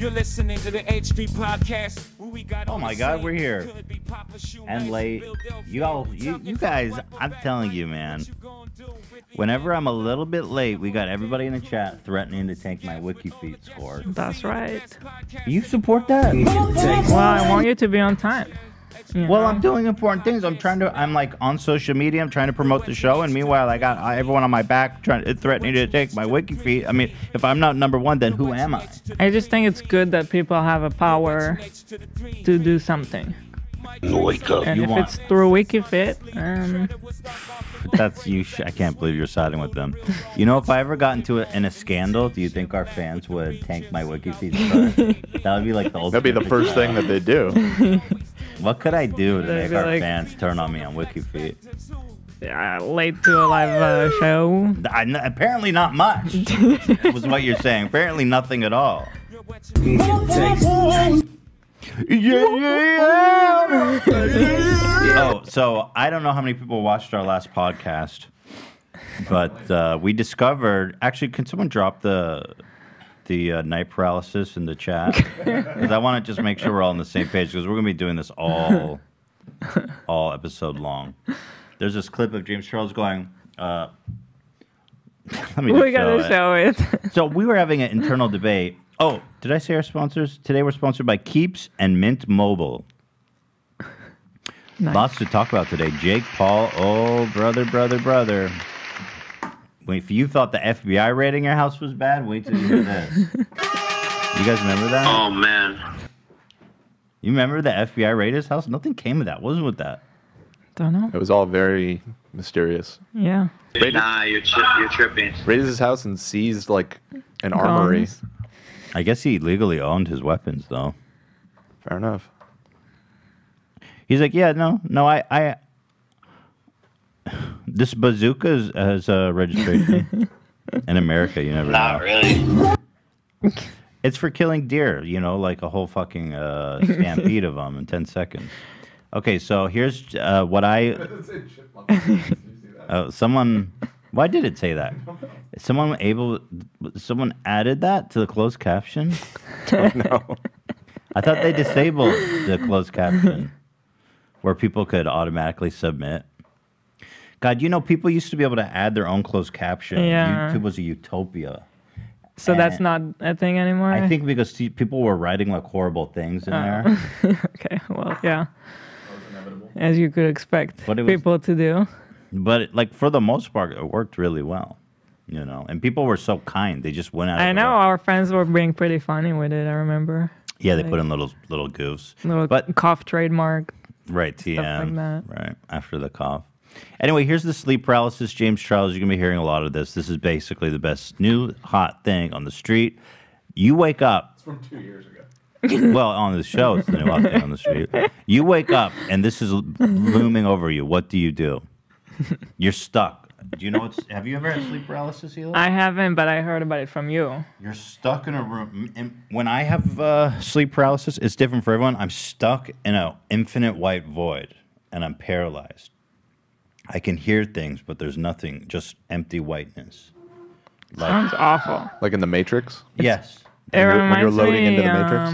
You're listening to the H3 Podcast. Oh my God, we're here and late. You guys, I'm telling you, man. Whenever I'm a little bit late, we got everybody in the chat threatening to tank my WikiFeet score. That's right. You support that? Well, I want you to be on time. You know? Well, I'm doing important things. I'm on social media. I'm trying to promote the show, and meanwhile, I got everyone on my back threatening to take my WikiFeet. I mean, if I'm not number one, then who am I? I just think it's good that people have a power to do something. Wake up! And if it's through WikiFeet, that's you. I can't believe you're siding with them. You know, if I ever got into a scandal, do you think our fans would tank my WikiFeet? That would be like the ultimate. That'd be the first thing that they do. What could I do to make our fans turn on me on WikiFeet? Yeah, late to a live show? Apparently not much, was what you're saying. Apparently nothing at all. Oh, so I don't know how many people watched our last podcast, but we discovered... Actually, can someone drop the night paralysis in the chat? Because I want to just make sure we're all on the same page, because we're going to be doing this all episode long. There's this clip of James Charles going, we got to show it. So we were having an internal debate. Oh, did I say our sponsors? Today we're sponsored by Keeps and Mint Mobile. Nice. Lots to talk about today. Jake Paul, oh, brother. If you thought the FBI raiding your house was bad, wait till you hear this. You guys remember that? Oh, man. You remember the FBI raided his house? Nothing came of that. What was with that? Don't know. It was all very mysterious. Yeah. Nah, you're tripping. Raided his house and seized, an armory. I guess he legally owned his weapons, though. Fair enough. He's like, yeah, no, I this bazooka has a registration in America. You never know. Really. It's for killing deer, like a whole fucking stampede of them in 10 seconds. Okay, so here's what I... someone... Why did it say that? Someone added that to the closed caption? Oh, no. I thought they disabled the closed caption where people could automatically submit. God, people used to be able to add their own closed caption. Yeah. YouTube was a utopia. So and that's not a thing anymore? I think because people were writing horrible things in there. Okay, well, yeah. That was inevitable. As you could expect people to do. But for the most part, it worked really well, And people were so kind; they just went out. I know our friends were being pretty funny with it. I remember. Yeah, they put in little goofs, but cough trademark. Right, TM. Stuff like that. Right after the cough. Anyway, here's the sleep paralysis. James Charles, you're gonna be hearing a lot of this. This is basically the best new hot thing on the street. You wake up. It's from 2 years ago. Well, on the show, it's the new hot thing on the street. You wake up, and this is looming over you. What do you do? You're stuck. Do you know have you ever had sleep paralysis, Hila? I haven't, but I heard about it from you. You're stuck in a room. And when I have sleep paralysis, it's different for everyone. I'm stuck in an infinite white void, and I'm paralyzed. I can hear things, but there's nothing, just empty whiteness. Sounds awful. Like in The Matrix? Yes. When you're loading into The Matrix?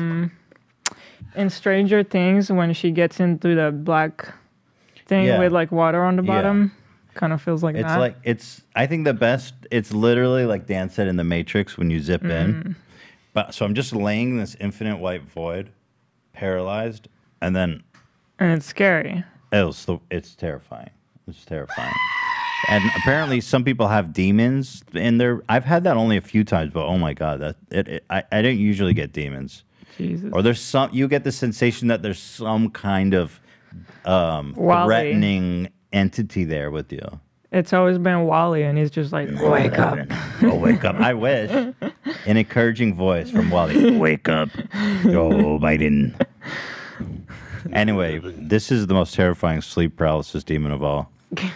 In Stranger Things, when she gets into the black... thing with water on the bottom, kind of feels like it's that. I think the best. It's literally like Dan said in The Matrix when you zip in. But so I'm just laying in this infinite white void, paralyzed, and it's scary. It's terrifying. It's terrifying. And apparently some people have demons in their. I've had that only a few times, but oh my God, I don't usually get demons. Jesus. Or there's some. You get the sensation that there's some kind of threatening entity there with you. It's always been Wally, and he's just like, wake up. Oh, wake up. I wish. An encouraging voice from Wally. Wake up, Joe Biden. Anyway, this is the most terrifying sleep paralysis demon of all. I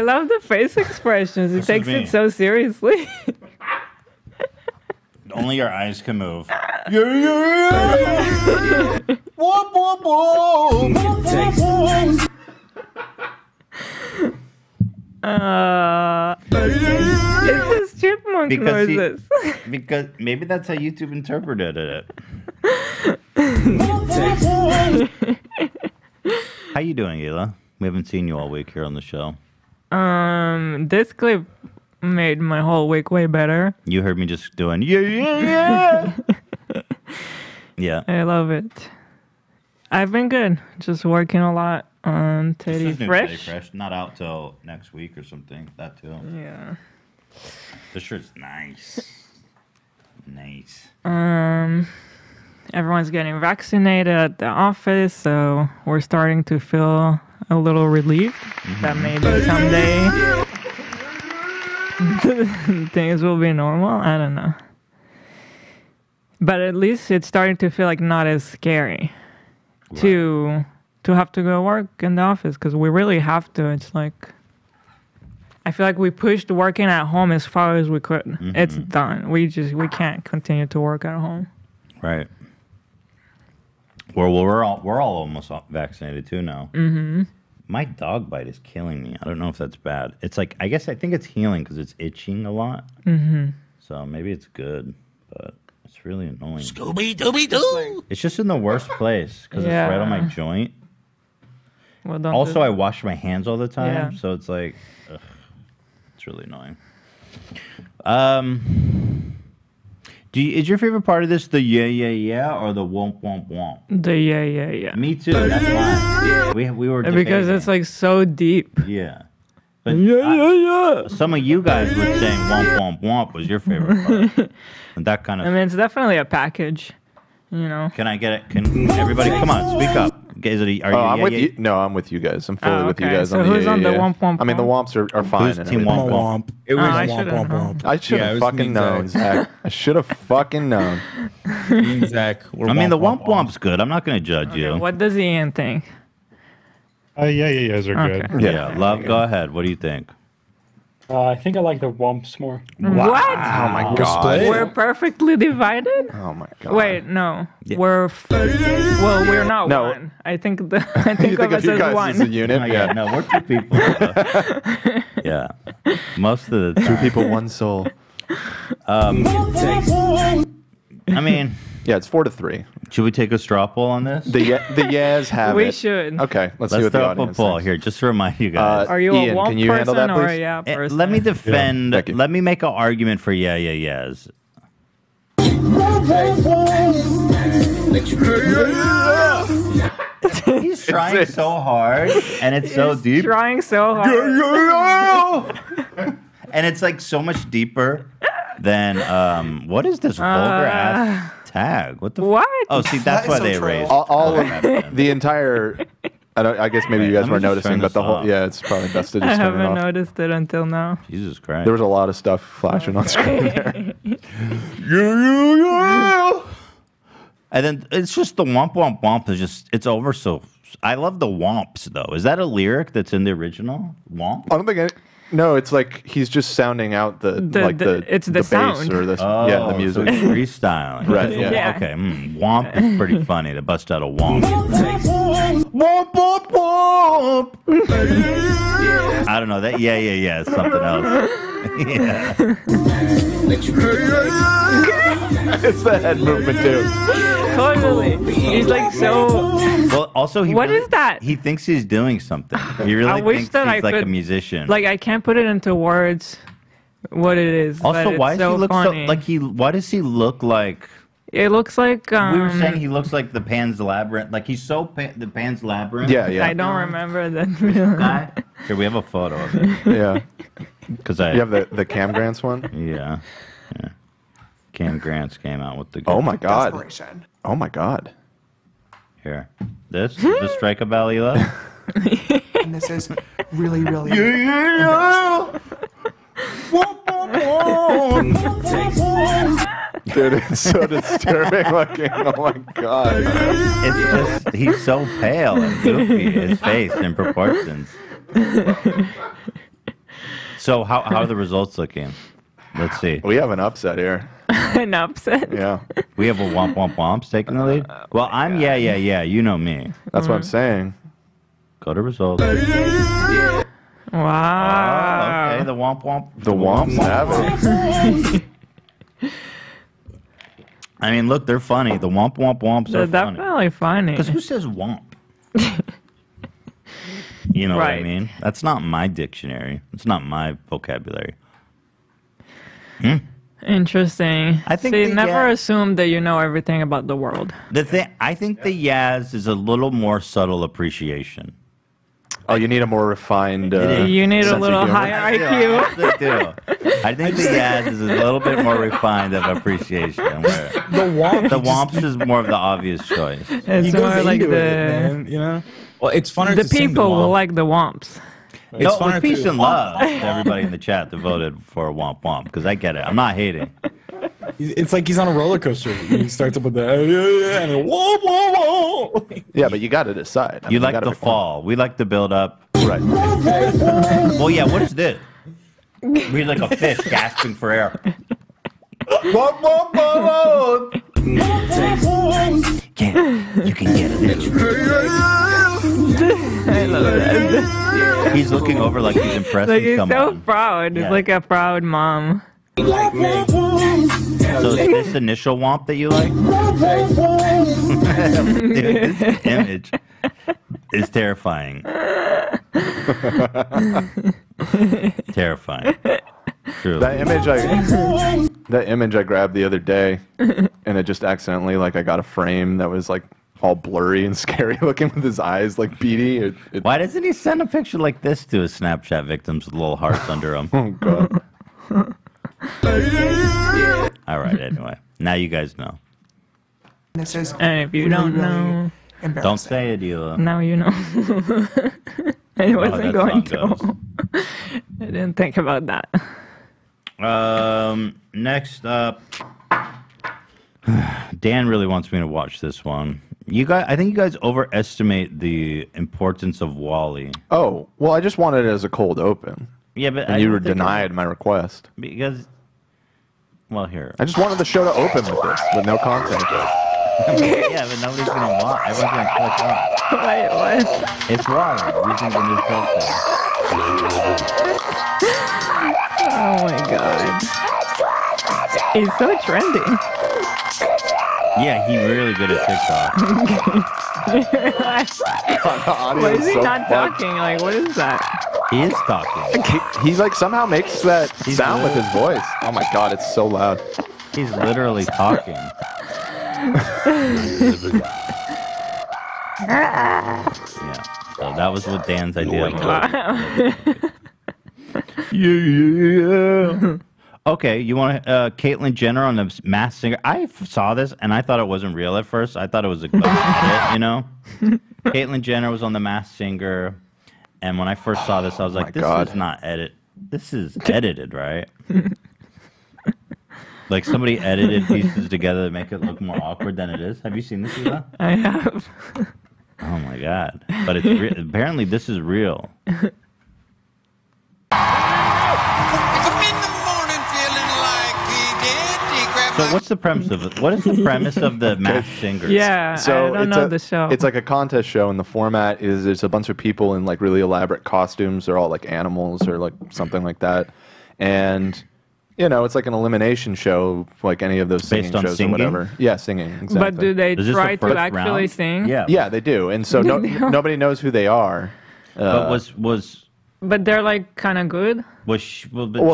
love the face expressions. It takes it so seriously. Only your eyes can move. Yeah. Whoop, whoop, whoop. Whoop, whoop, whoop. Is this chipmunk because noises? Because maybe that's how YouTube interpreted it. How you doing, Hila? We haven't seen you all week here on the show. This clip made my whole week way better. You heard me just doing yeah. Yeah. I love it. I've been good. Just working a lot on Teddy Fresh. Teddy Fresh. Not out till next week or something. That too. Yeah. This shirt's nice. Nice. Everyone's getting vaccinated at the office, so we're starting to feel a little relieved that maybe someday things will be normal. I don't know, but at least it's starting to feel like not as scary to have to go work in the office, because we really have to. It's like I feel like we pushed working at home as far as we could. It's done. We can't continue to work at home. Right. Well, we're all almost vaccinated too now. My dog bite is killing me. I don't know if that's bad. It's like, I think it's healing because it's itching a lot. So maybe it's good, but it's really annoying. Scooby-Dooby-Doo! It's just in the worst place because it's right on my joint. Well, don't also, I wash my hands all the time, so it's like, ugh, it's really annoying. Is your favorite part of this the yeah, yeah, yeah, or the womp, womp, womp? The yeah, yeah, yeah. Me too. That's why. We were debating. Because it's like so deep. Yeah. But yeah. Some of you guys were saying womp, womp, womp was your favorite part. And that kind of... I mean, it's definitely a package, you know. Can I get it? Can everybody... Come on, speak up. Are you with you? No, I'm with you guys. I'm fully with you guys. So who's on the womp womp? I mean, the womps are fine. Who's team womp womp? It was womp womp womp. I should have fucking known, Zach. I should have fucking known. Zach, I mean, the womp womp's good. I'm not going to judge you. What does Ian think? Yeah, are good. Yeah, love. Go ahead. What do you think? I think I like the womps more. Wow. What? Oh my god. We're perfectly divided? Oh my god. Wait, no. Yeah. We're not one. I think of us as one. Is a unit? Yeah, no, we're two people. Yeah. Most of the time. Two people, one soul. I mean, yeah, it's 4-3. Should we take a straw poll on this? The yes have we it. We should. Okay, let's see what the audience thinks. Let's throw up a poll here, just to remind you guys. Are you Ian, a can you person handle that, please? Or a yeah person? Let me defend. Yeah. Let me make an argument for yeah, yeah, yes. He's trying so hard, and it's so deep. He's trying so hard. And it's like so much deeper than, what is this vulgar ass tag? What the? What? Oh, see, that's why they erased all of the entire. I guess maybe you guys were noticing, but the whole it's probably best to just turn it off. I haven't noticed it until now. Jesus Christ! There was a lot of stuff flashing on screen there. And then it's just the womp womp womp is just it's over. So I love the womps though. Is that a lyric that's in the original womp? I don't think. No, it's like he's just sounding out the sound or the music. So freestyling. Right. Yeah. Okay. Womp is pretty funny to bust out a womp. Womp womp womp. I don't know that. Yeah. It's something else. Yeah. It's the head movement too. Totally. He's like so. Well, also he. What really, is that? He thinks he's doing something. He really thinks he's like a musician. Like I can't put it into words what it is. Also, why does he look so like he? Why does he look like? It looks like we were saying he looks like the Pan's Labyrinth. Like he's so the Pan's Labyrinth. Yeah. I don't remember that. Here we have a photo of it. Yeah. Because you have the Cam Grants one. Yeah. Cam Grants came out with the. Oh my god. Desperation. Oh my god. Here, this is the strike of Balila. And this is really dude, it's so disturbing looking. Oh my god. It's just he's so pale and goofy, his face and proportions. So how are the results looking? Let's see. We have an upset here. an upset. Yeah. We have a womp womp womps taking the lead. Well, I'm God. yeah. You know me. That's what I'm saying. Go to results. Yeah. Wow. Okay, the womp womp. The womp womp. I mean, look, they're funny. The womp womp womps are funny. They're definitely funny. Because who says womp? You know right. what I mean? That's not my dictionary. It's not my vocabulary. Hmm? Interesting. I think they never assume that you know everything about the world. The thing I think the Yaz is a little more subtle appreciation. Oh, you need a more refined. You need a little higher IQ. I think the Yaz is a little bit more refined of appreciation. Where the womps is more of the obvious choice. It's more like the, you know. Well, it's funner. The people will like the womps. It's no, with peace and love to everybody in the chat that voted for a womp womp, because I get it. I'm not hating. It's like he's on a roller coaster. He starts up with the and whoa, whoa, whoa. Yeah, but you got to decide. I mean, you like the fall. We like the build up. Right. Well, yeah. What is this? We're like a fish gasping for air. Whoa, whoa, whoa, whoa. Yeah, you can get a little. I love that. He's looking over like he's impressed. Like he's so proud. Yeah. He's like a proud mom. So is this initial womp that you like? Dude, this image is terrifying. Terrifying. Truly. That image I grabbed the other day, and it just accidentally, like, I got a frame that was like all blurry and scary looking with his eyes like beady. Why doesn't he send a picture like this to his Snapchat victims with little hearts under them? Oh, God. All right, anyway. Now you guys know. And if you don't know, don't say it, Hila. Now you know. I wasn't going to. I didn't think about that. Next up. Dan really wants me to watch this one. You guys, I think you guys overestimate the importance of Wally. Oh, well, I just wanted it as a cold open. Yeah, but and you denied my request. Because, well, here. I just wanted the show to open with this, with no content. Yeah, but nobody's going to watch. Everyone's going to click on. Wait, what? It's wrong. We think we need content. Oh, my God. It's so trendy. Yeah, he's really good at TikTok. Why is he not talking? Like, what is that? He is talking. He like somehow makes that sound with his voice. Oh my God, it's so loud. He's literally talking. Yeah. So that was what Dan's idea. Yeah. Okay, you want Caitlyn Jenner on The Masked Singer? I saw this, and I thought it wasn't real at first. I thought it was a good edit, you know? Caitlyn Jenner was on The Masked Singer, and when I first saw this, I was like, this is not edit. This is edited, right? Like, somebody edited pieces together to make it look more awkward than it is. Have you seen this, Hila? I have. Oh, my God. But it's apparently this is real. So what's the premise of it? What is the premise of The Masked Singer? Yeah, so I don't know the show. It's like a contest show, and the format is it's a bunch of people in like really elaborate costumes. They're all like animals or like something like that, and you know it's like an elimination show, like any of those singing shows or whatever. Yeah, singing. Exactly. But do they try to actually sing? Yeah, yeah, they do, and so nobody knows who they are. But was. But they're like kind of good. Well,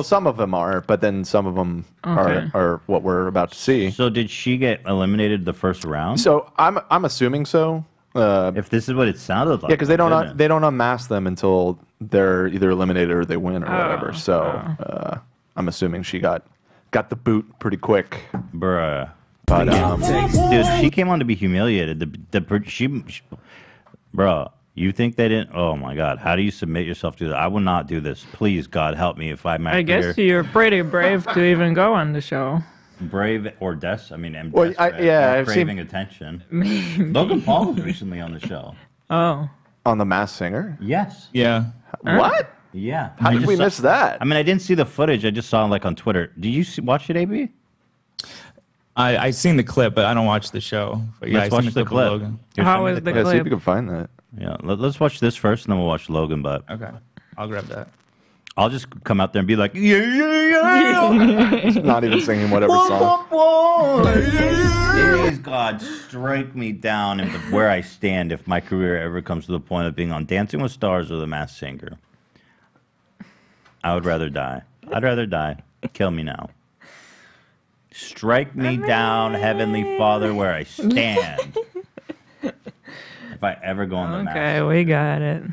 some of them are, but then some of them are what we're about to see. So did she get eliminated the first round? So I'm assuming so. If this is what it sounded like. Yeah, because they don't unmask them until they're either eliminated or they win or whatever. So I'm assuming she got the boot pretty quick. Bruh. But dude, she came on to be humiliated. She bro. You think they didn't? Oh, my God. How do you submit yourself to that? I will not do this. Please, God, help me if I might. I guess you're pretty brave to even go on the show. Brave or desperate. I mean, I'm desperate. Yeah, I'm craving attention. Logan Paul was recently on the show. Oh. On The Masked Singer? Yes. Yeah. What? Yeah. How did we miss that? I mean, I didn't see the footage. I just saw it, like, on Twitter. Did you watch it, AB? I've seen the clip, but I don't watch the show. But yeah, let's watch the clip. Logan. How is the clip? Yeah, see if we can find that. Yeah, let's watch this first, and then we'll watch Logan. But okay, I'll grab that. I'll just come out there and be like, yeah, yeah, yeah. Not even singing whatever song. Please, God, strike me down and where I stand if my career ever comes to the point of being on Dancing with Stars or The Masked Singer. I would rather die. I'd rather die. Kill me now. Strike me down, Heavenly Father, where I stand. If I ever go on The Masked Singer. Okay, we got it.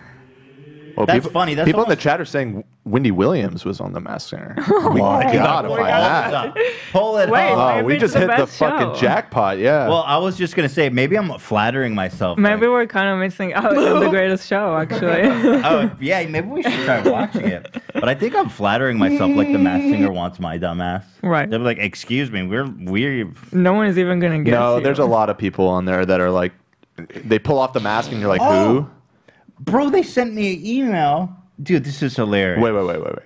Well, that's funny. That's people in the chat are saying Wendy Williams was on The Masked Singer. We gotta find that. Pull it up. We just hit the fucking jackpot, yeah. Well, I was just going to say, maybe I'm flattering myself. Maybe we're kind of missing out on the greatest show, actually. Oh, yeah, maybe we should try watching it. But I think I'm flattering myself like The Masked Singer wants my dumb ass. Right. They'll be like, excuse me, we're... No one is even going to guess. No, there's a lot of people on there that are like, they pull off the mask and you're like, who? Bro, they sent me an email. Dude, this is hilarious. Wait.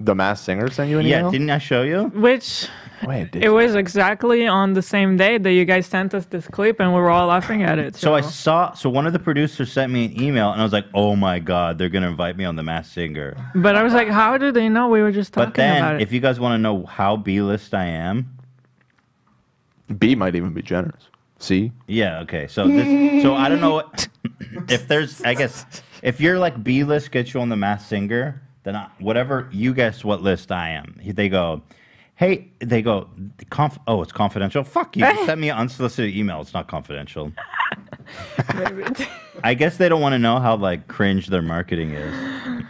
The Masked Singer sent you an email? Yeah, didn't I show you? Which, wait, it was exactly on the same day that you guys sent us this clip, and we were all laughing at it. So I saw, so one of the producers sent me an email, and I was like, oh my God, they're going to invite me on The Masked Singer. But I was like, how do they know we were just talking about it? But then, if you guys want to know how B-list I am. B might even be generous. See? Yeah, okay. So this, so I don't know what, if there's, I guess, if you're like B-list gets you on The Masked Singer, then whatever, you guess what list I am. They go, hey, they go, oh, it's confidential? Fuck you. Hey. Send me an unsolicited email. It's not confidential. I guess they don't want to know how like cringe their marketing is.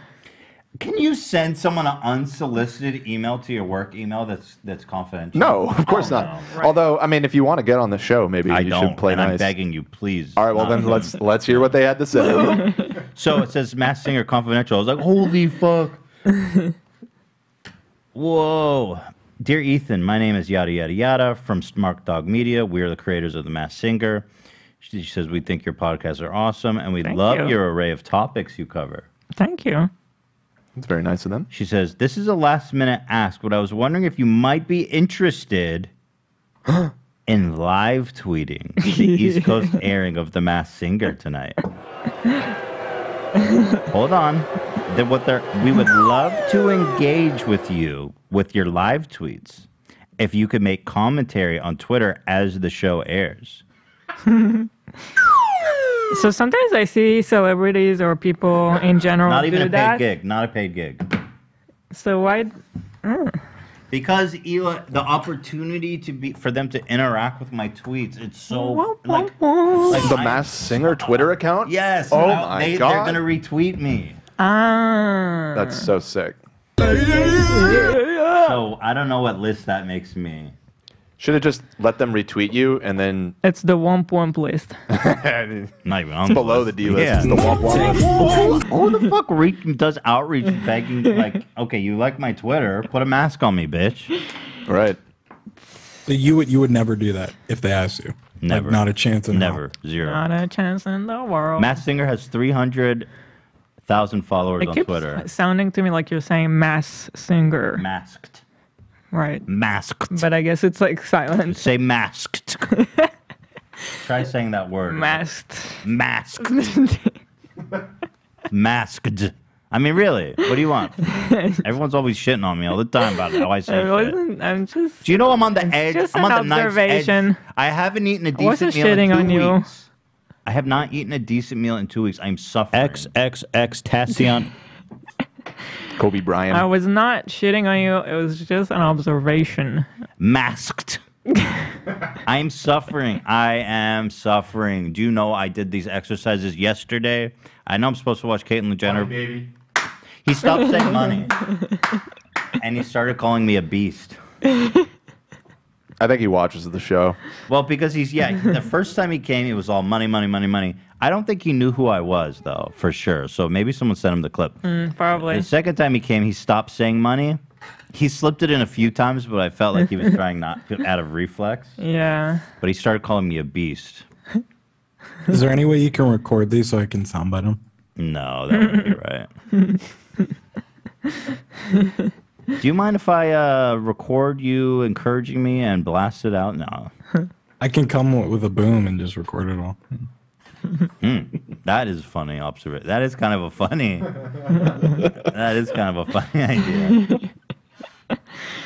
Can you send someone an unsolicited email to your work email that's confidential? No, of course not. Right. Although, I mean, if you want to get on the show, maybe you should play nice. I'm begging you, please. All right, well, then let's hear what they had to say. So it says Masked Singer confidential. I was like, holy fuck. Whoa. Dear Ethan, my name is yada, yada, yada from Smart Dog Media. We are the creators of The Masked Singer. She says, we think your podcasts are awesome, and we love your array of topics you cover. Thank you. It's very nice of them. She says, this is a last-minute ask, but I was wondering if you might be interested in live tweeting the East Coast airing of The Masked Singer tonight. Hold on. We would love to engage with you with your live tweets if you could make commentary on Twitter as the show airs. So sometimes I see celebrities or people in general not even do a paid that. Gig, not a paid gig. So why? Because Hila, the opportunity to be for them to interact with my tweets, it's so like The Masked Singer Twitter account. Yes. Oh my God! They're gonna retweet me. Ah. That's so sick. So I don't know what list that makes me. Should have just let them retweet you, and then... It's the womp-womp list. Not even on below the D list. Yeah. It's the womp-womp. Who the fuck does outreach begging, like, okay, you like my Twitter, put a mask on me, bitch. Right. So you would never do that if they asked you? Never. Like, not a chance in the world. Never. Zero. Not a chance in the world. Masked Singer has 300,000 followers on Twitter. It keeps sounding to me like you're saying Masked Singer. Masked. Right. Masked. But I guess it's like silent. Say masked. Try saying that word. Masked. Masked. Masked. I mean, really, what do you want? Everyone's always shitting on me all the time about how I say shit. I'm just... Do you know I'm on the edge? Just I'm on the knife's edge. I haven't eaten a decent meal in 2 weeks. I have not eaten a decent meal in 2 weeks. I'm suffering. XXXTentacion. Kobe Bryant. I was not shitting on you. It was just an observation. Masked. I'm suffering. I am suffering. Do you know I did these exercises yesterday? I know I'm supposed to watch Caitlyn Jenner. Money, baby. He stopped saying money. And he started calling me a beast. I think he watches the show. Well, because he's, yeah, the first time he came, it was all money, money, money, money. I don't think he knew who I was, though, for sure. So maybe someone sent him the clip. Probably. The second time he came, he stopped saying money. He slipped it in a few times, but I felt like he was trying not to, out of reflex. Yeah. But he started calling me a beast. Is there any way you can record these so I can soundbite him? No, that wouldn't be right. Do you mind if I record you encouraging me and blast it out? No. I can come with a boom and just record it all. That is funny observation. That is kind of a funny. That is kind of a funny idea.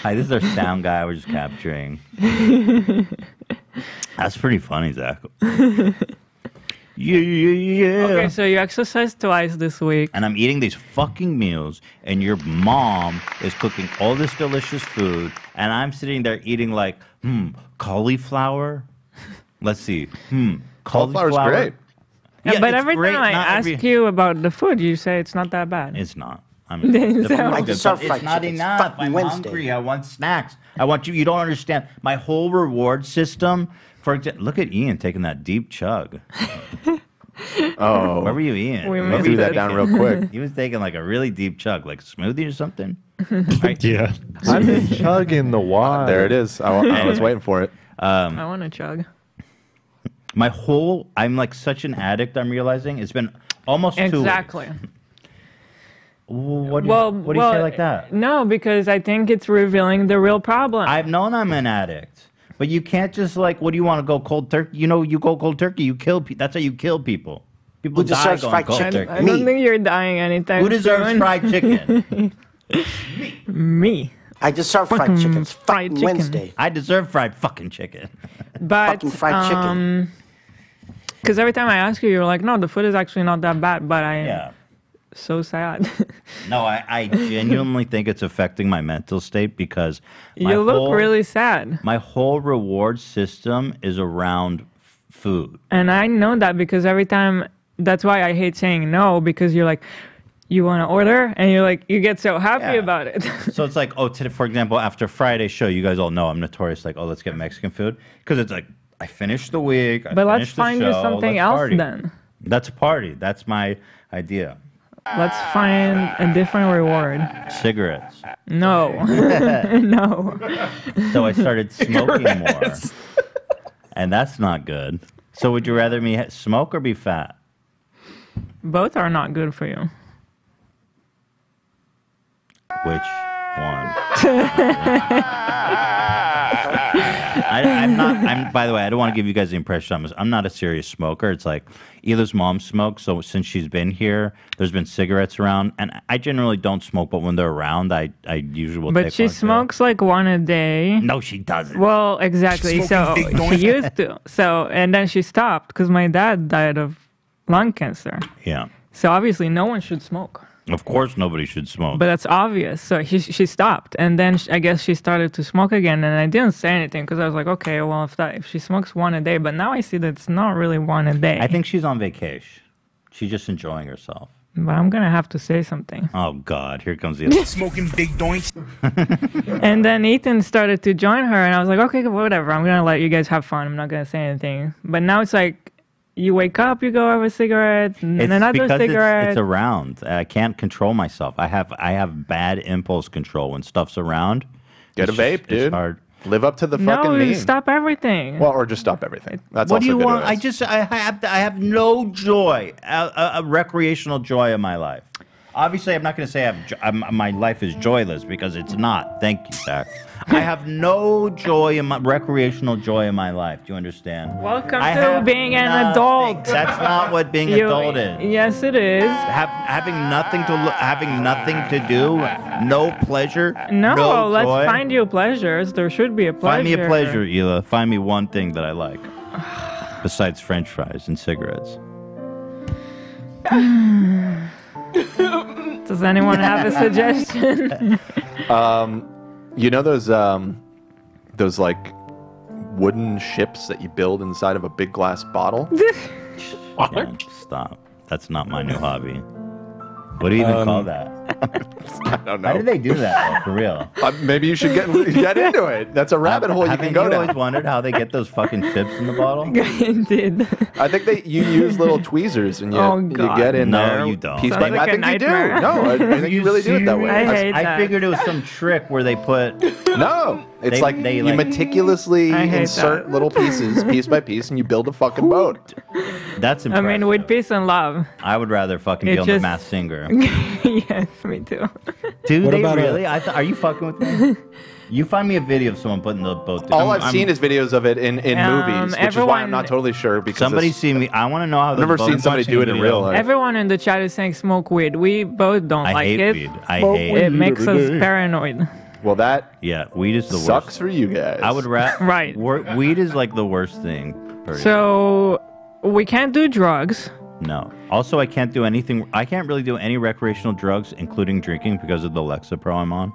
Hi, this is our sound guy we're just capturing. That's pretty funny, Zach. Yeah. Okay, so you exercised twice this week. And I'm eating these fucking meals, and your mom is cooking all this delicious food, and I'm sitting there eating like, cauliflower? Let's see. Cauliflower's great. Yeah, but every time I ask you about the food, you say it's not that bad. It's not. I mean, it's not enough. I'm hungry. I want snacks. I want you. You don't understand. My whole reward system, for example, look at Ian taking that deep chug. Oh. Where were you, Ian? We threw that down real quick. He was taking like a really deep chug, like smoothie or something. Right? Yeah. I've been chugging the water. There it is. I was waiting for it. I want to chug. My whole, I'm like such an addict, I'm realizing. It's been almost 2 weeks. Exactly. What do you say like that? No, because I think it's revealing the real problem. I've known I'm an addict. But you can't just like, what do you want to go cold turkey? You know, you go cold turkey, you kill people. That's how you kill people. People die going cold turkey. I don't think you're dying anytime soon. Who deserves fried chicken? Me. I deserve fried chicken. It's fucking Wednesday. I deserve fried fucking chicken. Fucking fried chicken. Because every time I ask you, you're like, no, the food is actually not that bad, but I... Yeah. So sad. No, I genuinely think it's affecting my mental state because you look really sad. My whole reward system is around food. And I know that because every time, that's why I hate saying no, because you're like, you want to order? And you're like, you get so happy about it. So it's like, oh, today, for example, after Friday's show, you guys all know I'm notorious, like, oh, let's get Mexican food. Because it's like, I finished the week. But let's find you something else then. That's a party. That's my idea. Let's find a different reward. Cigarettes. No. No. So I started smoking more. And that's not good. So would you rather me smoke or be fat? Both are not good for you. Which one? I'm not, by the way, I don't want to give you guys the impression I'm not a serious smoker. It's like Hila's mom smokes, so since she's been here, there's been cigarettes around, and I generally don't smoke, but when they're around, I usually will. But she smokes like one a day. No, she doesn't. Well, exactly. So she used to. So and then she stopped because my dad died of lung cancer. Yeah. So obviously, no one should smoke. Of course, nobody should smoke. But that's obvious. So she stopped, and then I guess she started to smoke again. And I didn't say anything because I was like, okay, well, if she smokes one a day, but now I see that it's not really one a day. I think she's on vacation. She's just enjoying herself. But I'm gonna have to say something. Oh God, here comes Ethan. Smoking big doinks. And then Ethan started to join her, and I was like, okay, whatever. I'm gonna let you guys have fun. I'm not gonna say anything. But now it's like. You wake up, you go have a cigarette, and another cigarette. It's around. I can't control myself. I have bad impulse control when stuff's around. Get a vape, dude. It's hard. Live up to the fucking meme. Stop everything. Well, or just stop everything. That's what do you want? I have no joy, a recreational joy in my life. Obviously, I'm not going to say my life is joyless because it's not. Thank you, Zach. I have no joy in my recreational joy in my life. Do you understand? Welcome to being an adult. That's not what being adult is. Yes, it is. Having nothing to do, no pleasure. No, let's find you pleasures. There should be a pleasure. Find me a pleasure, Hila. Find me one thing that I like, besides French fries and cigarettes. Does anyone have a suggestion? You know those like wooden ships that you build inside of a big glass bottle? Yeah, stop. That's not my new hobby. What do you even call that? I don't know. How do they do that? Though, for real? Maybe you should get into it. That's a rabbit hole you can go down. I've always wondered how they get those fucking chips in the bottle. Indeed. I think you use little tweezers and you get in there. No, you don't. Like I think you do. No, I think you really do it that way. I figured it was some trick where they put. No, it's you meticulously insert little pieces, piece by piece, and you build a fucking boat. That's impressive. I mean, with peace and love. I would rather fucking be on The Masked Singer. Yes, me too. Do what they really? Are you fucking with me? You find me a video of someone putting the boat together. All I've seen is videos of it in movies, which is why I'm not totally sure. Because somebody's seen me. I want to know how. I've never seen somebody do it in real life. Everyone in the chat is saying smoke weed. We both don't like it. I hate weed. It makes us paranoid. Well, weed is the worst. Sucks for you guys. I would rather right. Weed is like the worst thing. So we can't do drugs. No. Also, I can't do anything. I can't really do any recreational drugs, including drinking, because of the Lexapro I'm on.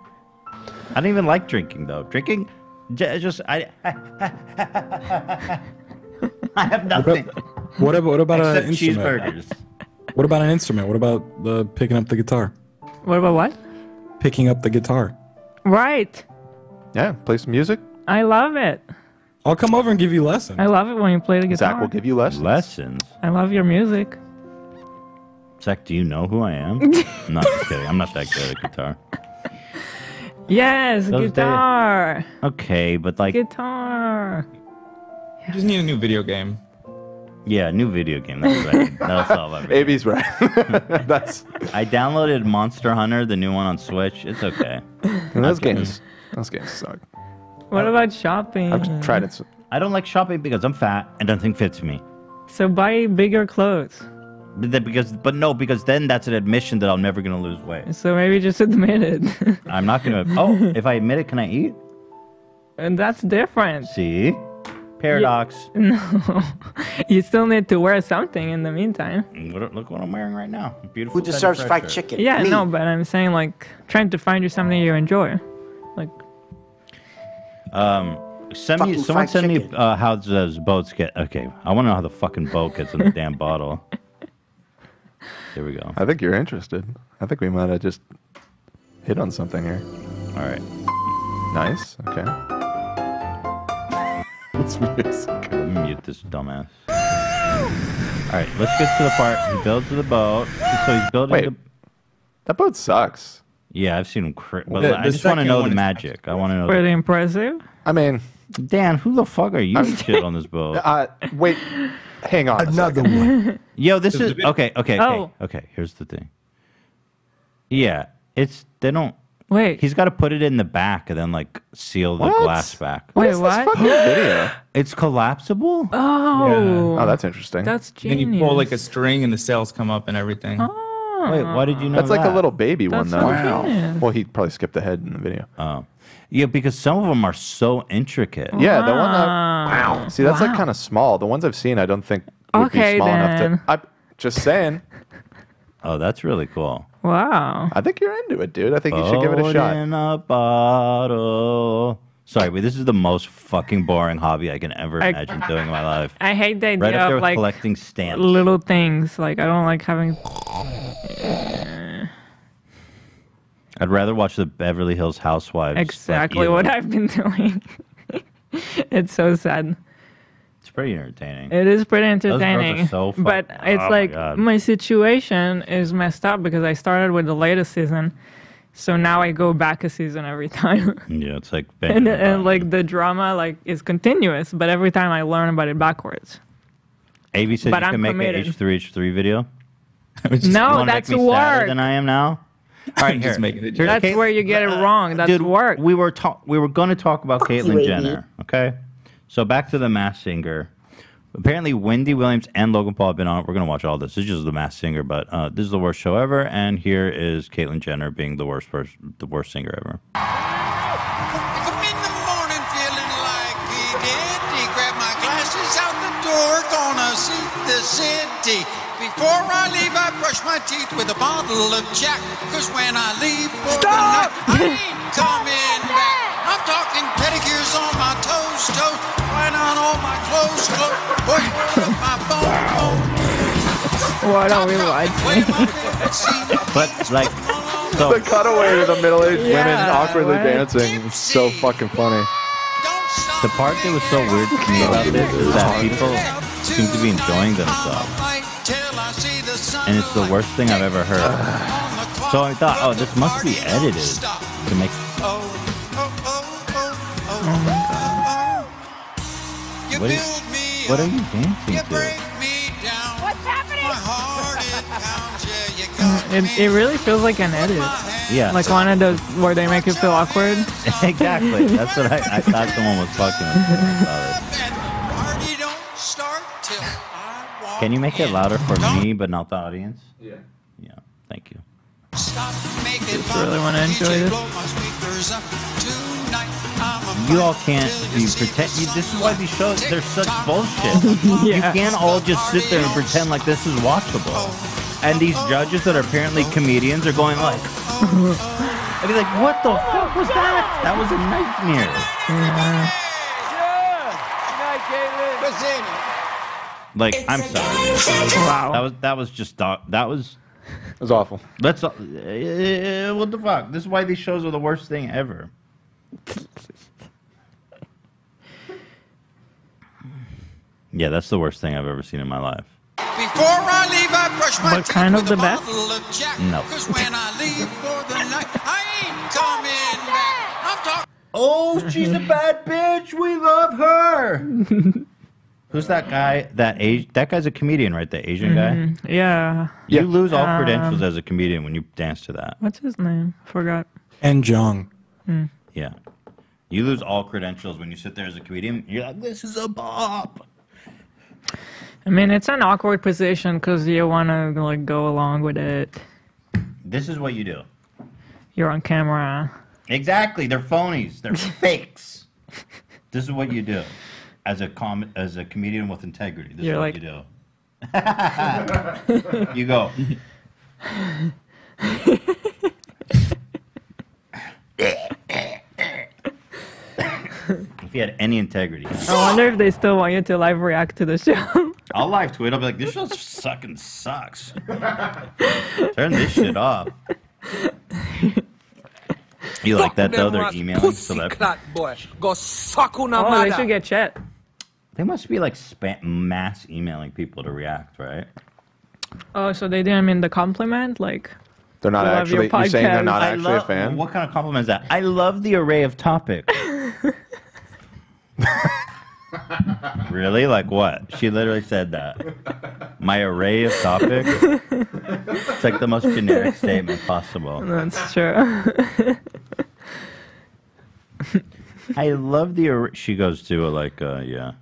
I don't even like drinking, though. Drinking, just I have nothing. What about an instrument? Cheeseburgers. What about an instrument? What about picking up the guitar? What about what? Picking up the guitar. Right. Yeah, play some music. I love it. I'll come over and give you lessons. I love it when you play the guitar. Zach will give you lessons. I love your music. Zach, do you know who I am? I'm not just kidding. I'm not that good at guitar. Yes, guitar. Okay, but like... Guitar. You just need a new video game. Yeah, new video game. That's right. That'll solve everything. AB's right. I downloaded Monster Hunter, the new one on Switch. It's okay. Those games suck. What about shopping? I've tried it. I don't like shopping because I'm fat and nothing fits me. So buy bigger clothes. Because then that's an admission that I'm never going to lose weight. So maybe just admit it. I'm not going to. Oh, if I admit it, can I eat? And that's different. See? Paradox. No. You still need to wear something in the meantime. Look what I'm wearing right now. Beautiful. Who deserves fried chicken? Yeah, me. No, but I'm saying like trying to find you something you enjoy. Like... Someone send me how those boats get. Okay, I want to know how the fucking boat gets in the damn bottle. Here we go. I think you're interested. I think we might have just hit on something here. All right. Nice. Okay. It's music. Mute this dumbass. All right, let's get to the part. He builds the boat. So he's building. Wait, that boat sucks. Yeah, I've seen him. I just want to know the magic. I want to know. Pretty impressive. I mean, Dan, who the fuck are you? Shit on this boat. Wait, hang on. Another one. Yo, this is okay. Okay. Here's the thing. Yeah, they don't. Wait. He's got to put it in the back and then like seal the glass back. Wait, what? Video. It's collapsible. Oh. Yeah. Oh, that's interesting. That's genius. And you pull like a string and the sails come up and everything. Oh. Wait, why did you know that's that? Like a little baby one, though. Wow. Well, he probably skipped ahead in the video. Oh. Yeah, because some of them are so intricate. Wow. Yeah, the one that... Wow. See, that's like kind of small. The ones I've seen, I don't think would be small enough to... I'm just saying. Oh, that's really cool. Wow. I think you're into it, dude. I think you should give it a shot. In a bottle. Sorry, but this is the most fucking boring hobby I can ever imagine doing in my life. I hate the idea of like collecting stamps. Little things. Like, I don't like having... I'd rather watch the Beverly Hills Housewives. Exactly what I've been doing. It's so sad. It's pretty entertaining. It is pretty entertaining. Those girls are so fun. But it's like my situation is messed up because I started with the latest season, so now I go back a season every time. Yeah, it's like and like the drama like is continuous, but every time I learn about it backwards. Avi said you can make an H3 video. No, that's work. Than I am now. All right, here. That's where you get it wrong. That's work. We were going to talk about Caitlyn Jenner. Okay, so back to The Masked Singer. Apparently, Wendy Williams and Logan Paul have been on it. We're going to watch all this. This is just The Masked Singer, but this is the worst show ever. And here is Caitlyn Jenner being the worst person, the worst singer ever. If I'm in the morning feeling like he did, he grabbed my glasses out the door, gonna see the city. Before I leave, I brush my teeth with a bottle of Jack. Because when I leave for the night, I ain't coming back. I'm talking pedicures on my toes. Why not on my clothes? Boy, put my phone. What are we watching? But, like, the cutaway to the middle-aged women awkwardly dancing. It's so fucking funny. The part that was so weird to me about this is that people seem to be enjoying themselves. And it's the worst thing I've ever heard. So I thought, this must be edited to make. Oh my God! What are you dancing to? What's happening? It really feels like an edit. Yeah. Like one of those where they make it feel awkward. Exactly. That's what I thought someone was fucking with me. I thought it. Don't start till I walk. Can you make it louder for me but not the audience? Yeah. Yeah. Thank you. Stop making fun. Really want to enjoy this. You all can't be pretend. This is why these shows, they're such bullshit. Yeah. You can't all just sit there and pretend like this is watchable. And these judges that are apparently comedians are going like, I'd be like, what the fuck was that? That was a nightmare. Yeah. Like, I'm sorry. Wow. That was just that was. It was awful. That's what the fuck. This is why these shows are the worst thing ever. Yeah, that's the worst thing I've ever seen in my life. Before I leave, I brush my teeth with a bottle of Jack. No. Because when I leave for the night, I ain't coming back. I'm talking. Oh, she's a bad bitch. We love her. Who's that guy? That guy's a comedian, right? The Asian guy. Yeah. You lose all credentials as a comedian when you dance to that. What's his name? I forgot. And Jong. Mm. Yeah. You lose all credentials when you sit there as a comedian. You're like, this is a bop. I mean, it's an awkward position because you want to like go along with it. This is what you do. You're on camera. Exactly. They're phonies. They're fakes. This is what you do as a comedian with integrity. This is what you do. You go. If you had any integrity. I wonder if they still want you to live react to the show. I'll live tweet. I'll be like, this show fucking sucks. Turn this shit off. You like that though? They're emailing celebrities. Oh, they should get Chet. They must be like spam mass emailing people to react, right? Oh, so they didn't mean the compliment, like. They're not actually. You're saying they're not actually a fan? What kind of compliment is that? I love the array of topics. Really? Like what? She literally said that. My array of topics. It's like the most generic statement possible. That's true. I love the array. She goes to like, yeah.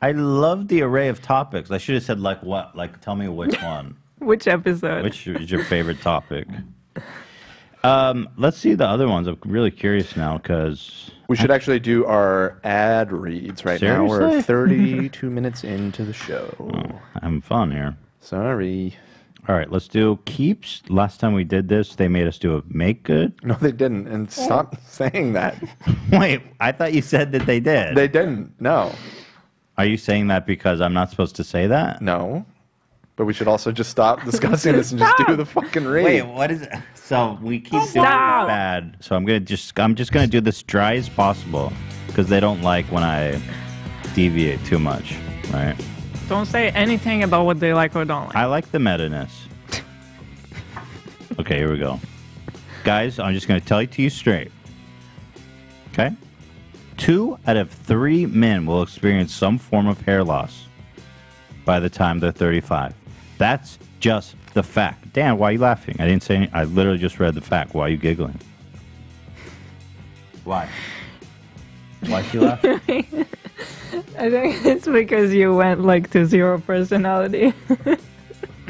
I love the array of topics. I should have said like what? Like tell me which one. Which episode? Which is your favorite topic? Let's see the other ones. I'm really curious now because we should actually do our ad reads right now. We're 32 minutes into the show. Oh, having fun here. Sorry. All right, let's do Keeps. Last time we did this, they made us do a make good. No, they didn't. And stop saying that. Wait, I thought you said that they did. They didn't. No. Are you saying that because I'm not supposed to say that? No. But we should also just stop discussing this and just do the fucking read. Wait, what is it? So we keep doing it bad. So I'm just gonna do this dry as possible because they don't like when I deviate too much, right? Don't say anything about what they like or don't like. I like the meta-ness. Okay, here we go, guys. I'm just gonna tell it to you straight. Okay, 2 out of 3 men will experience some form of hair loss by the time they're 35. That's just the fact. Dan, why are you laughing? I didn't say anything. I literally just read the fact. Why are you giggling? Why? Why is she laughing? I think it's because you went like to zero personality.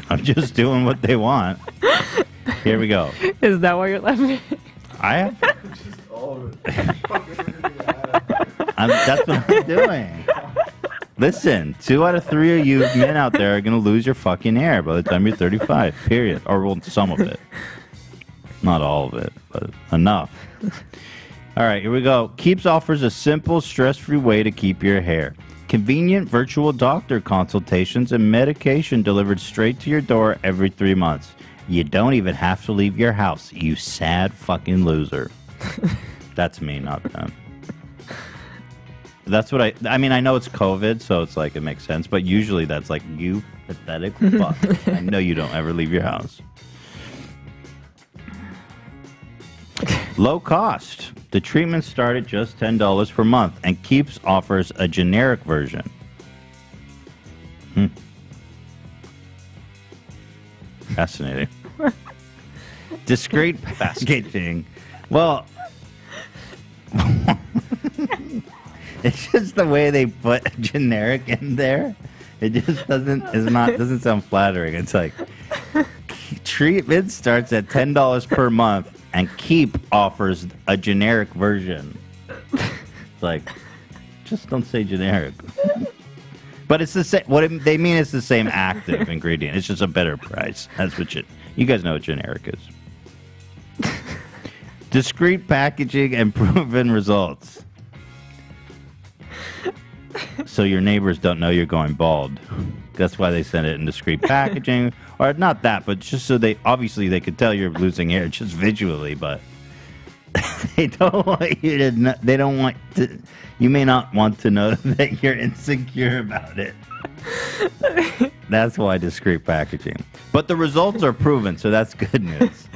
I'm just doing what they want. Here we go. Is that why you're laughing? I have. That's what I'm doing. Listen, 2 out of 3 of you men out there are going to lose your fucking hair by the time you're 35, period. Or well, some of it. Not all of it, but enough. All right, here we go. Keeps offers a simple, stress-free way to keep your hair. Convenient virtual doctor consultations and medication delivered straight to your door every 3 months. You don't even have to leave your house, you sad fucking loser. That's me, not them. That's what I mean, I know it's COVID, so it's like, it makes sense. But usually that's like, you pathetic fuck. I know you don't ever leave your house. Low cost. The treatments start at just $10 per month, and Keeps offers a generic version. Fascinating. Discrete packaging. Well, it's just the way they put generic in there. It just doesn't sound flattering. It's like treatment starts at $10 per month, and Keep offers a generic version. It's like, just don't say generic. But it's the same. What they mean is the same active ingredient. It's just a better price. That's what you guys know what generic is. Discrete packaging and proven results. So your neighbors don't know you're going bald. That's why they send it in discrete packaging, or not that, but just so they could tell you're losing hair just visually, but they don't want you to. You may not want to know that you're insecure about it. That's why discrete packaging. But the results are proven, so that's good news.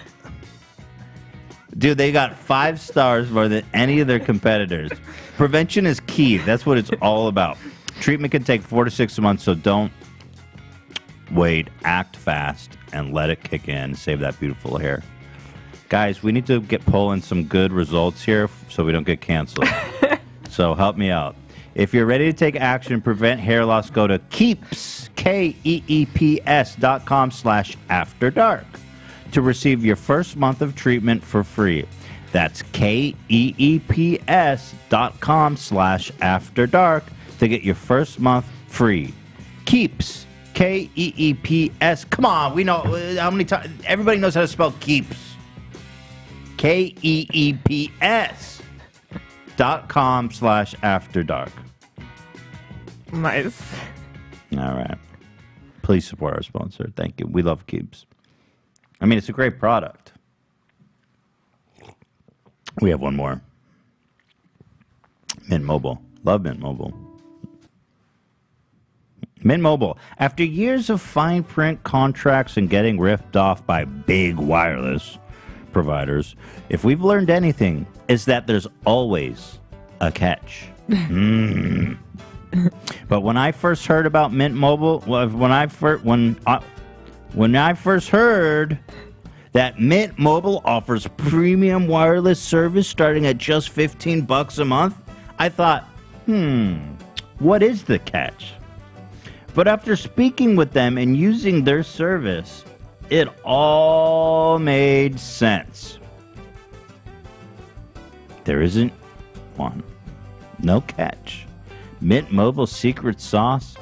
Dude, they got 5 stars more than any of their competitors. Prevention is key. That's what it's all about. Treatment can take 4 to 6 months, so don't wait. Act fast and let it kick in. Save that beautiful hair. Guys, we need to pull in some good results here so we don't get canceled. So help me out. If you're ready to take action, prevent hair loss, go to Keeps, Keeps.com/afterdark to receive your first month of treatment for free. That's Keeps.com/afterdark to get your first month free. Keeps, Keeps. Come on, we know how many times. Everybody knows how to spell Keeps. Keeps.com/afterdark. Nice. All right. Please support our sponsor. Thank you. We love Keeps. I mean, it's a great product. We have one more. Mint Mobile. Love Mint Mobile. Mint Mobile. After years of fine print contracts and getting ripped off by big wireless providers, if we've learned anything, it's that there's always a catch. But when I first heard about Mint Mobile, when I first heard that Mint Mobile offers premium wireless service starting at just $15 a month, I thought, what is the catch? But after speaking with them and using their service, it all made sense. There isn't one. No catch. Mint Mobile's secret sauce.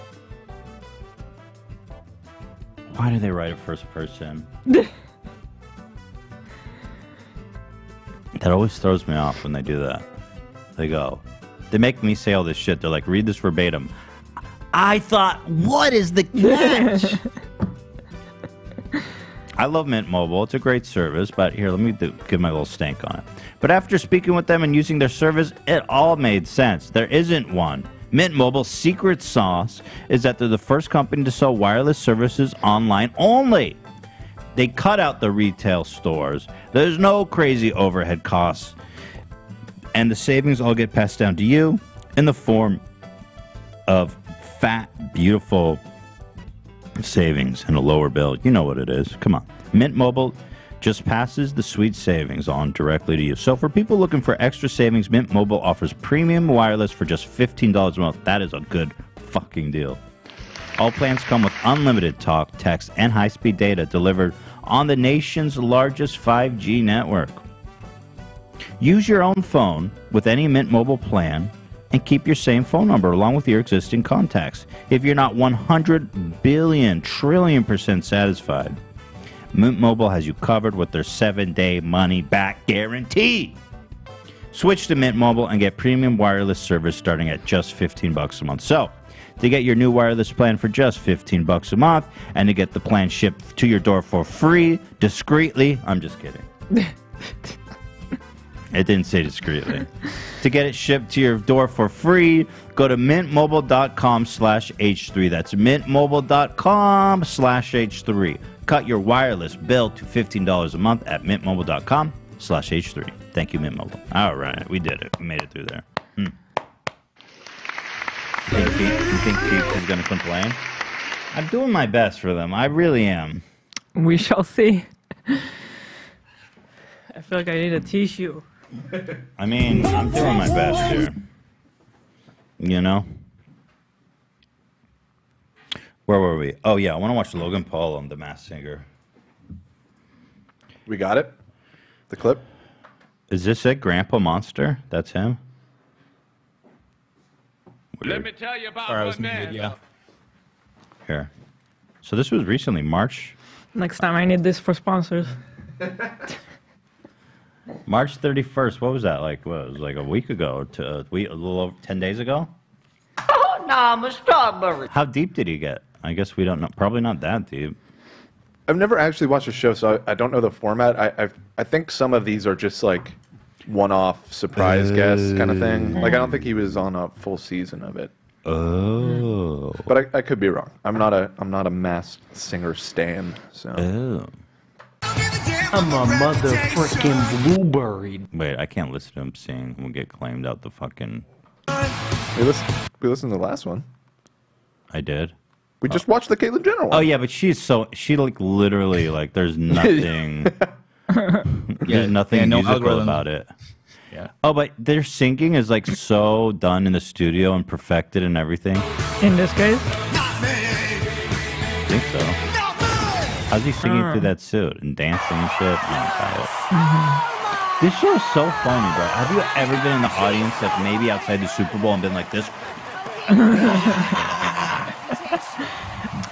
Why do they write it first person? That always throws me off when they do that. They make me say all this shit. They're like, read this verbatim. I thought, what is the catch? I love Mint Mobile. It's a great service, but here, let me give my little stank on it. But after speaking with them and using their service, it all made sense. There isn't one. Mint Mobile's secret sauce is that they're the first company to sell wireless services online only. They cut out the retail stores. There's no crazy overhead costs. And the savings all get passed down to you in the form of fat, beautiful savings and a lower bill. You know what it is. Come on. Mint Mobile just passes the sweet savings on directly to you. So for people looking for extra savings, Mint Mobile offers premium wireless for just $15 a month. That is a good fucking deal. All plans come with unlimited talk, text, and high-speed data delivered on the nation's largest 5G network. Use your own phone with any Mint Mobile plan and keep your same phone number along with your existing contacts. If you're not 100 billion trillion % satisfied, Mint Mobile has you covered with their 7-day money-back guarantee. Switch to Mint Mobile and get premium wireless service starting at just $15 a month. So, to get your new wireless plan for just $15 a month and to get the plan shipped to your door for free, discreetly. I'm just kidding. It didn't say discreetly. To get it shipped to your door for free, go to mintmobile.com/H3. That's mintmobile.com/H3. Cut your wireless bill to $15 a month at mintmobile.com/H3. Thank you, Mint Mobile. All right, we did it. We made it through there. You think Keeps is going to complain? I'm doing my best for them. I really am. We shall see. I feel like I need a tissue. I mean, I'm doing my best here. You know? Where were we? Oh, yeah, I want to watch Logan Paul on The Masked Singer. We got it? The clip? Is this it, Grandpa Monster? That's him? Weird. Let me tell you about one man. Yeah. Here. So this was recently, March. Next time I need this for sponsors. March 31st. What was that like? What, it was like a week ago, to a little over 10 days ago? Oh, no, I'm a strawberry. How deep did he get? I guess we don't know. Probably not that deep. I've never actually watched a show, so I don't know the format. I think some of these are just like one-off surprise guests kind of thing. Like, I don't think he was on a full season of it. Oh. But I could be wrong. I'm not a Masked Singer stan, so. Oh. I'm a motherfucking blueberry. Wait, I can't listen to him sing. We'll get claimed out the fucking... We listened to the last one. I did. We just watched the Caitlyn Jenner one. Oh, yeah, but she's so... She, like, literally, like, there's nothing... There's nothing musical about it. Yeah. Oh, but their singing is, like, so done in the studio and perfected and everything. In this case? Not me. I think so. How's he singing through that suit and dancing and shit? This show is so funny, bro. Have you ever been in the audience that's maybe outside the Super Bowl and been like this?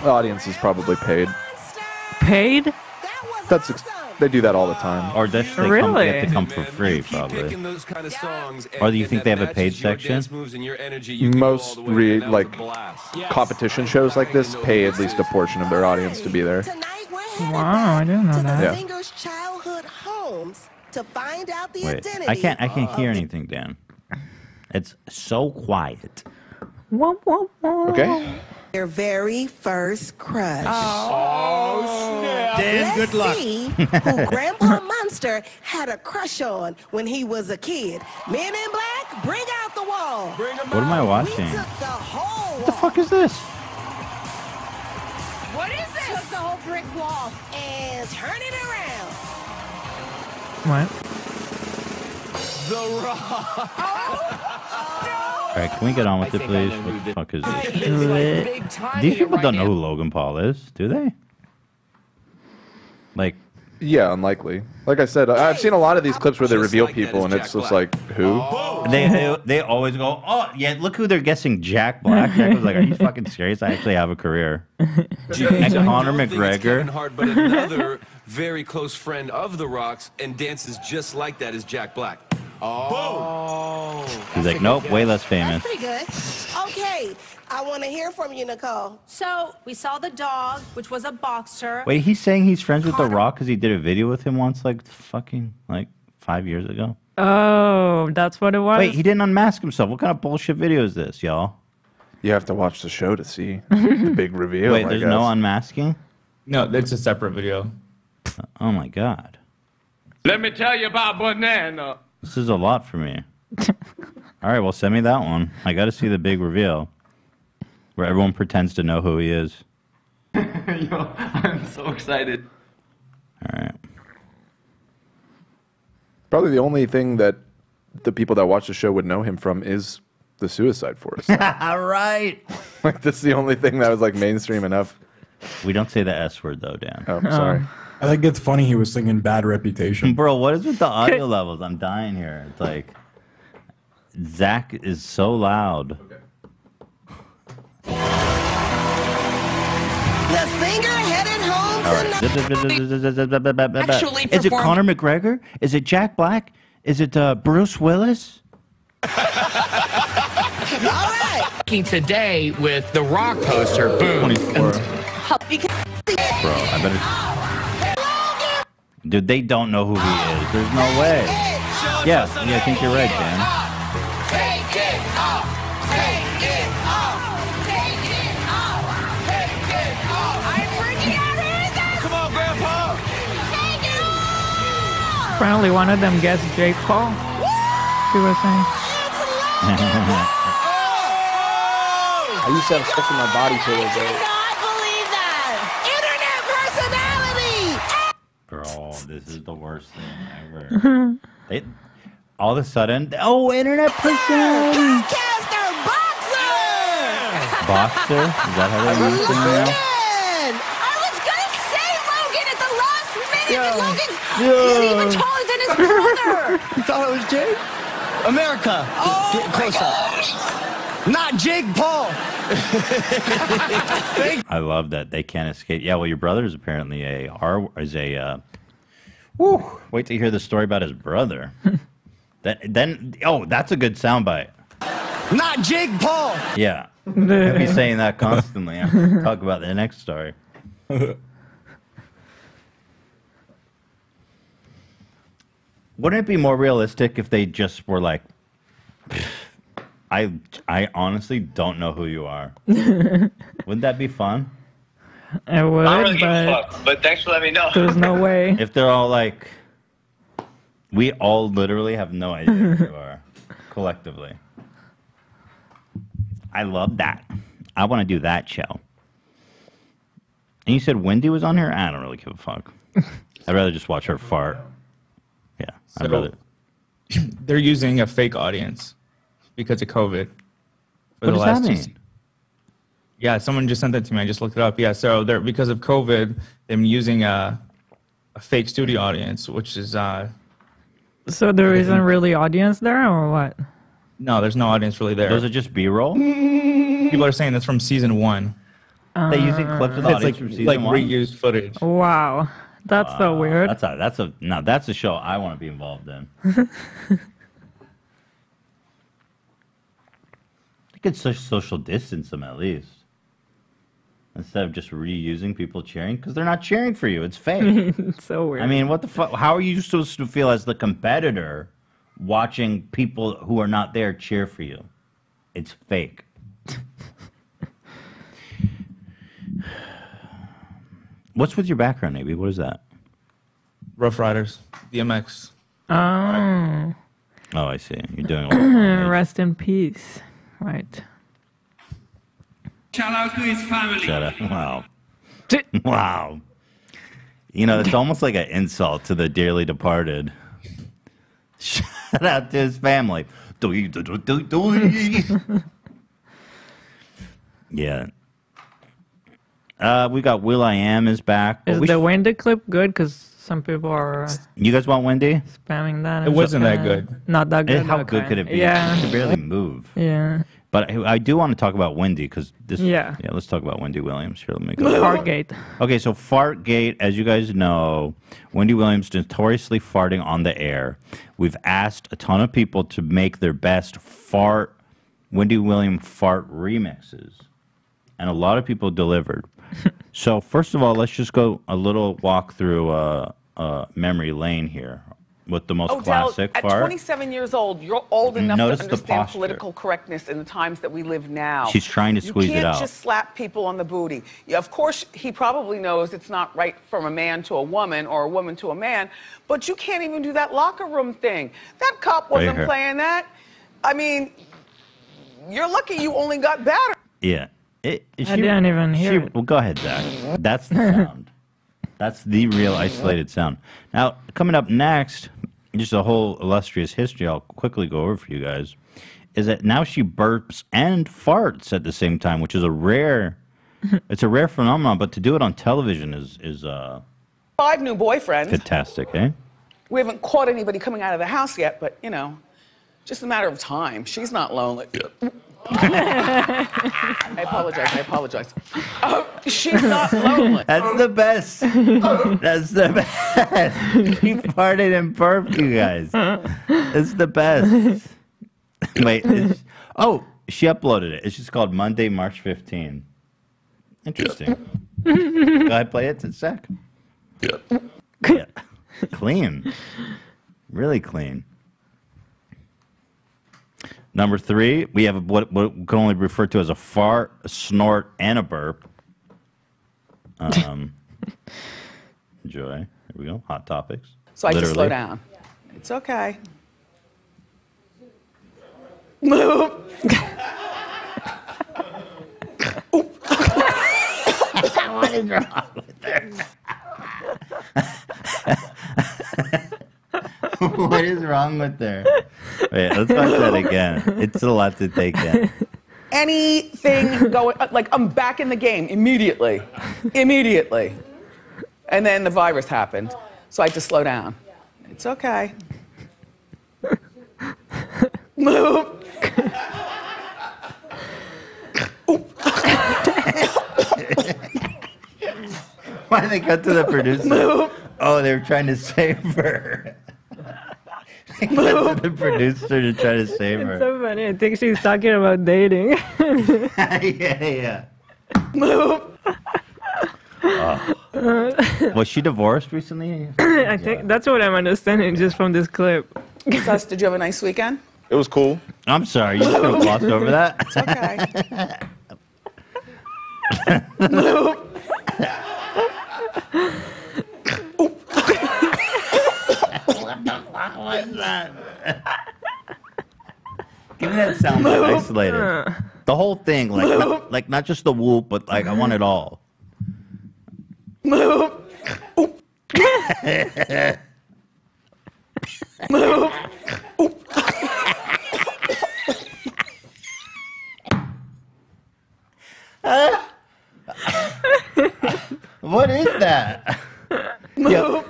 The audience is probably paid. Paid? That's... They do that all the time. Or they have to come for free, probably. Kind of songs, or do you think they have a paid section? Most competition shows like this pay at least a portion of their audience to be there. Wow, I didn't know that. Yeah. Wait, I can't hear anything, Dan. It's so quiet. Okay. Their very first crush. Oh, snap. Dan, good luck. Let's see who Grandpa Monster had a crush on when he was a kid. Men in Black, bring out the wall. What am I watching? What the fuck is this? What is this? Took the whole brick wall and turn it around. What? The Rock. Oh, no. All right, can we get on with it, please? What the fuck is this? These people don't know who Logan Paul is, do they? Like... Yeah, unlikely. Like I said, I've seen a lot of these clips where they reveal people, and it's just like, who? They always go, oh, yeah, look who they're guessing, Jack Black. Jack was like, are you fucking serious? I actually have a career. And Conor McGregor. Hard, but another very close friend of The Rock's and dances just like that is Jack Black. Oh. He's like, nope, way less famous. That's pretty good. Okay, I want to hear from you, Nicole. So we saw the dog, which was a boxer. Wait, he's saying he's friends with The Rock because he did a video with him once, like fucking, like 5 years ago. Oh, that's what it was. Wait, he didn't unmask himself. What kind of bullshit video is this, y'all? You have to watch the show to see the big reveal. Wait, there's no unmasking? No, it's a separate video. Oh my god. Let me tell you about banana. This is a lot for me. All right, well, send me that one. I got to see the big reveal where everyone pretends to know who he is. Yo, I'm so excited. All right. Probably the only thing that the people that watch the show would know him from is the Suicide Forest. All right. Like, that's the only thing that was, like, mainstream enough. We don't say the S word, though, Dan. Oh, sorry. I think it's funny he was singing Bad Reputation. Bro, what is with the audio levels? I'm dying here. It's like, Zach is so loud. Okay. The singer headed home tonight. Actually, is it Conor McGregor? Is it Jack Black? Is it Bruce Willis? All right. Today with the Rock poster. Boom. 24. Bro, I better... Dude, they don't know who he is. There's no way. Yeah, I think you're right, Dan. Take it off. Take it off. Take it off. Take it off. I'm freaking out here. Come on, Grandpa. Take it off. Apparently, one of them guessed Jake Paul. She was saying. I used to have sex in my body for a day. I cannot believe that. Internet personality. worst thing ever. They, all of a sudden, oh, internet person! Podcaster Boxer! Boxer? Is that how they're using now? Logan's even taller than his brother. You thought it was Jake? America. Oh, get close up. Not Jake Paul. I love that they can't escape. Yeah, well, your brother is apparently wait to hear the story about his brother. That's a good soundbite. Not Jake Paul. Yeah, I'll be saying that constantly. I'll talk about the next story. Wouldn't it be more realistic if they just were like, I honestly don't know who you are. Wouldn't that be fun? I would, I really but thanks for letting me know. There's no way. If they're all like, we all literally have no idea who you are, collectively. I love that. I want to do that show. And you said Wendy was on here? I don't really give a fuck. I'd rather just watch her fart. Yeah, so, I'd rather. They're using a fake audience because of COVID. For what does that mean? Yeah, someone just sent that to me. I just looked it up. Yeah, so they're because of COVID, they're using a fake studio audience, which is. So there isn't really audience there, or what? No, there's no audience really there. Those are just B-roll. People are saying that's from season 1. They're using clips of the audience from season 1. Like reused footage. Wow. That's so weird. That's a show I want to be involved in. I could social distance them at least. Instead of just reusing people cheering, because they're not cheering for you. It's fake. It's so weird. I mean, what the fuck? How are you supposed to feel as the competitor watching people who are not there cheer for you? It's fake. What's with your background, Navy? What is that? Rough Riders, DMX. Oh. Oh, I see. You're doing all rest in peace. Right. Shout out to his family. Shut up. Wow. Wow. You know, it's almost like an insult to the dearly departed. Shout out to his family. Yeah. We got Will.i.am is back. Is the Wendy clip good? Because some people are... You guys want Wendy? Spamming that. It wasn't that good. Not that good. How good could it be? Yeah. She could barely move. Yeah. But I do want to talk about Wendy because this... Yeah. Yeah, let's talk about Wendy Williams. Here, let me go. Fartgate. Okay, so Fartgate, as you guys know, Wendy Williams notoriously farting on the air. We've asked a ton of people to make their best Wendy Williams fart remixes. And a lot of people delivered. So first of all, let's just go a little walk through memory lane here with the most classic fart. At 27 years old, you're old enough to understand political correctness in the times that we live now. She's trying to squeeze it out. You can't just slap people on the booty. Yeah, of course, he probably knows it's not right from a man to a woman or a woman to a man, but you can't even do that locker room thing. That cop wasn't playing that. I mean, you're lucky you only got battered. Yeah. I didn't even hear it. Well, go ahead, Zach. That's the sound. That's the real isolated sound. Now, coming up next, just a whole illustrious history I'll quickly go over for you guys, is that now she burps and farts at the same time, which is a rare... It's a rare phenomenon, but to do it on television is 5 new boyfriends. Fantastic, eh? We haven't caught anybody coming out of the house yet, but, you know, just a matter of time. She's not lonely. I apologize. She's not lonely. That's the best. That's the best. She farted and burped, you guys. It's the best. Wait. She uploaded it. It's just called Monday, March 15. Interesting. Go ahead, play it. It's Zach. Yeah. Clean. Really clean. Number 3, we have what we can only refer to as a fart, a snort, and a burp. Enjoy. Here we go. Hot topics. So I just slow down. It's okay. What is wrong with her? What is wrong with her? Wait, let's watch that again. It's a lot to take in. Anything going, like, I'm back in the game immediately. Immediately. And then the virus happened, so I had to slow down. It's okay. Move. Why did they cut to the producer? Move. Oh, they were trying to save her. They cut to the producer to try to save her. It's so funny. I think she's talking about dating. Yeah. Move. Was she divorced recently? I think that's what I'm understanding just from this clip. Sus, did you have a nice weekend? It was cool. I'm sorry, you just kind of glossed over that. It's okay. What the fuck was that? Give me that sound isolated. The whole thing, like, not just the whoop, but like I want it all. Move. Move. What is that? Move.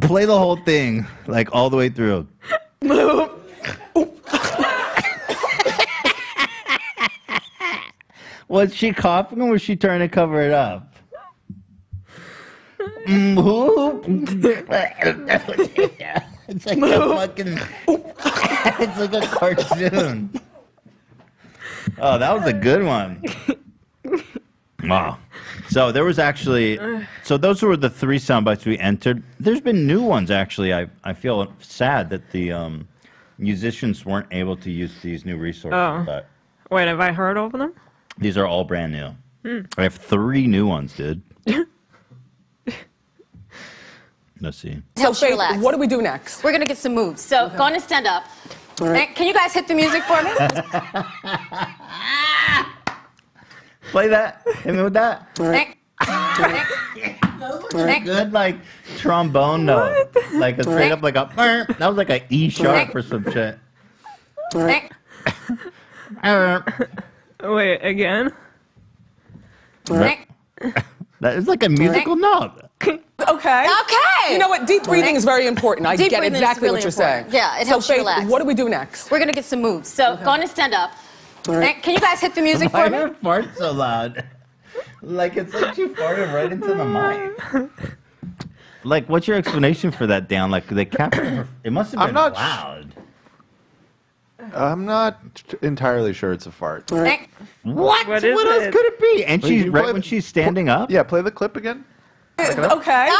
Play the whole thing, like all the way through. Move. Was she coughing or was she trying to cover it up? It's like a fucking, it's like a cartoon. Oh, that was a good one. Wow. So there was actually, so those were the three sound bites we entered. There's been new ones, actually. I feel sad that the musicians weren't able to use these new resources. Oh. But wait, have I heard of them? These are all brand new. I have three new ones, dude. Let's see. So, Faith, what do we do next? We're going to get some moves. So, go on and stand up. Right. Can you guys hit the music for me? Play that. Hit me with that. Right. That was good, like, trombone note. Like, a straight up, like a... That was like an E sharp or some shit. Wait, again? That is like a musical note. Okay. You know what? Deep breathing is very important. I get exactly really what you're important. Saying. Yeah, it helps you relax. What do we do next? We're going to get some moves. So go on and stand up. Can you guys hit the music for me? Why do you fart so loud? Like, it's like she farted right into the mic. Like, what's your explanation for that, Dan? Like, they captured it must have been loud. I'm not entirely sure it's a fart. What? What else could it be? And she's right when she's standing up? Yeah, play the clip again. Okay.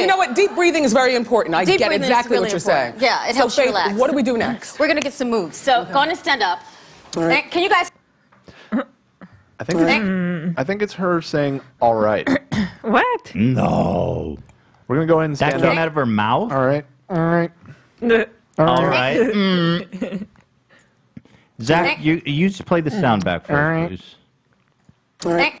You know what? Deep breathing is very important. I get exactly what you're saying. Yeah, it helps you relax. What do we do next? We're going to get some moves. So go on and stand up. Can you guys... I think it's her saying, all right. What? No. We're going to go ahead and stand up. That came out of her mouth? All right. All right. All right. Zach, you just play the sound back first, please.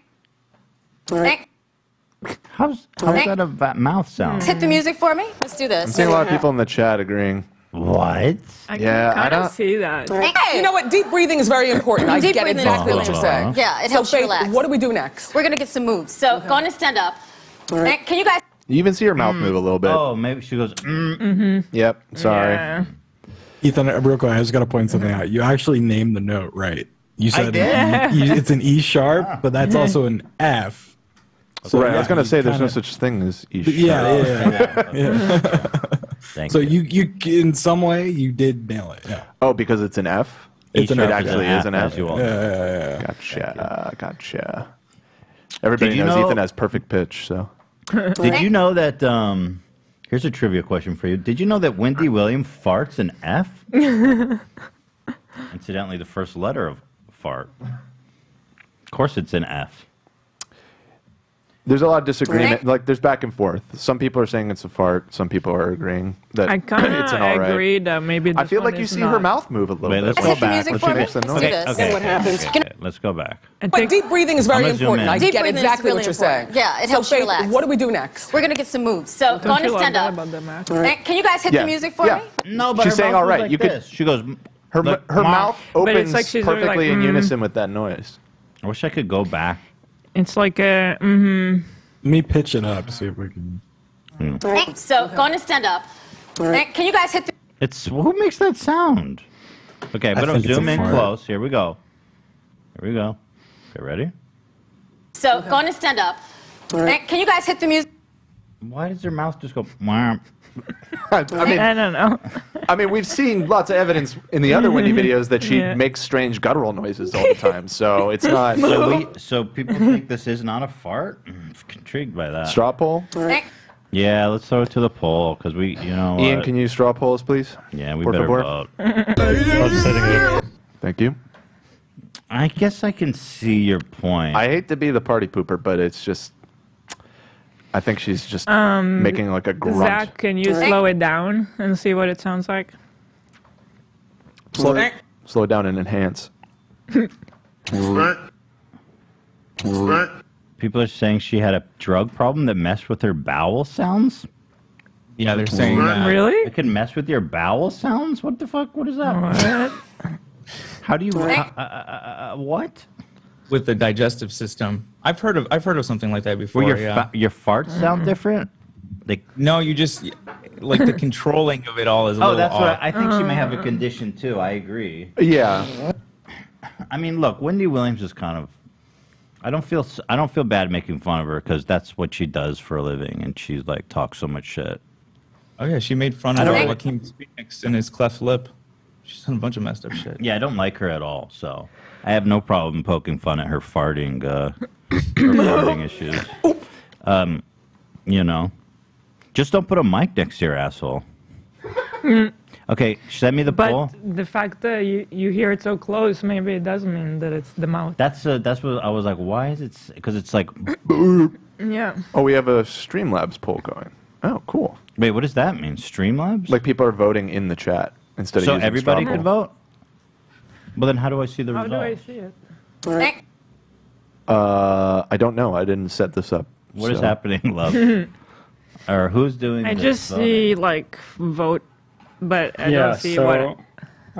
How's that a mouth sound? Hit the music for me. Let's do this. I'm seeing a lot of people in the chat agreeing. What? I don't see that. Hey. You know what? Deep breathing is very important. I get exactly what you're saying. Yeah, it helps you relax. What do we do next? We're going to get some moves. So go on and stand up. Can you guys... You even see her mouth move a little bit. Oh, maybe she goes... Yep, sorry. Yeah. Ethan, real quick, I just got to point something out. You actually named the note right. You said it's an E sharp, but that's also an F. So right, I was going to say there's no such thing as E sharp. Yeah. So you in some way, you did nail it. Yeah. Oh, because it's an F? It actually is an F. Yeah. Gotcha. Everybody knows Ethan has perfect pitch, so. Did you know that, here's a trivia question for you. Did you know that Wendy Williams farts an F? Incidentally, the first letter of fart. Of course it's an F. There's a lot of disagreement. Like, there's back and forth. Some people are saying it's a fart. Some people are agreeing that I kind of agree that maybe. I feel like you see her mouth move a little bit. Let's go back. Okay. What happens? Let's go back. But deep breathing is very important. I get exactly what you're saying. Yeah, it helps you relax. What do we do next? We're gonna get some moves. So go on and stand up. Can you guys hit the music for me? No, but she's saying all right. You could. She goes. Her mouth opens perfectly in unison with that noise. I wish I could go back. It's like a Let me pitch it up, see if we can. Hey, so go on and stand up. Right. Can you guys hit the? It's who makes that sound? Okay, but I'm zoom in close. Here we go. Here we go. Okay, ready? So go on and stand up. Right. Can you guys hit the music? Why does your mouth just go? I don't know. I mean, we've seen lots of evidence in the other Wendy videos that she makes strange guttural noises all the time, so it's not... So people think this is not a fart? I'm intrigued by that. Straw poll? Yeah, let's throw it to the poll, because we, you know... Ian, can you straw poll us, please? Yeah, we better vote. Thank you. I guess I can see your point. I hate to be the party pooper, but it's just... I think she's just making like a grunt. Zach, can you slow it down and see what it sounds like? Slow it down and enhance. People are saying she had a drug problem that messed with her bowel sounds? Yeah, they're saying that. Really? It can mess with your bowel sounds? What the fuck? What is that? How do you... what? With the digestive system. I've heard of something like that before. Well, your farts sound different? Like, no, you just like the controlling of it all is a little off. I think she may have a condition too. I agree. Yeah. I mean, look, Wendy Williams is kind of I don't feel bad making fun of her cuz that's what she does for a living and she's like talks so much shit. Oh yeah, she made fun of Joaquin Phoenix and his cleft lip. She's done a bunch of messed up shit. Yeah, I don't like her at all, so I have no problem poking fun at her farting, issues. You know, just don't put a mic next to your asshole. Okay, send me the poll. But the fact that you hear it so close, maybe it doesn't mean that it's the mouth. That's what I was like. Why is it? Because it's like. Yeah. Oh, we have a Streamlabs poll going. Oh, cool. Wait, what does that mean? Streamlabs? Like people are voting in the chat instead of. So everybody could vote. Well, then how do I see the result? How do I see it? I don't know. I didn't set this up. What is happening, love? Or who's doing this? I just see, like, vote, but I don't see what... Yeah, so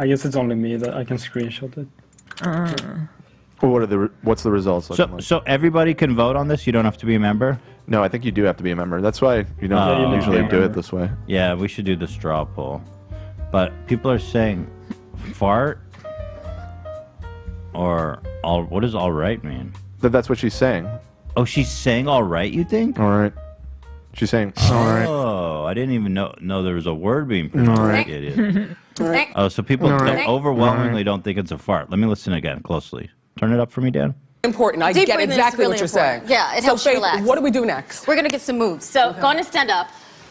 I guess it's only me that I can screenshot it. Well, what's the results looking like? So everybody can vote on this? You don't have to be a member? No, I think you do have to be a member. That's why you don't usually do it this way. Yeah, we should do the straw poll. But people are saying fart... Or all, what does all right mean? That's what she's saying. Oh, she's saying all right, you think? All right. She's saying all right. Oh, I didn't even know there was a word being pronounced. All right. Idiot. Oh, so people overwhelmingly don't think it's a fart. Let me listen again closely. Turn it up for me, Dan. Important. I get exactly what you're saying. Yeah, it helps you relax. What do we do next? We're going to get some moves. So go on and stand up.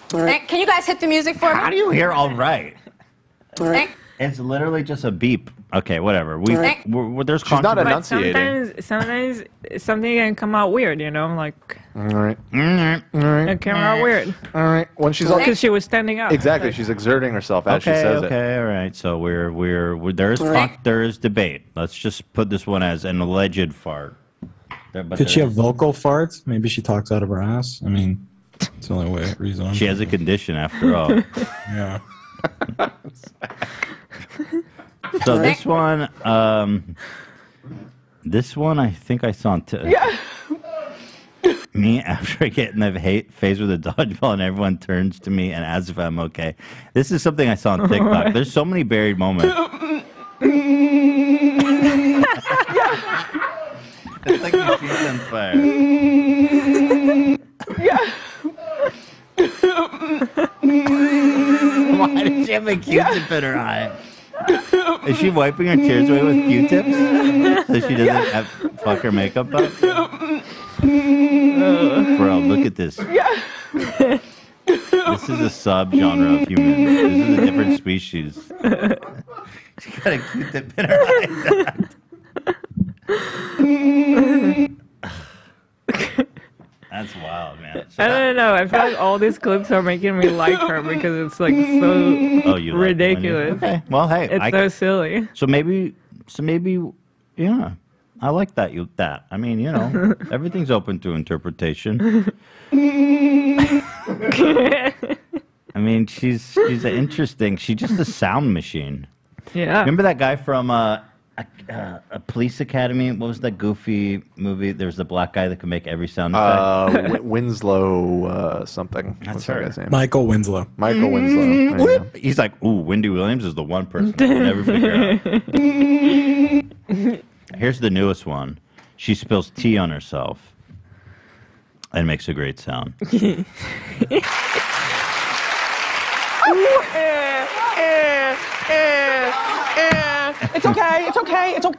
Can you guys hit the music for me? How do you hear all right? It's literally just a beep. Okay, whatever. There's controversy. She's not enunciating. But sometimes something can come out weird, you know, like. All right. It came out weird. All right. When she's because she was standing up. Exactly. She's exerting herself as she says it. Okay. All right. So there is debate. Let's just put this one as an alleged fart. Could she have vocal farts? Maybe she talks out of her ass. I mean, it's the only reason. She has a condition after all. Yeah. So this one I think I saw on me after I get in the hate phase with a dodgeball and everyone turns to me and asks if I'm okay. This is something I saw on TikTok. There's so many buried moments. It's like a season fire. Why did she have a Q-tip in her eye? Is she wiping her tears away with Q-tips? So she doesn't fuck her makeup up? Bro, look at this. This is a sub-genre of humans. This is a different species. She got a Q-tip in her eye. That's wild, man. So I don't know. I feel like all these clips are making me like her because it's like so ridiculous. Okay. Well, hey, it's so silly. So maybe, yeah. I like that. I mean, you know, everything's open to interpretation. I mean, she's interesting. She's just a sound machine. Yeah. Remember that guy from a Police Academy? What was that goofy movie? There was the black guy that could make every sound effect. Winslow something. That's her. That guy's name? Michael Winslow. Michael Winslow. He's like, ooh, Wendy Williams is the one person I can never figure out. Here's the newest one. She spills tea on herself and makes a great sound. It's okay. It's okay. It's okay.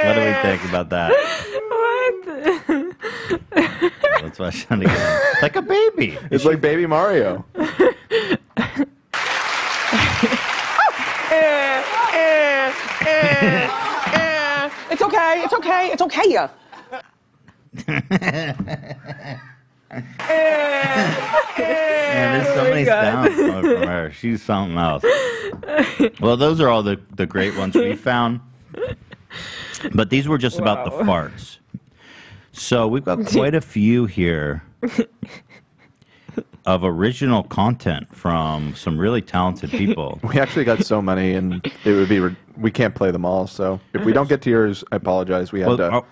What do we think about that? What? That's why I sound again. Like a baby. It's like Baby Mario. It's okay. It's okay. It's okay. Yeah. Man, there's so many sounds coming from her. She's something else. Well, those are all the great ones we found. But these were just about the farts. So we've got quite a few here of original content from some really talented people. We actually got so many, and it would be we can't play them all. So if we don't get to yours, I apologize. We had to...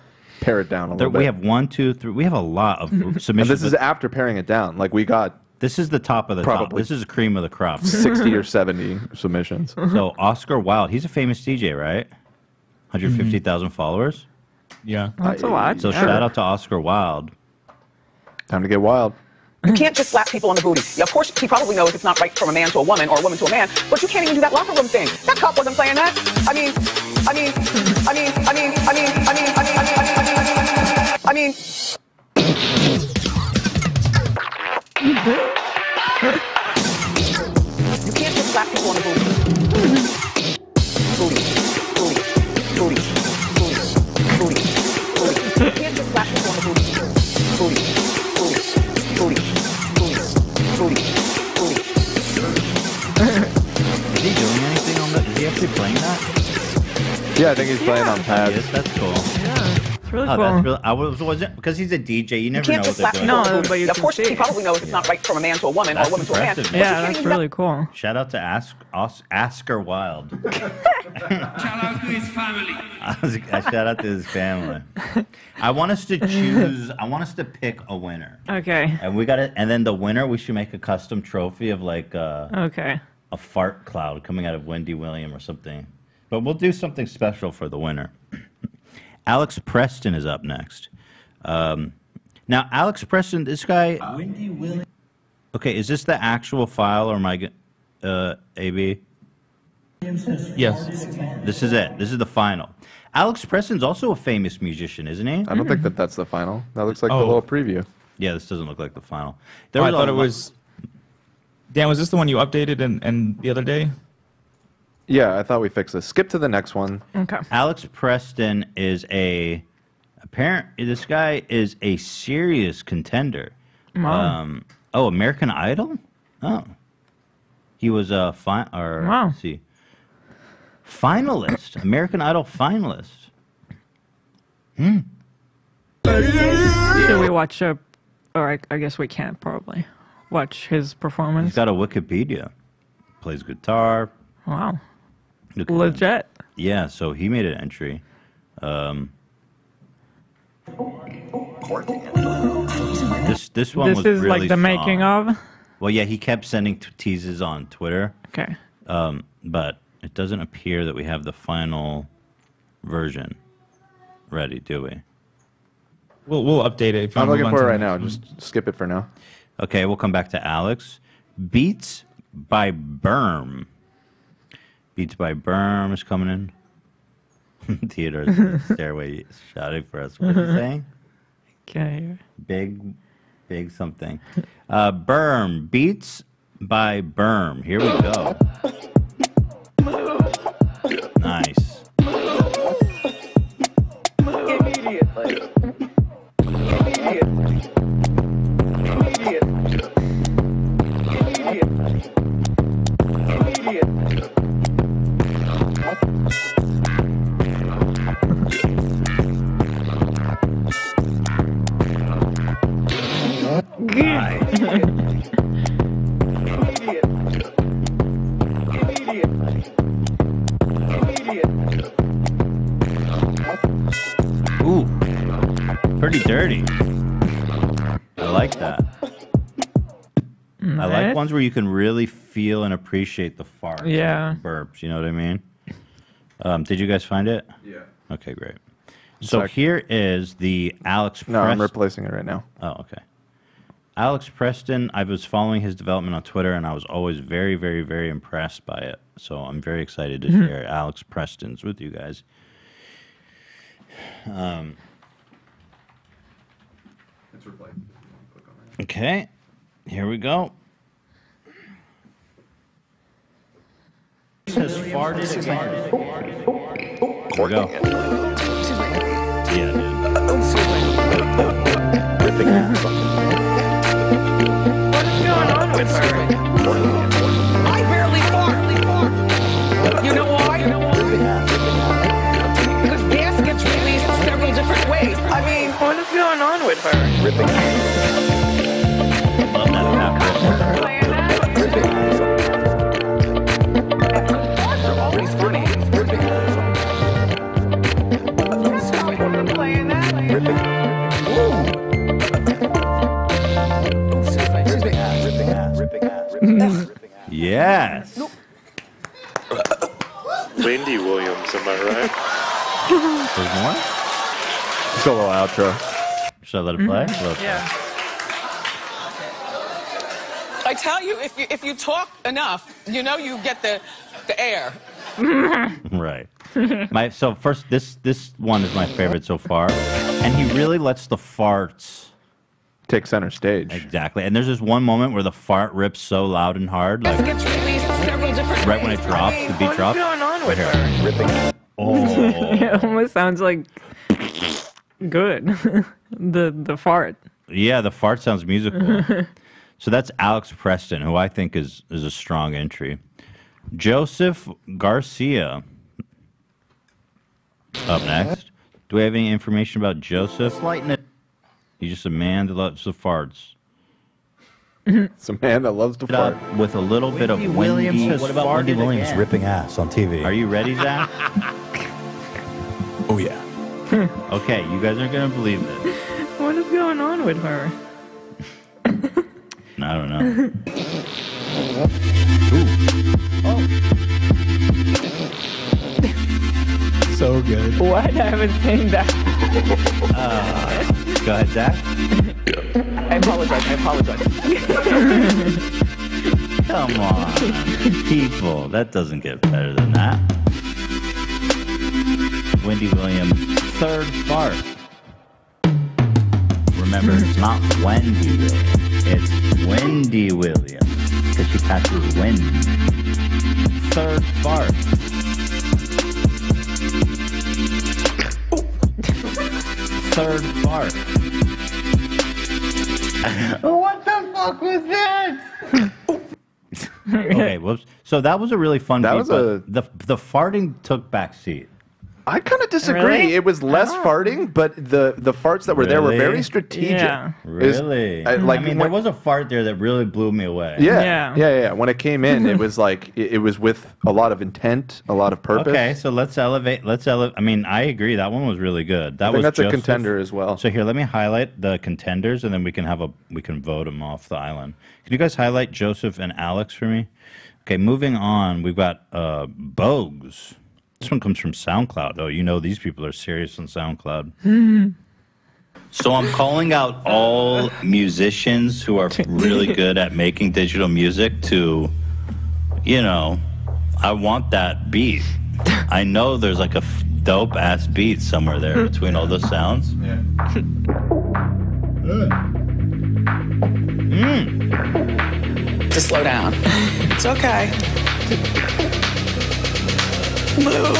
pare it down a little bit. We have 1, 2, 3. We have a lot of submissions. And this is after paring it down. Like we got. This is the top of the top. This is the cream of the crop. 60 or 70 submissions. So Oscar Wilde, he's a famous DJ, right? 150,000 followers. Yeah, that's a lot. So shout out to Oscar Wilde. Time to get wild. You can't just slap people on the booty. Yeah, of course, he probably knows it's not right from a man to a woman or a woman to a man, but you can't even do that locker room thing. That cop wasn't playing that. I mean, you can't just slap people on the booty. You can't just slap people on the booty. Is he doing anything on that? Is he actually playing that? Yeah, I think he's playing on pads. That's cool. Yeah, it's really cool. That's really, I wasn't because he's a DJ. You never know what they're doing. No, but of course, he probably knows it's not right from a man to a woman or a woman to a man. Yeah, that's really cool. Shout out to Oscar Wilde. Shout out to his family. Shout out to his family. I want us to pick a winner. Okay. And we got it. And then the winner, we should make a custom trophy of like. A fart cloud coming out of Wendy Williams or something. But we'll do something special for the winner. Alex Preston is up next. Now, Alex Preston, this guy... Wendy Williams. Okay, is this the actual file or my... AB? Yes. This is it. This is the final. Alex Preston's also a famous musician, isn't he? I don't think that's the final. That looks like the little preview. Yeah, this doesn't look like the final. I thought it was... Dan, was this the one you updated and the other day? Yeah, I thought we fixed this. Skip to the next one. Okay. Alex Preston is this guy is a serious contender. American Idol? Oh. He was a finalist. American Idol finalist. Hmm. Should we watch or I guess we can't probably. Watch his performance. He's got a Wikipedia. Plays guitar. Wow. Legit. Yeah, so he made an entry. This one was really This is like the making of? Well, yeah, he kept sending teases on Twitter. Okay. But it doesn't appear that we have the final version ready, do we? We'll update it. I'm looking for it right now. Just skip it for now. Okay, we'll come back to Alex. Beats by Berm. Beats by Berm is coming in. Theater's in the stairway shouting for us. What is he saying? Okay. Big something. Berm. Beats by Berm. Here we go. Nice. Ooh, pretty dirty. I like that. I like ones where you can really feel and appreciate the fart. Yeah. Burps, you know what I mean? Did you guys find it? Yeah. Okay, great. So here is the Alex Preston. No, I'm replacing it right now. Oh, okay. Alex Preston, I was following his development on Twitter, and I was always very, very, very impressed by it. So I'm very excited to share Alex Preston's with you guys. Okay, here we go. Just farted again. Here we go. Yeah, dude. What is going on with her? I barely fart. You know why? You know why? Because gas gets released several different ways. I mean, what is going on with her? Ripping. I love that. Ripping. Yes. Nope. Wendy Williams, am I right? There's more? It's a little outro. Should I let it play? Yeah. I tell you, if you talk enough, you know you get the air. Right. So first, this one is my favorite so far, and he really lets the farts take center stage. Exactly. And there's this one moment where the fart rips so loud and hard, like right when it drops, the beat drops. Right here. Oh. It almost sounds like good. the fart. Yeah, the fart sounds musical. So that's Alex Preston, who I think is a strong entry. Joseph Garcia. Up next. Do we have any information about Joseph? Lightning. He's just a man that loves the farts. It's a man that loves to fart. With a little bit of Wendy Williams. What about Wendy Williams again? Ripping ass on TV? Are you ready, Zach? Oh, yeah. Okay, you guys aren't going to believe this. What is going on with her? I don't know. Ooh. Oh. So good. What? I haven't seen that. Go ahead, Zach. I apologize. Come on, people. That doesn't get better than that. Wendy Williams, third fart. Remember, it's not Wendy Williams. It's Wendy Williams. Because she passes Wendy. Third fart. Third fart. What the fuck was that? Okay, whoops. So that was a really fun beat, but the farting took back seat. I kind of disagree. Really? It was less farting, but the farts that were there were very strategic. Yeah. Really? I mean, there was a fart there that really blew me away. Yeah. When it came in, it was like it was with a lot of intent, a lot of purpose. Okay, so let's elevate. I mean, I agree. That one was really good. That was a contender as well. So here, let me highlight the contenders, and then we can vote them off the island. Can you guys highlight Joseph and Alex for me? Okay, moving on. We've got Bogues. This one comes from SoundCloud, though. You know these people are serious on SoundCloud. So I'm calling out all musicians who are really good at making digital music to, you know, I want that beat. I know there's like a dope-ass beat somewhere there between all those sounds. Yeah. Just slow down. It's okay. Move.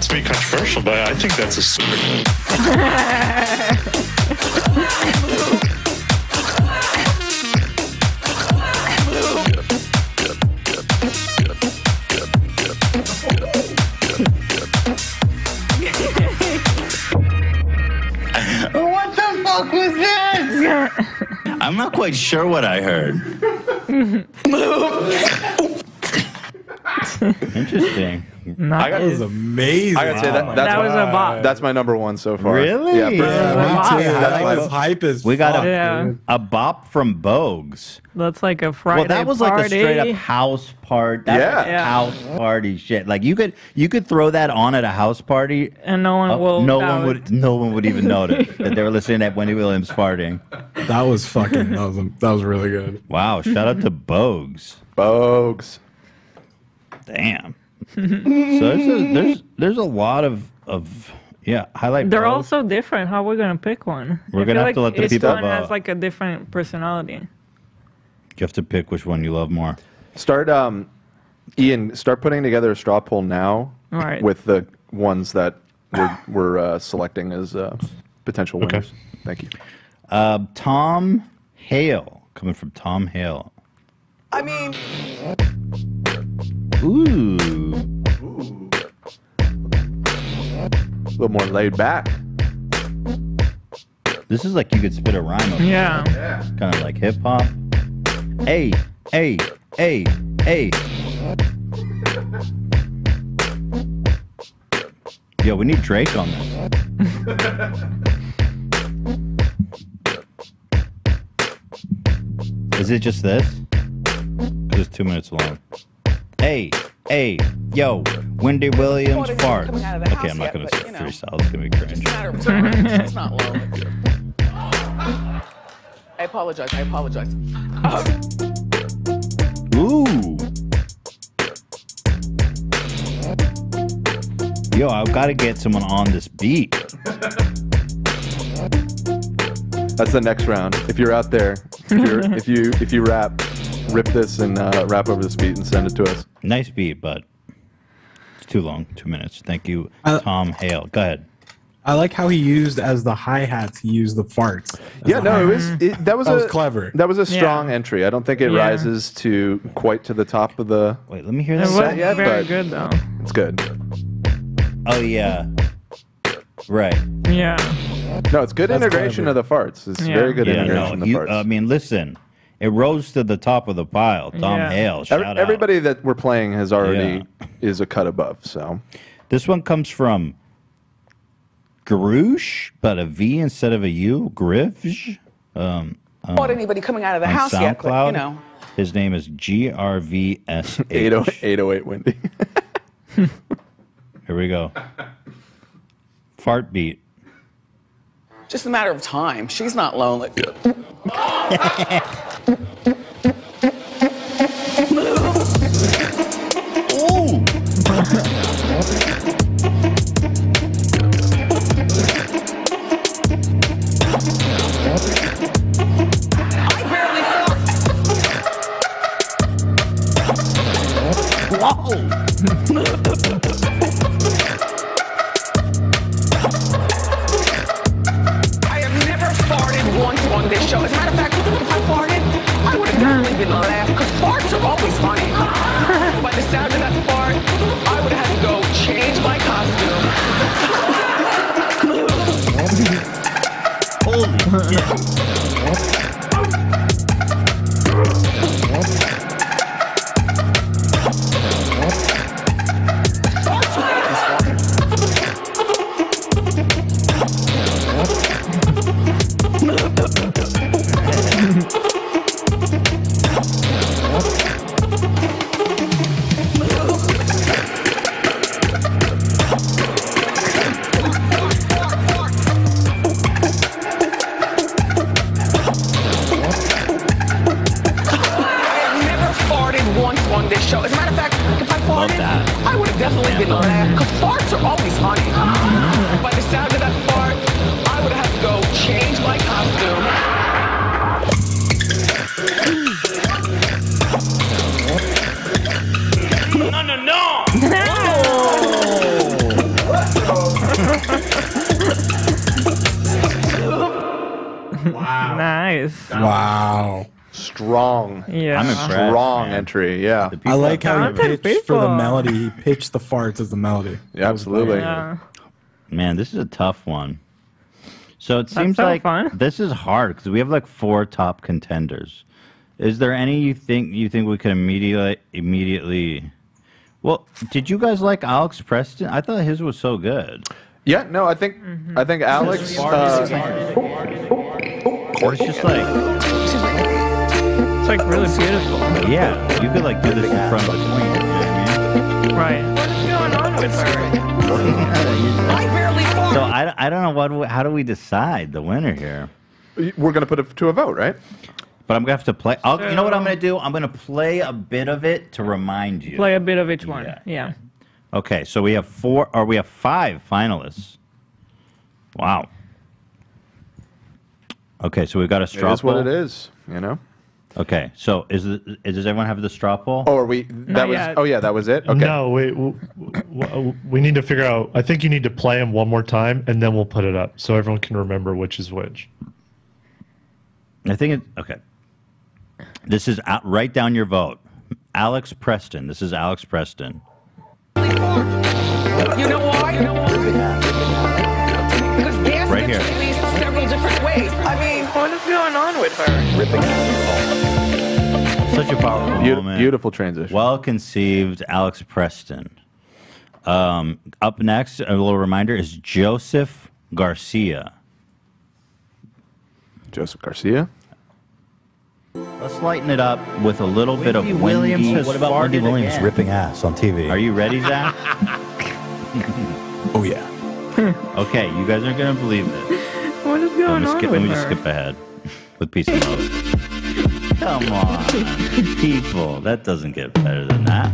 not to be controversial, but I think that's a super move. I'm not quite sure what I heard. Interesting. That was amazing. I gotta say that was a bop. That's my number one so far. Really? Yeah, we got a bop from Bogues. That's like a Friday. Well, that was party. Like a straight up house party. House party shit. Like you could throw that on at a house party, and no one would even notice that they were listening to Wendy Williams farting. That was really good. Wow! Shout out to Bogues. Bogues. Damn. So there's a lot of highlight. They're all so different. How are we gonna pick one? We're gonna have to let the people. Each one has like a different personality. You have to pick which one you love more. Start putting together a straw poll now. All right. With the ones that we're selecting as potential winners. Okay. Thank you. Tom Hale, coming from Tom Hale. I mean. Ooh. A little more laid back. This is like you could spit a rhyme over. Yeah. Kind of like hip hop. Hey. Yo, we need Drake on this. Is it just this? It's 2 minutes long. Hey, yo, Wendy Williams farts. Okay, I'm not going to say freestyle. It's going to be cringe. It's not long. I apologize. Ooh. Yo, I've got to get someone on this beat. That's the next round. If you're out there, if you rap, rip this and rap over this beat and send it to us. Nice beat, but it's too long. 2 minutes. Thank you, Tom Hale. Go ahead. I like how he used as the hi-hats. He used the farts. Yeah, no, that was clever. That was a strong entry. I don't think it rises to quite to the top of the. Wait, let me hear that. It wasn't very good though. It's good. Oh yeah. Right. Yeah. No, it's good. That's integration clever. Of the farts. It's very good integration of the farts. I mean, listen. It rose to the top of the pile. Tom Hale, shout out. Everybody that we're playing has already is a cut above. So, this one comes from Garush, but a V instead of a U. Grivj. Not anybody coming out of the house SoundCloud. Yet, but you know. His name is GRVSH. 808 Wendy. Here we go. Fart beat. Just a matter of time. She's not lonely. Ooh. I barely felt. Whoa. This show. As a matter of fact, if I farted, I would have definitely been laughed because farts are always funny. By the sound of that fart, I would have had to go change my costume. days. Wow. Strong. Yeah. I'm impressed. Strong entry. Yeah. I like how he pitched for the melody. He pitched the farts as the melody. Yeah, absolutely. Yeah. Man, this is a tough one. So it seems like this is hard because we have like 4 top contenders. Is there any you think we could immediately? Well, did you guys like Alex Preston? I thought his was so good. Yeah, no, I think Alex. It's just like. It's like really beautiful. Yeah, you could like do this in front of a queen, you know what I mean? Right. What's going on with her? I barely farted. So I don't know how do we decide the winner here? We're gonna put it to a vote, right? But I'm gonna have to play. You know what I'm gonna do? I'm gonna play a bit of it to remind you. Play a bit of each one. Yeah. Okay, so we have 5 finalists. Wow. Okay, so we've got a straw poll. It is what it is, you know. Okay, so does everyone have the straw poll? Oh, are we? That was it. Okay. No, we need to figure out. I think you need to play them one more time, and then we'll put it up so everyone can remember which is which. I think okay. This is write down your vote, Alex Preston. This is Alex Preston. You know why? Because gas right here. At least several different ways. I mean, what is going on with her? Ripping out. Such a powerful moment. Beautiful transition. Well-conceived Alex Preston. Up next, a little reminder, is Joseph Garcia. Joseph Garcia? Let's lighten it up with a little bit of Wendy Williams. What about Wendy Williams ripping ass on TV? Are you ready, Zach? Oh, yeah. Okay, you guys aren't going to believe this. What is going on with her? Let me just skip ahead with peace and love. Come on, people. That doesn't get better than that.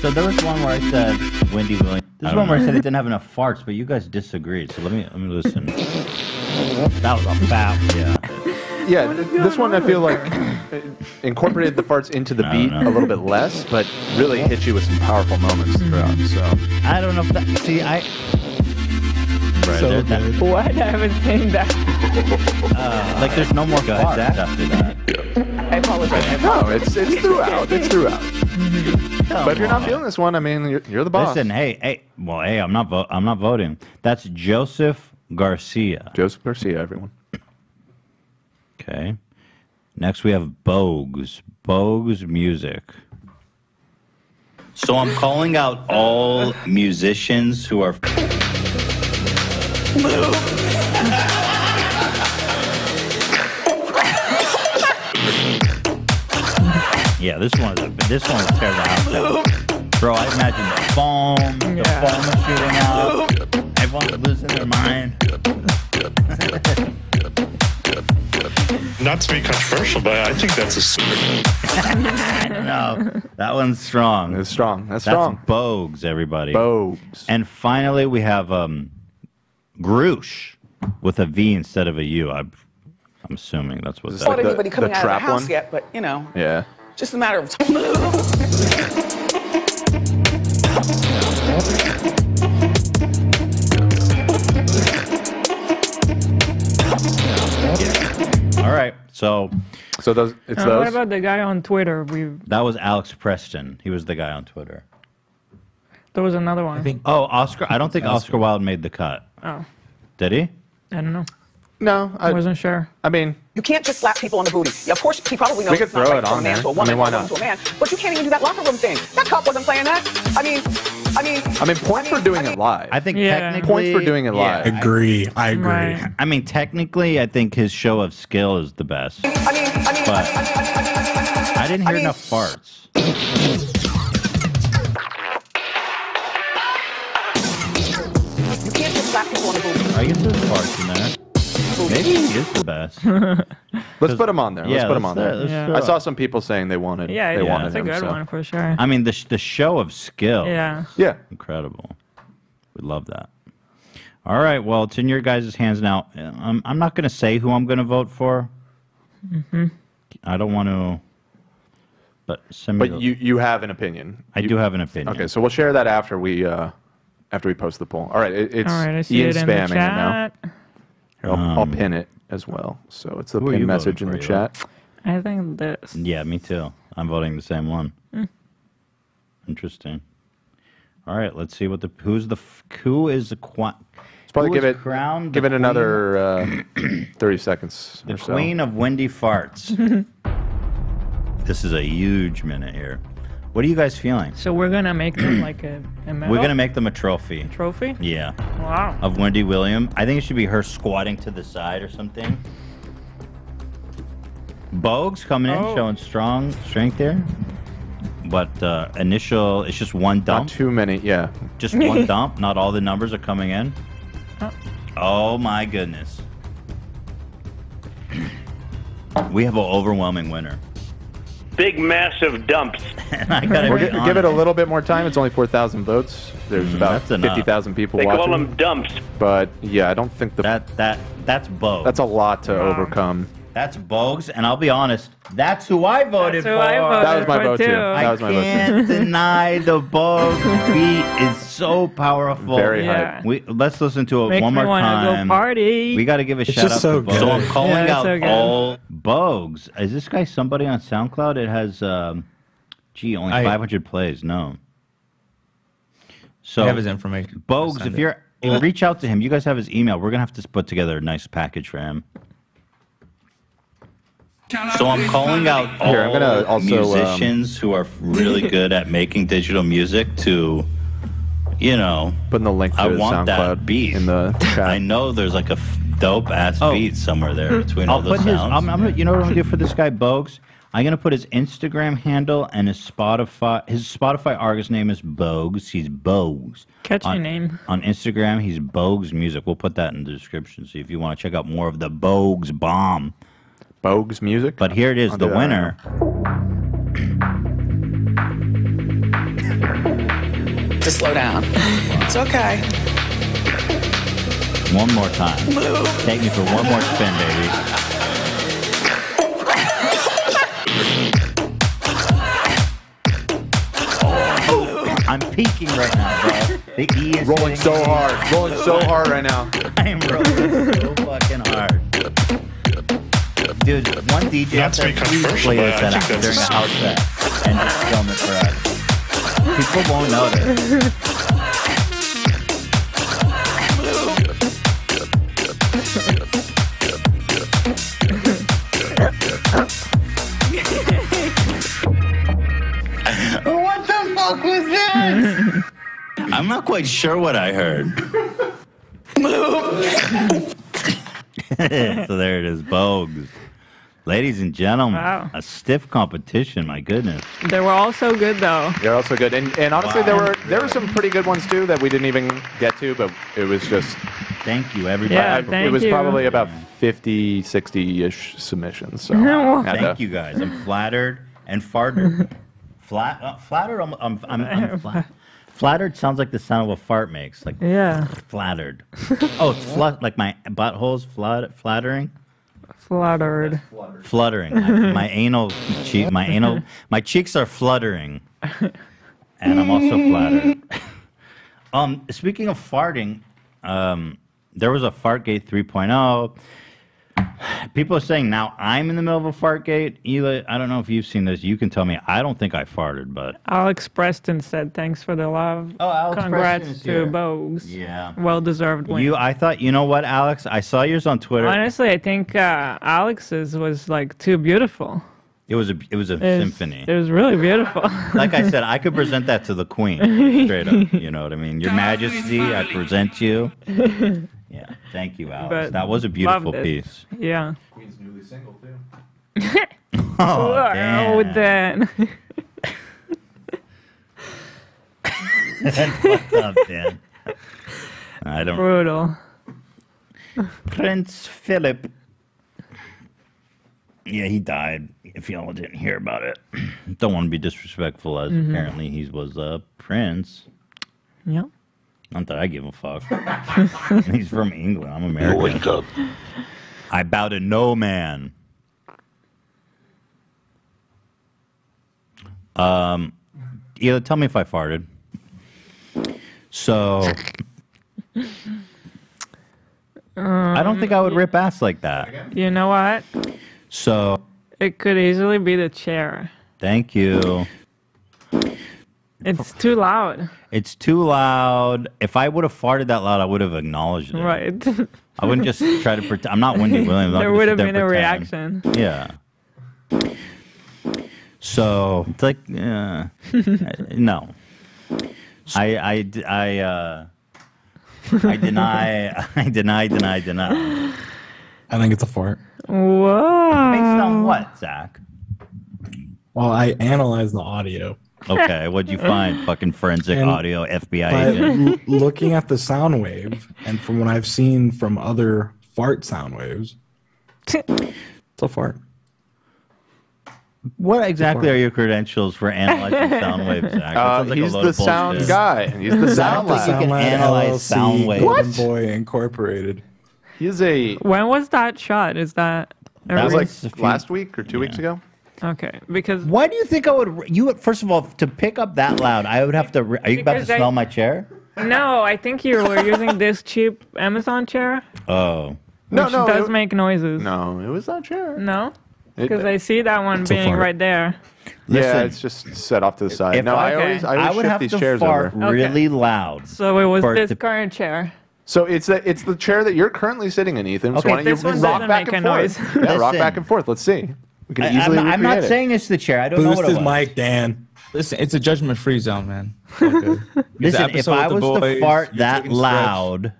So there was one where I said Wendy Williams. This is one where I said it didn't have enough farts, but you guys disagreed. So let me listen. That was a bap. Yeah. Yeah. This one I feel like incorporated the farts into the beat a little bit less, but really hit you with some powerful moments throughout. So I don't know if that. See, I. Right, so that. What? I haven't seen that. Like there's no more farts after that. I apologize. No, it's throughout. It's throughout. But if you're not feeling this one, I mean, you're the boss. Listen, hey, I'm not voting. That's Joseph Garcia. Joseph Garcia, everyone. Okay. Next we have Bogues. Bogues music. So I'm calling out all musicians who are. Yeah, this one tears the house out. Bro, I imagine the foam, the foam is shooting out. Everyone's losing their mind. Not to be controversial, but I think that's a secret. I don't know. That one's strong. It's strong. That's strong. Bogues, everybody. Bogues. And finally, we have Groosh with a V instead of a U. I'm assuming that's what. Not anybody coming out of the house yet, but you know. Yeah. Just a matter of time. Yeah. All right. So those. It's those. What about the guy on Twitter? That was Alex Preston. He was the guy on Twitter. There was another one. Oscar. I don't think Oscar Wilde made the cut. Oh. Did he? I don't know. No, I wasn't sure. I mean, you can't just slap people on the booty. Of course, he probably knows. We could throw it on there. To a woman, I mean, why not? To a man, but you can't even do that locker room thing. That cop wasn't playing that. I mean, points for doing it live. I think technically, points for doing it live. I agree. Right. I mean, technically, I think his show of skill is the best. But I didn't hear enough farts. You can't just slap people on the booty. I guess there's farts in there. Maybe he is the best. Let's put him on there. Let's put him on there. I saw some people saying they wanted. Yeah, it's a good one for sure. I mean, the show of skill. Yeah, incredible. We love that. All right, well, it's in your guys' hands now. I'm not going to say who I'm going to vote for. I don't want to. But you have an opinion. I do have an opinion. Okay, so we'll share that after we post the poll. All right, it's Ian spamming it now. I'll pin it as well. So it's the pin message in the chat. I think this. Yeah, me too. I'm voting the same one. Mm. Interesting. All right, let's see what the who is crowned another 30 seconds. The queen of Wendy farts. This is a huge minute here. What are you guys feeling? So we're gonna make them like a medal? We're gonna make them a trophy. A trophy? Yeah. Wow. Of Wendy Williams. I think it should be her squatting to the side or something. Bogues coming in, showing strength there. But initial, it's just one dump. Not too many, yeah. Just one dump. Not all the numbers are coming in. Oh my goodness. We have an overwhelming winner. Big, massive dumps. And I gotta give it a little bit more time. It's only 4,000 votes. There's about 50,000 people watching. They call them dumps. But yeah, I don't think that's Bogues. That's a lot to overcome. That's Bogues, and I'll be honest, that's who I voted for. That was my vote, too. I can't deny the Bogues beat is so powerful. Very hype. Let's listen to it one more time. Go party. We got to give a shout out to Bogues. So I'm calling out all Bogues. Is this guy somebody on SoundCloud? It has, only 500 plays. No. So I have his information. Bogues, if you're, reach out to him. You guys have his email. We're going to have to put together a nice package for him. So I'm calling out all musicians who are really good at making digital music to, you know, putting the link to SoundCloud that beat in the chat. I know there's like a dope ass beat somewhere there between all those sounds. You know what I'm gonna do for this guy Bogues? I'm gonna put his Instagram handle and his Spotify. His Spotify artist name is Bogues. He's Bogues. Catchy name. On Instagram, he's Bogues Music. We'll put that in the description. So if you want to check out more of the Bogues bomb. Bogues music, but here it is, the winner. Just slow down. It's okay. One more time. Take me for one more spin, baby. I'm peaking right now, bro. The E is rolling so hard. Rolling so hard right now. I am rolling so fucking hard. Dude, one DJ out there usually is that during the house set and just film it for us. People won't notice. What the fuck was that? I'm not quite sure what I heard. So there it is, Bogues. Ladies and gentlemen, a stiff competition, my goodness. They were all so good, though. They're all so good. And honestly, there were some pretty good ones, too, that we didn't even get to, but it was just... Thank you, everybody. Yeah, thank you. Probably about 50, 60-ish submissions. So thank you, guys. I'm flattered and farted. Flattered? I'm flattered. Flattered sounds like the sound of a fart makes. Like, yeah. Flattered. Oh, it's like my butthole's flattering? Fluttered. Fluttering. My cheeks are fluttering. And I'm also flattered. Speaking of farting, there was a Fartgate 3.0. People are saying now I'm in the middle of a fart gate. Hila, I don't know if you've seen this. You can tell me. I don't think I farted, but... Alex Preston said, thanks for the love. Oh, Alex Preston. Congrats to Bogues. Yeah. Well-deserved win. I thought, you know what, Alex? I saw yours on Twitter. Honestly, I think Alex's was, like, too beautiful. It was a symphony. It was really beautiful. Like I said, I could present that to the queen. Straight up. You know what I mean? Your Majesty, I present you. Yeah, thank you, Alex. But that was a beautiful piece. Yeah. Queen's newly single, too. Oh, Dan. That's fucked up, Dan. Brutal. Prince Philip. Yeah, he died, if y'all didn't hear about it. Don't want to be disrespectful, as apparently he was a prince. Yeah. Not that I give a fuck. He's from England. I'm American. Wake up. I bow to no man. Hila, tell me if I farted. So, I don't think I would rip ass like that. You know what? So it could easily be the chair. Thank you. It's too loud. It's too loud. If I would have farted that loud, I would have acknowledged it. Right. I wouldn't just try to pretend. I'm not Wendy Williams. There would have been a reaction. Yeah. So it's like, no. I deny, I deny. I think it's a fart. Whoa. Based on what, Zach? Well, I analyzed the audio. Okay, what'd you find? Fucking forensic audio, FBI agent. Looking at the sound wave, and from what I've seen from other fart sound waves, it's a fart. What exactly are your credentials for analyzing sound waves, Zach? Like he's the sound guy. He's the sound lab. He can analyze sound waves. What? Boy Incorporated. He's a. When was that shot? Is that? That was like last week or 2 weeks ago. Okay, because why do you think I would? You first of all, to pick up that loud, I would have to. Are you about to smell my chair? No, I think you were using this cheap Amazon chair. Oh, no, does it make noises. No, it was that chair. No. Because I see that one being right there. Listen, yeah, it's just set off to the side. No, I would shift have these to chairs fart over. Really loud. So it was this current chair. So it's the chair that you're currently sitting in, Ethan. Okay, so why don't you rock back and forth? Yeah, listen, rock back and forth. Let's see. We can easily I'm not saying it's the chair. I don't know what it was. Boost his mic, Dan. Listen, it's a judgment-free zone, man. Okay. Listen, if I was to fart that loud,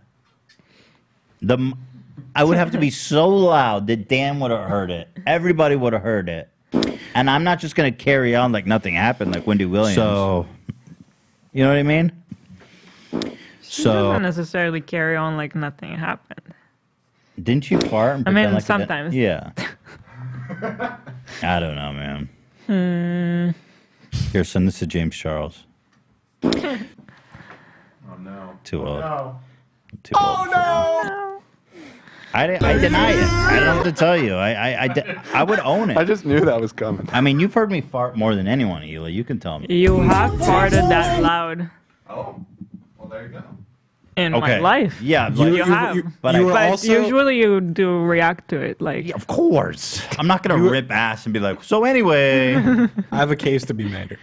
I would have to be so loud that Dan would have heard it. Everybody would have heard it. And I'm not just going to carry on like nothing happened, like Wendy Williams. So, you know what I mean? She doesn't necessarily carry on like nothing happened. Didn't she fart? I mean, like sometimes. Yeah. I don't know, man. Here, send this to James Charles. Oh, no. Too old. No. Too old. Oh, no! I deny it. I don't have to tell you. I would own it. I just knew that was coming. I mean, you've heard me fart more than anyone, Hila. You can tell me. You have farted that loud. Oh, well, there you go. In my life. Yeah, like, you have. But usually you do react to it. Like, yeah, of course. I'm not going to rip ass and be like, so anyway. I have a case to be made here.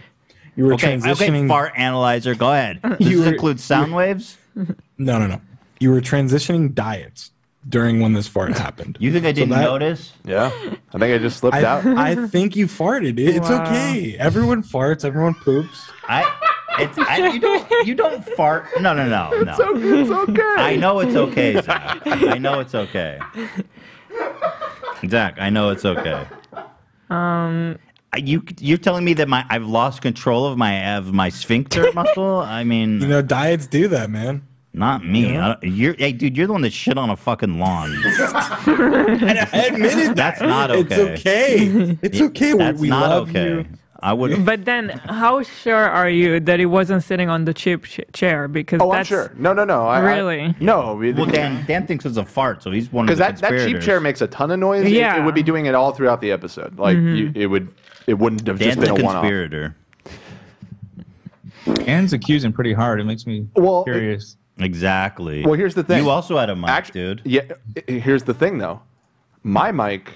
You were transitioning. Okay, fart analyzer. Go ahead. This includes sound waves? No. You were transitioning diets during when this fart happened. You think I didn't notice? Yeah. I think I just slipped out. I think you farted. It's okay. Everyone farts. Everyone poops. You don't fart. No. It's okay. I know it's okay, Zach. I know it's okay. Zach, I know it's okay. You're telling me that I've lost control of my sphincter muscle? I mean, diets do that, man. Not me. Yeah. Hey, dude, you're the one that shit on a fucking lawn. And I admitted that's not okay. It's okay. It's okay. That's we not love okay. You. I would. But then, how sure are you that he wasn't sitting on the cheap chair? Because I'm sure. No. No. Well, Dan thinks it's a fart, so he's one of the conspirators. Because that cheap chair makes a ton of noise. Yeah. It would be doing it all throughout the episode. Like it wouldn't have just been a one-off. Conspirator. Dan's accusing pretty hard. It makes me curious. Exactly. Well, here's the thing. You also had a mic, dude. Yeah. Here's the thing, though. My mic,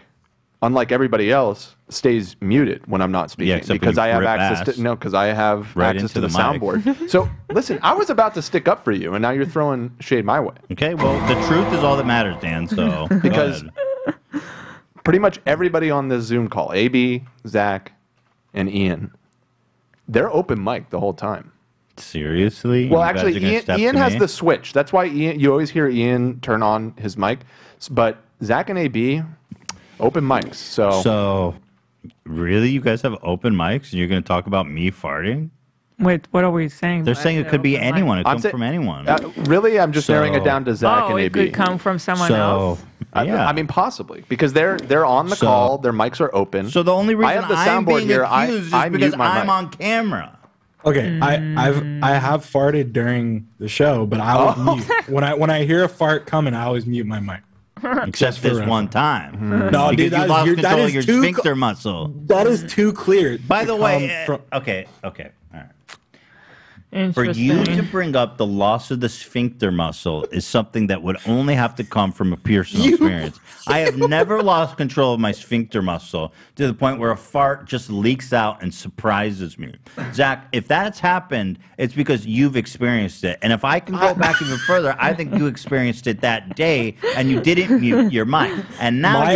unlike everybody else, stays muted when I'm not speaking because I have access to the soundboard. So listen, I was about to stick up for you, and now you're throwing shade my way. Okay. Well, the truth is all that matters, Dan. So because pretty much everybody on this Zoom call, AB, Zach, and Ian, they're open mic the whole time. Seriously? Well, actually, Ian has the switch. That's why you always hear Ian turn on his mic. But Zach and AB, open mics. So really, you guys have open mics, and you're going to talk about me farting? Wait, what are we saying? They're saying it could be anyone. It could come from anyone. Really, I'm just narrowing it down to Zach and AB. Oh, it could come from someone else. Yeah. I mean, possibly, because they're on the call. Their mics are open. So the only reason I'm being accused is because I'm on camera. Okay, I have farted during the show, but I always mute. When I hear a fart coming, I always mute my mic. Except this one time. No, dude, you lost control of your sphincter muscle. That is too clear. By the way, okay, all right. For you to bring up the loss of the sphincter muscle is something that would only have to come from a personal experience. I have never lost control of my sphincter muscle to the point where a fart just leaks out and surprises me. Zach, if that's happened, it's because you've experienced it. And if I can go back even further, I think you experienced it that day and you didn't mute your mic. And now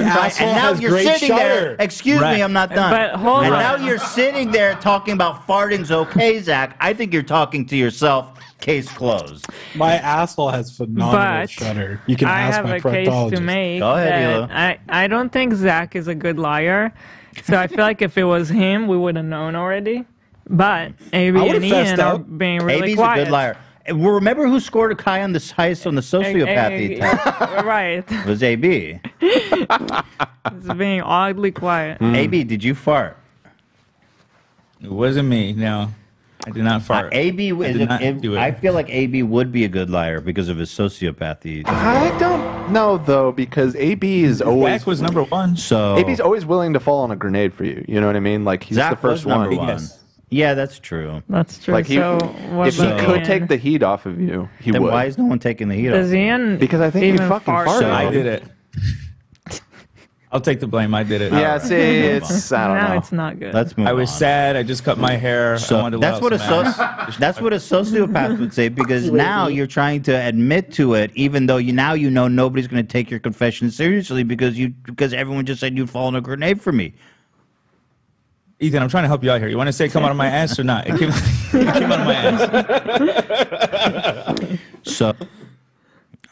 you're sitting there. Excuse me, I'm not done. But hold on. Now you're sitting there talking about farting's okay, Zach. I think you're talking to yourself, case closed. My asshole has phenomenal shudder. You can ask my proctologist. I have a case to make. Go ahead, I don't think Zach is a good liar, so I feel like if it was him, we would have known already. But AB and Ian are being really quiet. AB's a good liar. Remember who scored a high on the sociopathy test? Right. It was AB. It's being oddly quiet. AB, did you fart? It wasn't me, no. I did not fart. I feel like AB would be a good liar because of his sociopathy. I don't know, though, because AB is always... Zach was number one. So AB's always willing to fall on a grenade for you. You know what I mean? Like, he's the first one. Yes. Yeah, that's true. That's true. Like if he could take the heat off of you, he would. Then why is no one taking the heat off of you? Because I think you fucking farted. I did it. I'll take the blame. I did it. Yeah, see, I don't know. It's not good. Let's move on. I was sad. I just cut my hair. So I wanted to that's what a sociopath would say, because now you're trying to admit to it, even though you know nobody's going to take your confession seriously because everyone just said you'd fallen a grenade for me. Ethan, I'm trying to help you out here. You want to say come out of my ass or not? It came out of my ass. So...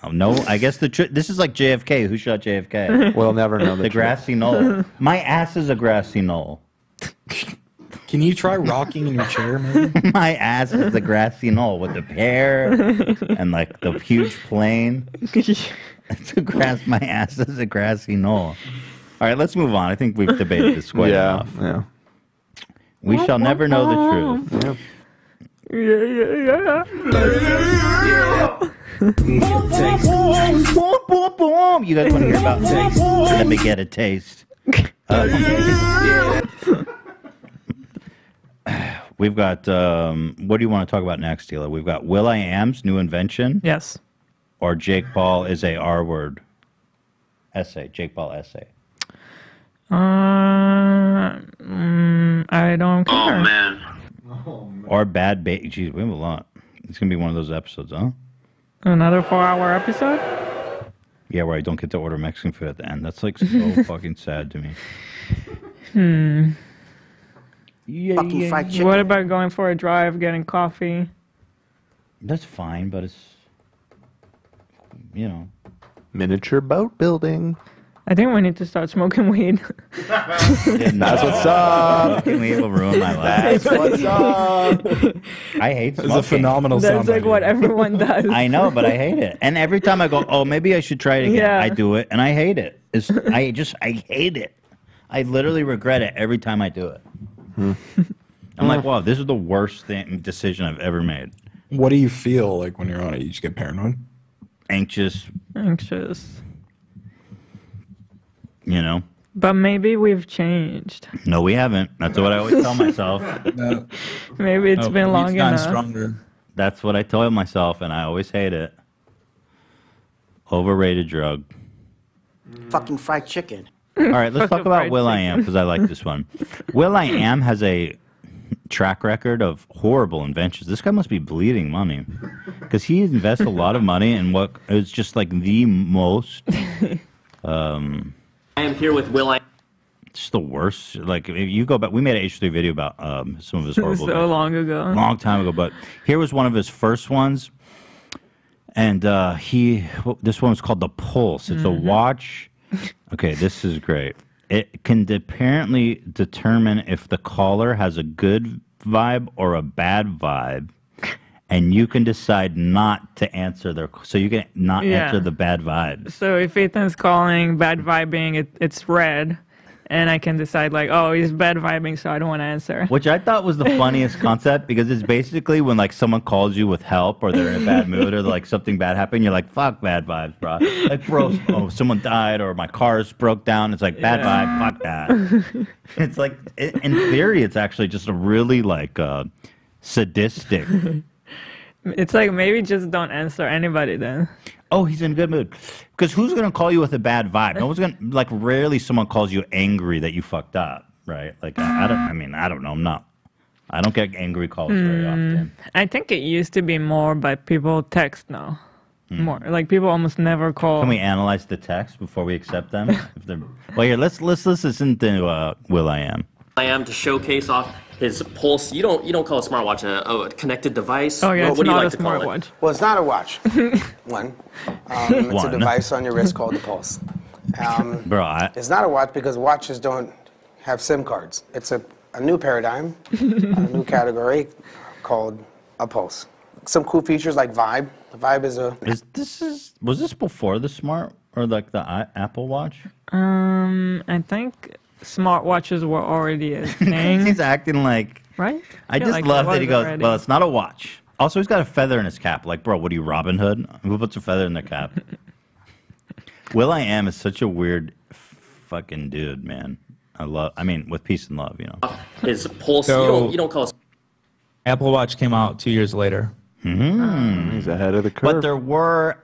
Oh, no, I guess this is like JFK. Who shot JFK? We'll never know the grassy knoll. My ass is a grassy knoll. Can you try rocking in your chair, maybe? My ass is a grassy knoll with the pear and like the huge plane. It's a grass. My ass is a grassy knoll. All right, let's move on. I think we've debated this quite enough. Yeah. We shall never know the truth. Yeah. You guys want to hear about taste? Let me get a taste. We've got, what do you want to talk about next, Hila? We've got Will.i.am's new invention. Yes. Or Jake Paul is a R-word essay. Jake Paul essay. I don't care. Oh, man. Or Bad Baby. Jeez, we have a lot. It's going to be one of those episodes, huh? Another 4-hour episode? Yeah, where I don't get to order Mexican food at the end. That's like so fucking sad to me. Yeah. What about going for a drive, getting coffee? That's fine, but it's, you know. Miniature boat building. I think we need to start smoking weed. That's what's up. Smoking weed will ruin my life. That's what's up. I hate smoking. It's a phenomenal sound. That's like what everyone does. I know, but I hate it. And every time I go, oh, maybe I should try it again, I do it, and I hate it. I hate it. I literally regret it every time I do it. I'm like, wow, this is the worst decision I've ever made. What do you feel like when you're on it? You just get paranoid? Anxious. Anxious. You know, but maybe we've changed. No, we haven't. That's what I always tell myself. No. Maybe it's been long enough. Stronger. That's what I told myself, and I always hate it. Overrated drug. Fucking fried chicken. All right, let's talk about Will.i.am because I like this one. Will.i.am has a track record of horrible inventions. This guy must be bleeding money because he invests a lot of money in what is just like the most. I am here with Will.i.am. It's the worst. Like, if you go back, we made an H3 video about some of his horrible videos. So long ago. Long time ago, but here was one of his first ones. And this one was called The Pulse. It's a watch. Okay, this is great. It can apparently determine if the caller has a good vibe or a bad vibe. And you can decide not to answer their... So you can not answer the bad vibe. So if Ethan's calling bad vibing, it's red. And I can decide, like, oh, he's bad vibing, so I don't want to answer. Which I thought was the funniest concept, because it's basically when, like, someone calls you with help or they're in a bad mood or, like, something bad happened. You're like, fuck bad vibes, bro. Like, bro, someone died or my car's broke down. It's like, bad vibe, fuck that. It's like, in theory, it's actually just a really, like, sadistic... It's like, maybe just don't answer anybody then. Oh, he's in a good mood. Because who's going to call you with a bad vibe? No one's going to, like, rarely someone calls you angry that you fucked up, right? Like, I don't know. I don't get angry calls very often. I think it used to be more, but people text now. More. Like, people almost never call. Can we analyze the text before we accept them? If they're... Well, here, let's listen to Will.i.am. Will.i.am to showcase off his pulse. You don't call a smartwatch a connected device. Oh yeah, well, it's not a smartwatch. Well, it's not a watch. It's a device on your wrist called the pulse. It's not a watch because watches don't have SIM cards. It's a new paradigm, a new category called a pulse. Some cool features like Vibe. The Vibe is a. Was this before the smart or like the Apple Watch? I think. Smartwatches were already a thing. He's acting like... Right? I just like love that he goes, already. Well, it's not a watch. Also, he's got a feather in his cap. Like, bro, what are you, Robin Hood? Who puts a feather in their cap? Will.i.am is such a weird fucking dude, man. I mean, with peace and love, you know. His pulse, so, you don't call it... Apple Watch came out 2 years later. Mm-hmm. He's ahead of the curve. But there were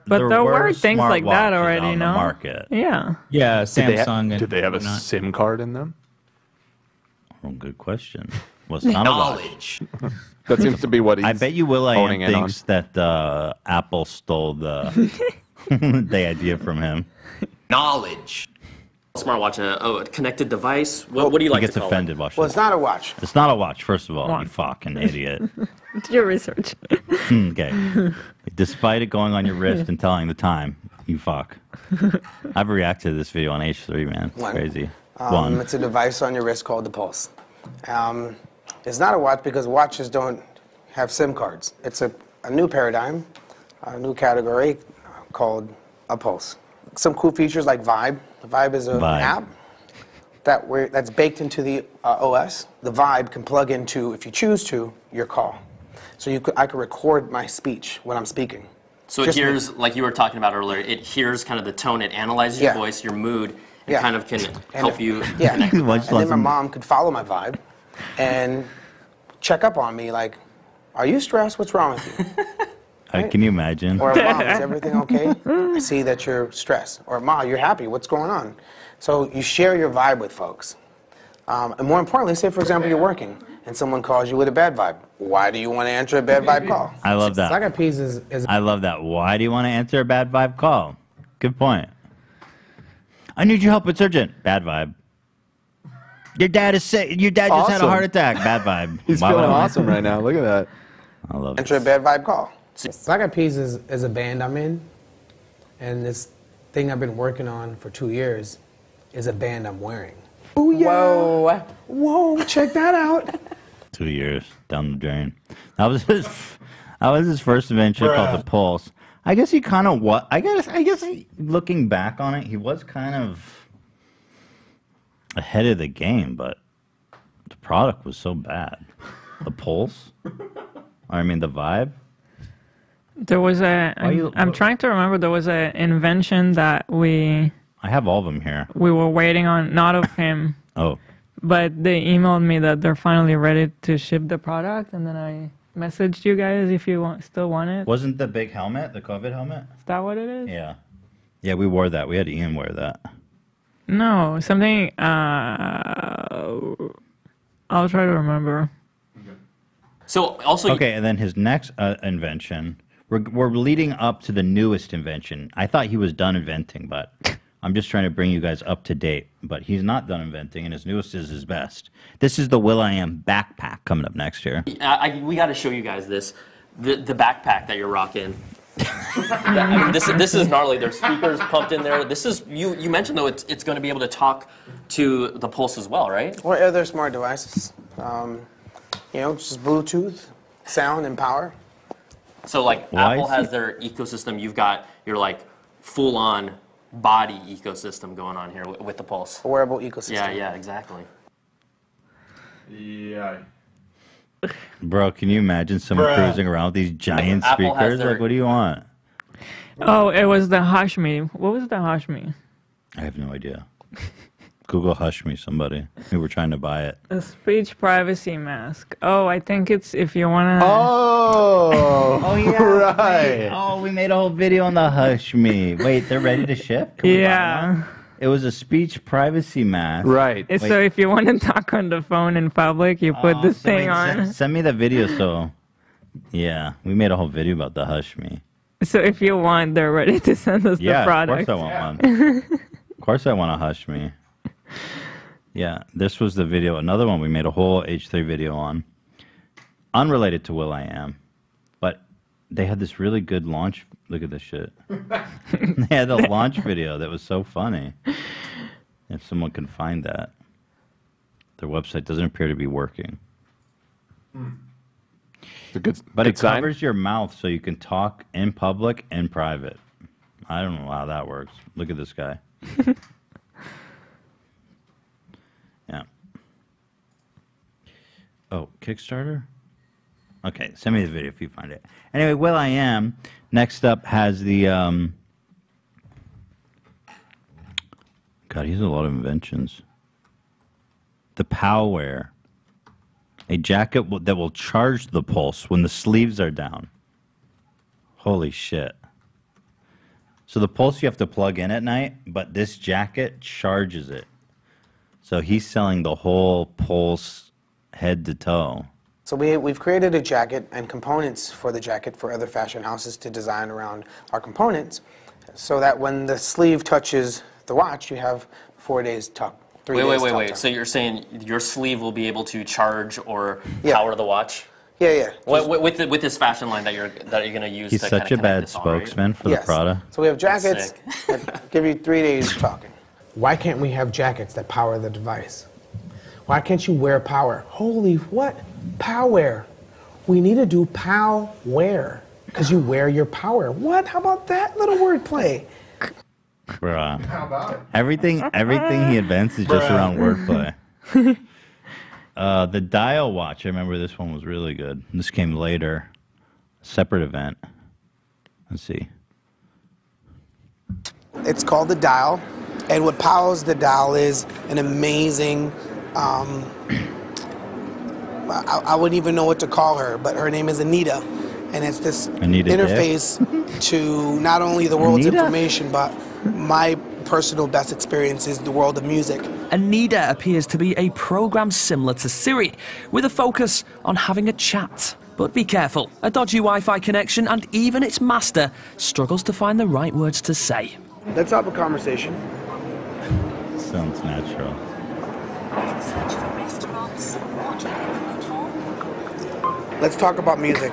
things like that already on the market. Yeah. Yeah, Samsung. Did they have a SIM card in them? Oh, good question. Well, it's not knowledge. That seems to be what he's. I bet you Will.i.am thinks that Apple stole the idea from him. Knowledge. Smartwatch, a connected device. What do you like? He gets offended. Well, it's not a watch. It's not a watch. First of all, you fucking idiot. Do your research. Okay. Despite it going on your wrist and telling the time, you fuck. I've reacted to this video on H3, man. It's crazy. It's a device on your wrist called the Pulse. It's not a watch because watches don't have SIM cards. It's a new paradigm, a new category called a Pulse. Some cool features like Vibe. The Vibe is an app that's baked into the OS. The Vibe can plug into, if you choose to, your call. So I could record my speech when I'm speaking. So it hears, like you were talking about earlier, it hears kind of the tone, it analyzes your voice, your mood, and kind of can help you connect. And then my mom could follow my Vibe and check up on me like, are you stressed? What's wrong with you? Right? Can you imagine? Or, Mom, is everything okay? I see that you're stressed. Or, Ma, you're happy. What's going on? So you share your vibe with folks. And more importantly, say, for example, you're working, and someone calls you with a bad vibe. Why do you want to answer a bad vibe call? I love that. Second piece is I love that. Why do you want to answer a bad vibe call? Good point. I need your help. It's urgent. Bad vibe. Your dad is sick. Your dad just had a heart attack. Bad vibe. He's feeling awesome right now. Look at that. I love it. Answer a bad vibe call. Second Piece is a band I'm in, and this thing I've been working on for 2 years is a band I'm wearing. Oh yeah! Whoa! Whoa! Check that out. 2 years down the drain. That was his first adventure called The Pulse. I guess he kind of what? I guess, looking back on it, he was kind of ahead of the game, but the product was so bad. The Pulse. I mean, the Vibe. There was a. I'm trying to remember. There was an invention that we. I have all of them here. We were waiting on, not of him. Oh. But they emailed me that they're finally ready to ship the product, and then I messaged you guys if you still want it. Wasn't the big helmet the COVID helmet? Is that what it is? Yeah. Yeah, we wore that. We had Ian wear that. No, something. I'll try to remember. Okay. So also. Okay, and then his next invention. We're leading up to the newest invention. I thought he was done inventing, but I'm just trying to bring you guys up to date. But he's not done inventing, and his newest is his best. This is the Will.i.am backpack coming up next year. We got to show you guys this. The backpack that you're rocking. I mean, this is gnarly. There's speakers pumped in there. This is you mentioned, though, it's going to be able to talk to the Pulse as well, right? Or other smart devices. Just Bluetooth, sound, and power. So, like, Apple has their ecosystem. You've got your, like, full-on body ecosystem going on here with the Pulse. A wearable ecosystem. Yeah, exactly. Yeah. Bro, can you imagine someone cruising around with these giant speakers? Like, what do you want? Oh, it was the Hush Me. What was the Hush Me? I have no idea. Google Hush Me, somebody. We were trying to buy it. A speech privacy mask. Oh, I think it's if you want to... Oh! Oh, yeah. right. Oh, we made a whole video on the Hush Me. Wait, they're ready to ship? Yeah. It was a speech privacy mask. Right. Wait. So if you want to talk on the phone in public, you put this thing on. Send me the video. So, yeah, we made a whole video about the Hush Me. So if you want, they're ready to send us the product. Of course I want one. Of course I want a Hush Me. Yeah, this was the video. Another one we made a whole H3 video on. Unrelated to Will.i.am. But they had this really good launch. Look at this shit. They had a launch video that was so funny. If someone can find that. Their website doesn't appear to be working. But it covers your mouth so you can talk in public and private. I don't know how that works. Look at this guy. Yeah. Oh, Kickstarter? Okay, send me the video if you find it. Anyway, Will.i.am next up has the God, he has a lot of inventions. The Powwear, a jacket that will charge the pulse when the sleeves are down. Holy shit! So the pulse you have to plug in at night, but this jacket charges it. So he's selling the whole pulse, head to toe. So we've created a jacket and components for the jacket for other fashion houses to design around our components so that when the sleeve touches the watch, you have 4 days tuck, three days tuck. So you're saying your sleeve will be able to charge or power the watch? Yeah, yeah. With this fashion line that you're going to use. He's such a bad spokesman for the Prada. So we have jackets that give you 3 days talking. Why can't we have jackets that power the device? Why can't you wear power? Holy what? Powwear. We need to do powwear because you wear your power. What? How about that little wordplay? Bruh. How about it? Everything he invents is just around wordplay. The dial watch. I remember this one was really good. This came later. Separate event. Let's see. It's called the dial, and what powers the dial is an amazing. I wouldn't even know what to call her, but her name is Anita, and it's this interface to not only the world's information, but my personal best experience is the world of music. Anita appears to be a program similar to Siri, with a focus on having a chat. But be careful, a dodgy Wi-Fi connection and even its master struggles to find the right words to say. Let's have a conversation. Sounds natural. Let's talk about music.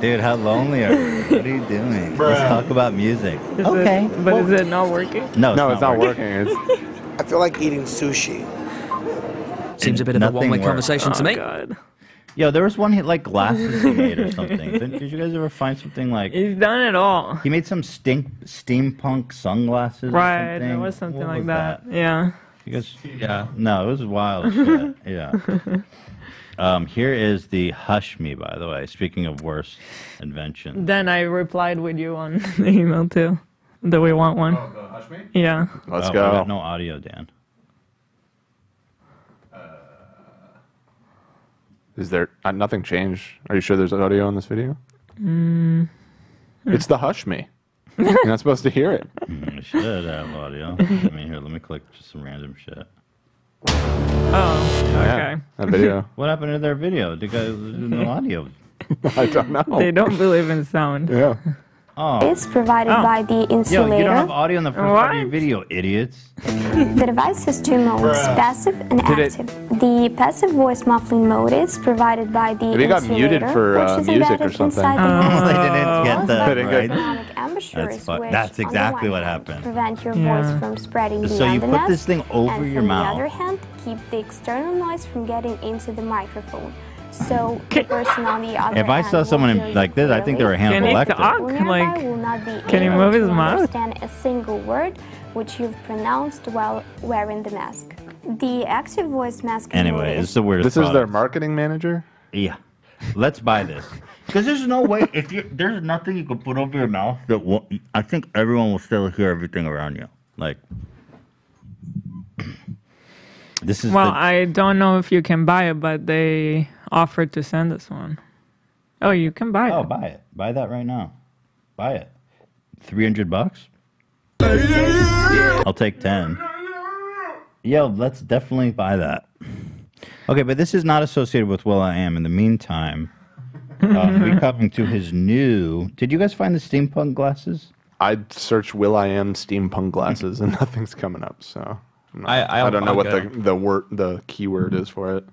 Dude, how lonely are you? What are you doing? Bruh. Let's talk about music. Is it not working? No, it's not working. I feel like eating sushi. Seems a bit of a one-way conversation to me. God. Yo, there was one hit like glasses he made or something. Did you guys ever find something like... He's done it all. He made some steampunk sunglasses or something. Right, there was something like that. Yeah. Because, yeah, no, it was wild shit. Yeah. Here is the Hush Me, by the way, speaking of worst invention. Then I replied with you on the email, too. Do we want one? Oh, the Hush Me? Yeah. Let's go. We got no audio, Dan. Is there... nothing changed. Are you sure there's audio on this video? It's the Hush Me. You're not supposed to hear it. I should have audio. I mean, here, let me click just some random shit. Oh, okay. That video. What happened to their video? There's no audio. I don't know. They don't believe in sound. Yeah. Oh. It's provided by the insulator. Yo, you don't have audio in the front part of your video, idiots. The device has two modes, passive and active. The passive voice muffling mode is provided by the insulator. They got muted for music or something. They didn't get that right. That's exactly what happened. Prevent your voice from spreading beyond the nest. So you put this thing over your mouth. On the other hand, keep the external noise from getting into the microphone. So the person on the other hand, I saw someone like this, I think they were hand-selected. Can he move his mouth? Understand a single word which you've pronounced while wearing the mask. The active voice mask. Anyway, it's the weirdest. This is their marketing manager. Yeah. Let's buy this. Because there's no way, there's nothing you can put over your mouth that will, I think everyone will still hear everything around you. Like, This is I don't know if you can buy it, but they offered to send us one. Oh, you can buy it. Oh, buy it. Buy that right now. Buy it. $300? I'll take 10. Yo, let's definitely buy that. Okay, but this is not associated with Will.i.am. In the meantime, we're coming to his new... Did you guys find the steampunk glasses? I searched Will.i.am steampunk glasses and nothing's coming up, so... I don't know what the keyword is for it.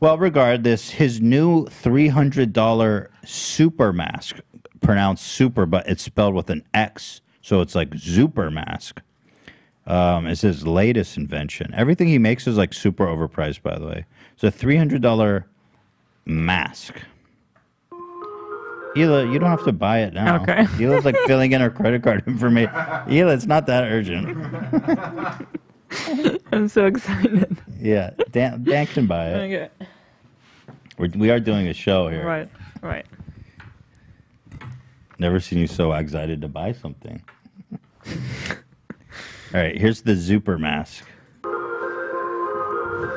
Well, regardless, his new $300 super mask, pronounced super, but it's spelled with an X, so it's like super mask, is his latest invention. Everything he makes is like super overpriced, by the way. It's a $300 mask. Hila, you don't have to buy it now. Okay. Hila's like filling in her credit card information. Hila, it's not that urgent. I'm so excited. Yeah, Dan can buy it. Okay. We are doing a show here. Right. Never seen you so excited to buy something. All right, here's the Zuper mask.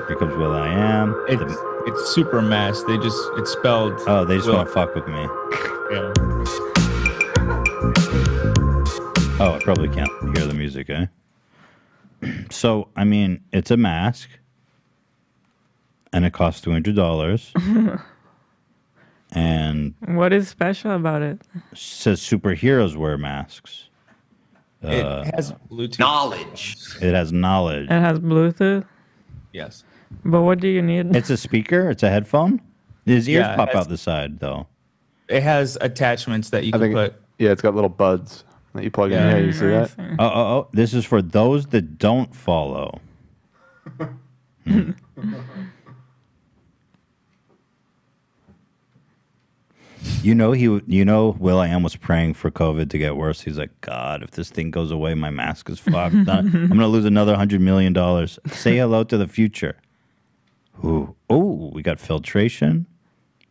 Here comes Will.i.am. It's super mask. It's spelled... Oh, they just want to fuck with me. Yeah. Oh, I probably can't hear the music, eh? So, I mean, it's a mask. And it costs $200. And... What is special about it? Says superheroes wear masks. It has Bluetooth. Knowledge. It has knowledge. It has Bluetooth? Yes. But what do you need? It's a speaker. It's a headphone. His ears pop out the side, though. It has attachments that you can put. Yeah, it's got little buds that you plug in. Yeah, you see that? Oh. This is for those that don't follow. You know, Will.i.am was praying for COVID to get worse. He's like, God, if this thing goes away, my mask is fucked. I'm going to lose another $100 million. Say hello to the future. Ooh. Oh, we got filtration.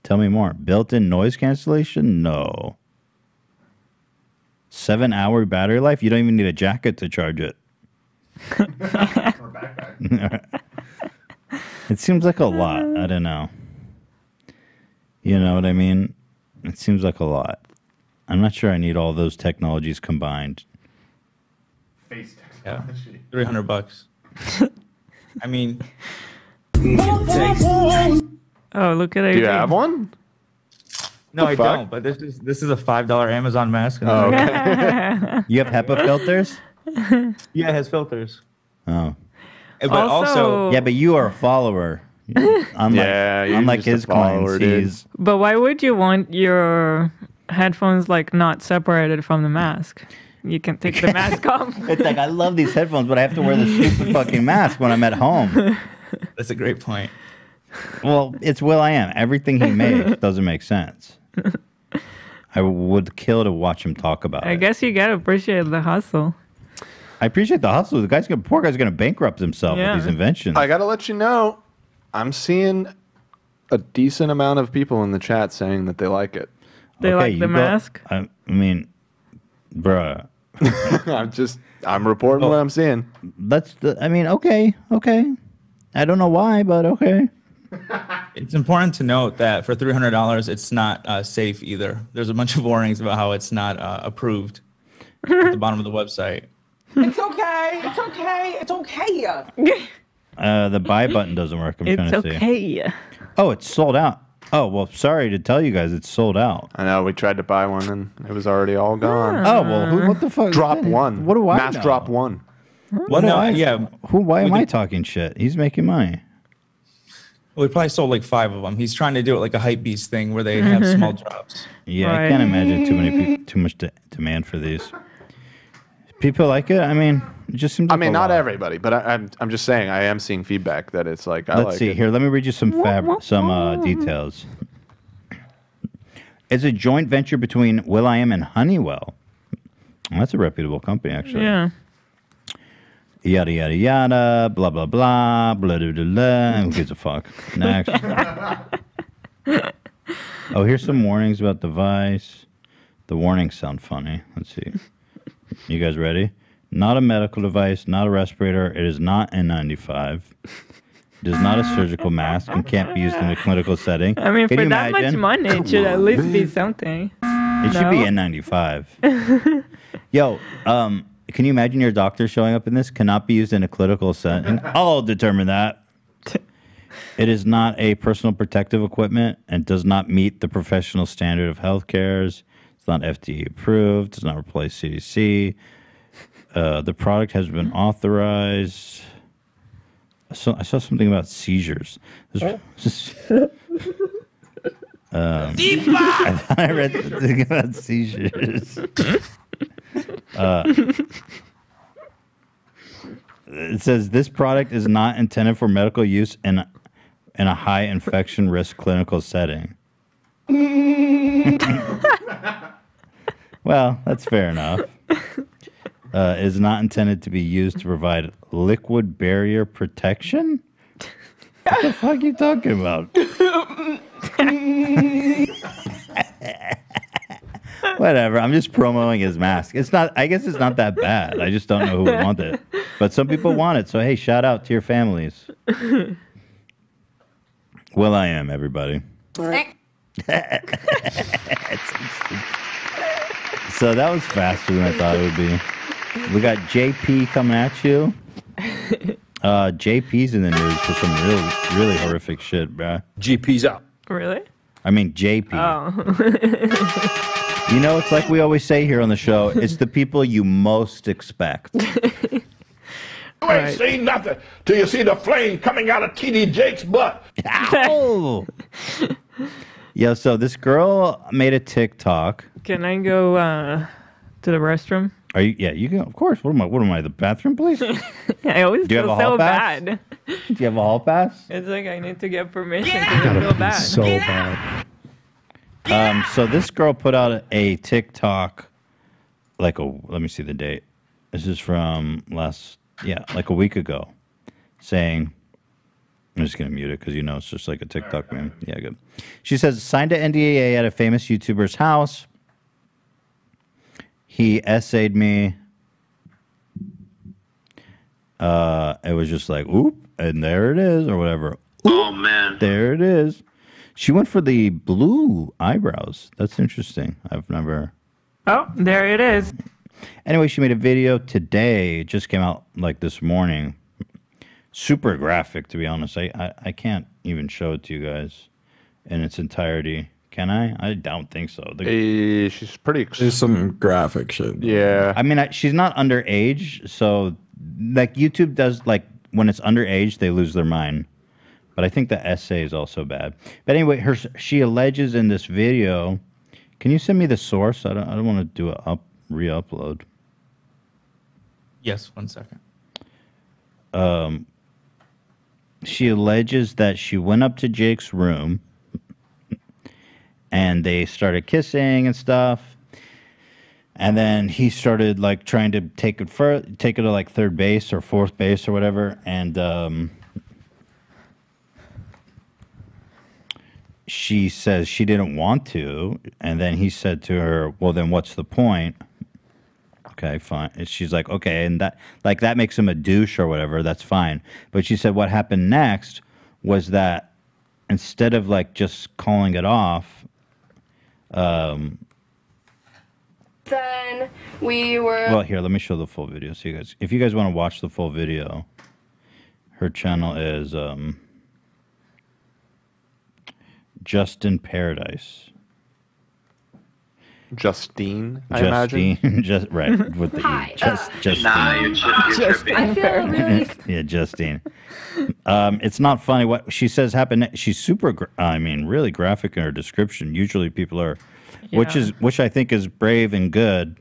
Tell me more. Built-in noise cancellation? No. 7-hour battery life? You don't even need a jacket to charge it. Or backpack. It seems like a lot. I don't know. You know what I mean? It seems like a lot. I'm not sure I need all those technologies combined. Face technology. Yeah. $300. I mean... Oh, look at it. Do you have one? No, I don't. But this is a $5 Amazon mask. Oh, okay. You have HEPA filters? Yeah, it has filters. Oh. But also... Yeah, but you are a follower. Unlike his clients. But why would you want your headphones like not separated from the mask? You can take the mask off. It's like, I love these headphones, but I have to wear this stupid fucking mask when I'm at home. That's a great point. Well, it's Will.i.am. Everything he makes doesn't make sense. I would kill to watch him talk about it. I guess you gotta appreciate the hustle. I appreciate the hustle. Poor guy's gonna bankrupt himself with these inventions. I gotta let you know, I'm seeing a decent amount of people in the chat saying that they like it. They like the mask? I mean, bruh. I'm reporting what I'm seeing. Okay. I don't know why, but okay. It's important to note that for $300, it's not safe either. There's a bunch of warnings about how it's not approved at the bottom of the website. It's okay. The buy button doesn't work. I'm trying to see. Oh, it's sold out. Oh, well, sorry to tell you guys, it's sold out. I know, we tried to buy one and it was already all gone. Oh, well, what the fuck? Drop one. What do I know? Mass drop one. What? No, yeah. Why am I talking shit? He's making money. Well, we probably sold like 5 of them. He's trying to do it like a Hypebeast thing where they have small drops. Yeah, right. I can't imagine too much demand for these. People like it. I mean, it just seems. Like I mean, not everybody, but I'm just saying I am seeing feedback that it's like. Let's see. Here, let me read you some details. It's a joint venture between Will.i.am and Honeywell. Well, that's a reputable company, actually. Yeah. Yada, yada, yada, blah, blah, blah, blah, blah, blah. Who gives a fuck? Next. Oh, here's some warnings about device. The warnings sound funny. Let's see. You guys ready? not a medical device, not a respirator. It is not N95. It is not a surgical mask and can't be used in a clinical setting. I mean, for that much money, it should at least be something. It should be N95. Yo, can you imagine your doctor showing up in this? Cannot be used in a clinical setting. I'll determine that. It is not a personal protective equipment and does not meet the professional standard of health cares. It's not FDA approved. Does not replace CDC. The product has been authorized. So I saw something about seizures. I thought I read something about seizures. It says this product is not intended for medical use in a high infection risk clinical setting. Well, that's fair enough. Is not intended to be used to provide liquid barrier protection? What the fuck are you talking about? Whatever. I'm just promoting his mask. It's not. I guess it's not that bad. I just don't know who would want it. But some people want it. So, hey, shout out to your families. Will.i.am, everybody. So that was faster than I thought it would be. We got JP coming at you. JP's in the news for some really horrific shit, bruh. GP's up. Really? I mean, JP. Oh. You know, it's like we always say here on the show, it's the people you most expect. You ain't seen nothing till you see the flame coming out of TD Jake's butt. Ow! Yo, so this girl made a TikTok. Can I go to the restroom? Are you? Yeah, you can. Of course. What am I? The bathroom, please. I always feel so bad. Do you have a hall pass? It's like I need to get permission because I feel bad. So bad. So this girl put out a TikTok. Let me see the date. This is from like a week ago, saying. I'm just going to mute it because, you know, it's just like a TikTok meme. Yeah, good. She says, signed an NDA at a famous YouTuber's house. He essayed me. It was just like, oop, and there it is, or whatever. Oh, man. There it is. She went for the blue eyebrows. That's interesting. I've never. Oh, there it is. Anyway, she made a video today. It just came out like this morning. Super graphic, to be honest. I can't even show it to you guys in its entirety. Can I? I don't think so. She's pretty... There's some graphic shit. Yeah. I mean, she's not underage, so... Like, YouTube does, like, when it's underage, they lose their mind. But I think the essay is also bad. But anyway, she alleges in this video... Can you send me the source? I don't want to do a re-upload. Yes, 1 second. She alleges that she went up to Jake's room and they started kissing and stuff. And then he started like trying to take it to like third base or fourth base or whatever. And she says she didn't want to. And then he said to her, well, then what's the point? Okay, fine. And she's like, okay, and that makes him a douche or whatever. That's fine. But she said what happened next was that instead of like just calling it off, then we were. Well, here, let me show the full video. So you guys, if you guys want to watch the full video, her channel is Justin Paradise. Justine, I imagine. Just right with the Hi. E. Justine. Nah, you're Justine. Really... yeah, Justine. It's not funny what she says happened. She's really graphic in her description. Usually people are, which I think is brave and good.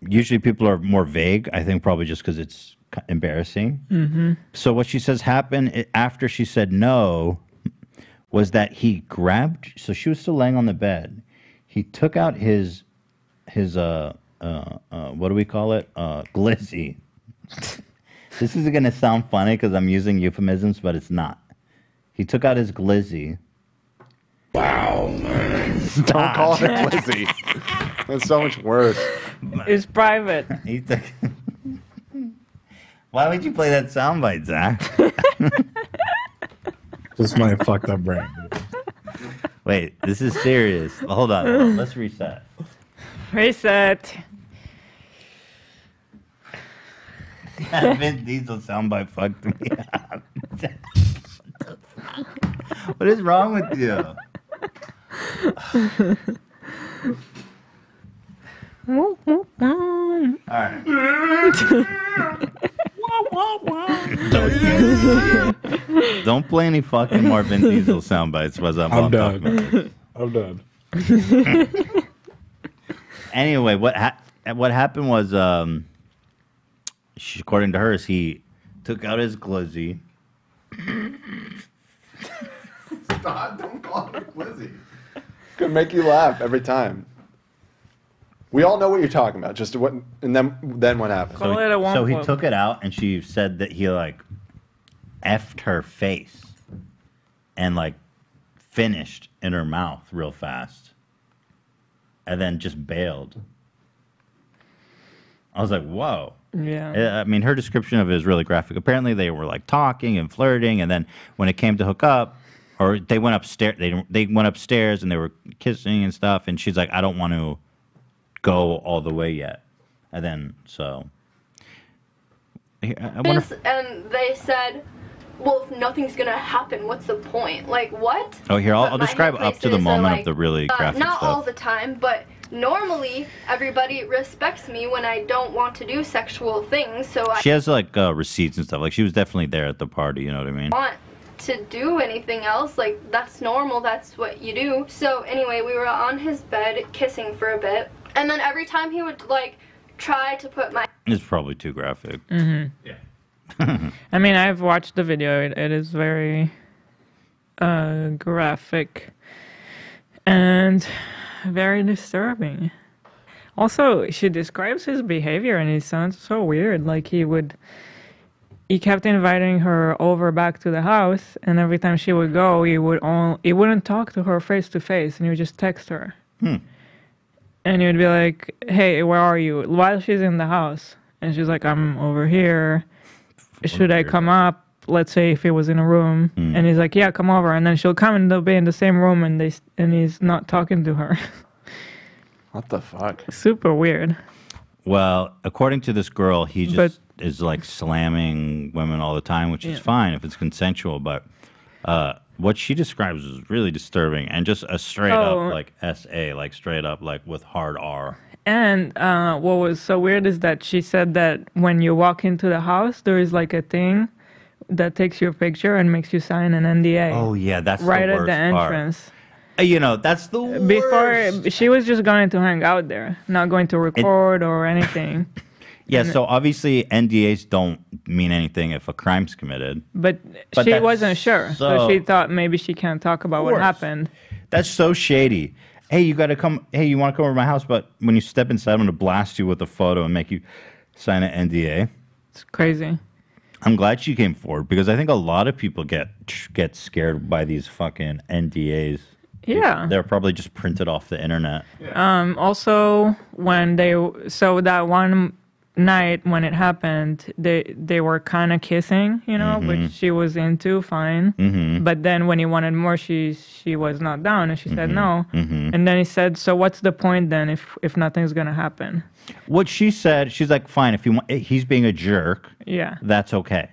Usually people are more vague. I think probably just because it's embarrassing. Mm-hmm. So what she says happened after she said no was that he grabbed. So she was still laying on the bed. He took out his what do we call it? Glizzy. This is going to sound funny because I'm using euphemisms, but it's not. He took out his glizzy. Wow, man. Don't call it a glizzy. That's so much worse. It's private. He took Why would you play that soundbite, Zach? Just my fucked up brain. Wait, this is serious. Hold on. Let's reset. Reset. That Vin Diesel soundbite fucked me up. What is wrong with you? All right. Don't play any fucking more Vin Diesel sound bites. I'm done. Anyway, what happened was, according to hers, he took out his glizzy. Stop! Don't call it glizzy. It's gonna make you laugh every time. We all know what you're talking about. Just what, and then what happened? So he took it out, and she said that he like effed her face, and like finished in her mouth real fast, and then just bailed. I was like, whoa. Yeah. I mean, her description of it is really graphic. Apparently, they were like talking and flirting, and then when it came to hook up, or they went upstairs. They went upstairs and they were kissing and stuff. And she's like, I don't want to go all the way yet. And then so I wonder and they said, well, if nothing's gonna happen, what's the point? Like, what? Oh, here, I'll describe up to the moment like, of the really graphic not stuff. Not all the time, but normally everybody respects me when I don't want to do sexual things, so she has like receipts and stuff. Like, she was definitely there at the party, you know what I mean? Want to do anything else, like, that's normal, that's what you do. So anyway, we were on his bed kissing for a bit. And then every time he would, like, try to put my... It's probably too graphic. Mm-hmm. Yeah. I mean, I've watched the video. It is very graphic and very disturbing. Also, she describes his behavior, and it sounds so weird. Like, he kept inviting her over back to the house, and every time she would go, he wouldn't talk to her face-to-face, and he would just text her. Hmm. And you'd be like, hey, where are you? While she's in the house. And she's like, I'm over here. Should I come up? Let's say if he was in a room. Mm. And he's like, yeah, come over. And then she'll come and they'll be in the same room and he's not talking to her. What the fuck? Super weird. Well, according to this girl, he just is like slamming women all the time, which is fine if it's consensual. But what she describes is really disturbing and just a straight up like SA, like straight up like with hard R. And what was so weird is that she said that when you walk into the house, there is like a thing that takes your picture and makes you sign an NDA. Oh yeah, that's right the worst at the entrance. Part. You know, that's the worst. Before she was just going to hang out there, not going to record or anything. Yeah, so obviously NDAs don't mean anything if a crime's committed. But she wasn't sure, so she thought maybe she can't talk about what happened. That's so shady. Hey, you gotta come. Hey, you want to come over to my house? But when you step inside, I'm gonna blast you with a photo and make you sign an NDA. It's crazy. I'm glad she came forward because I think a lot of people get scared by these fucking NDAs. Yeah, they're probably just printed off the internet. Yeah. Also, that one night when it happened, they were kind of kissing, you know, which she was into, fine. Mm-hmm. But then when he wanted more, she was not down, and she said no. Mm-hmm. And then he said, so what's the point then if nothing's going to happen? What she said, she's like, fine, if you want, he's being a jerk, yeah, that's okay.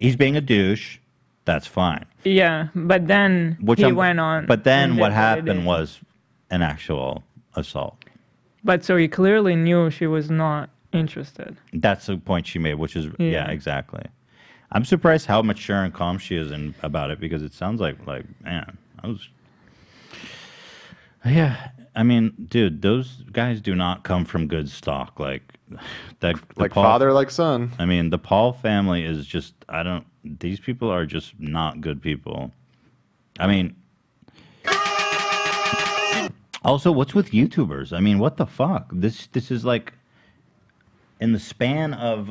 He's being a douche, that's fine. Yeah, but then went on. But then what happened was an actual assault. But so he clearly knew she was not interested. That's the point she made, which is yeah, exactly. I'm surprised how mature and calm she is about it, because it sounds like man, I mean, dude, those guys do not come from good stock. Like that, like Paul, father, like son. I mean, the Paul family is just these people are just not good people. I mean, also, what's with YouTubers? I mean, what the fuck? This is like, in the span of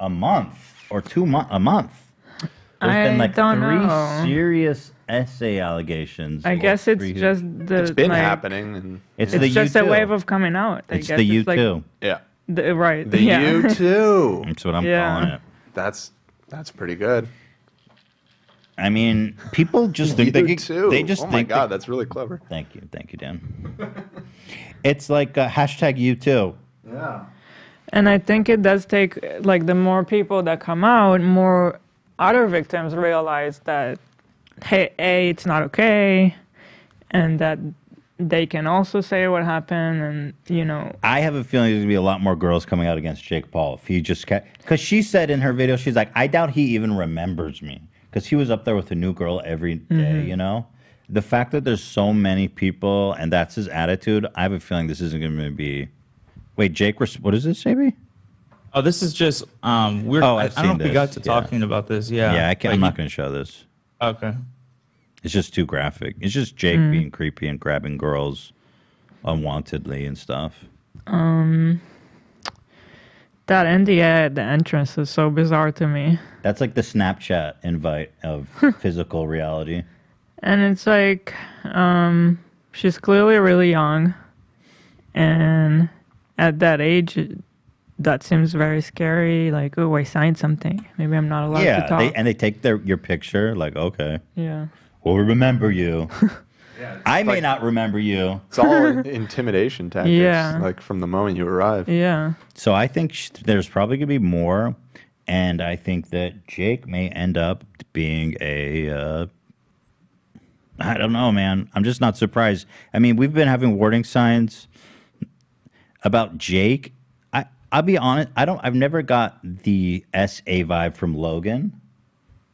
a month or 2 months, there's been like three serious SA allegations. I guess it's just it's been happening. It's just a wave of coming out. It's the U2. Yeah. Right. The U2. That's what I'm calling it. That's pretty good. I mean, people just think they just think. Oh my God, that's really clever. Thank you, Dan. It's like a hashtag U2. Yeah. And I think it does take, like, the more people that come out, more other victims realize that, hey, A, it's not okay, and that they can also say what happened, and, you know. I have a feeling there's going to be a lot more girls coming out against Jake Paul if he just kept, because she said in her video, she's like, I doubt he even remembers me, because he was up there with a new girl every day, you know? The fact that there's so many people, and that's his attitude, I have a feeling this isn't going to be... Wait, Jake, what is this, AB? Oh, this is just... I don't know if we got to talking about this. Yeah, yeah. I'm not going to show this. Okay. It's just too graphic. It's just Jake being creepy and grabbing girls unwantedly and stuff. That NDA at the entrance is so bizarre to me. That's like the Snapchat invite of physical reality. And it's like, she's clearly really young. And at that age, that seems very scary. Like, oh, I signed something. Maybe I'm not allowed to talk. Yeah, and they take your picture. Like, okay. Yeah. We'll remember you. I may not remember you. It's all intimidation tactics, like from the moment you arrive. Yeah. So I think there's probably going to be more, and I think that Jake may end up being a... I don't know, man. I'm just not surprised. I mean, we've been having warning signs about Jake. I'll be honest. I've never got the SA vibe from Logan,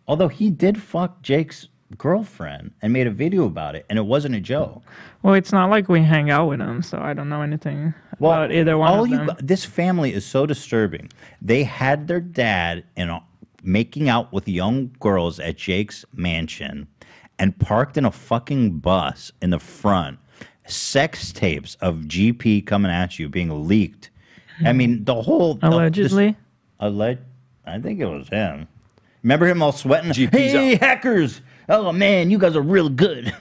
although he did fuck Jake's girlfriend and made a video about it, and it wasn't a joke. Well, it's not like we hang out with him, so I don't know anything about either one of them. This family is so disturbing. They had their dad making out with young girls at Jake's mansion and parked in a fucking bus in the front. Sex tapes of GP coming at you being leaked. I mean, the whole... Allegedly? I think it was him. Remember him all sweating? GP's hey, out. Hackers! Oh, man, you guys are real good.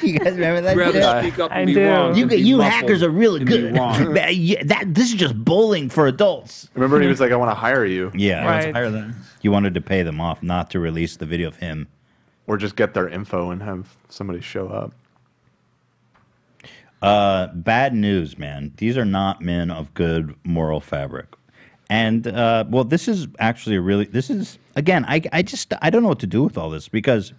You guys remember that? Speak up and be wrong. You hackers are really good. This is just bowling for adults. Remember he was like, I want to hire you. Yeah. Right. I want to hire them. You wanted to pay them off not to release the video of him. Or just get their info and have somebody show up. Bad news, man. These are not men of good moral fabric. And, well, this is actually again, I don't know what to do with all this because,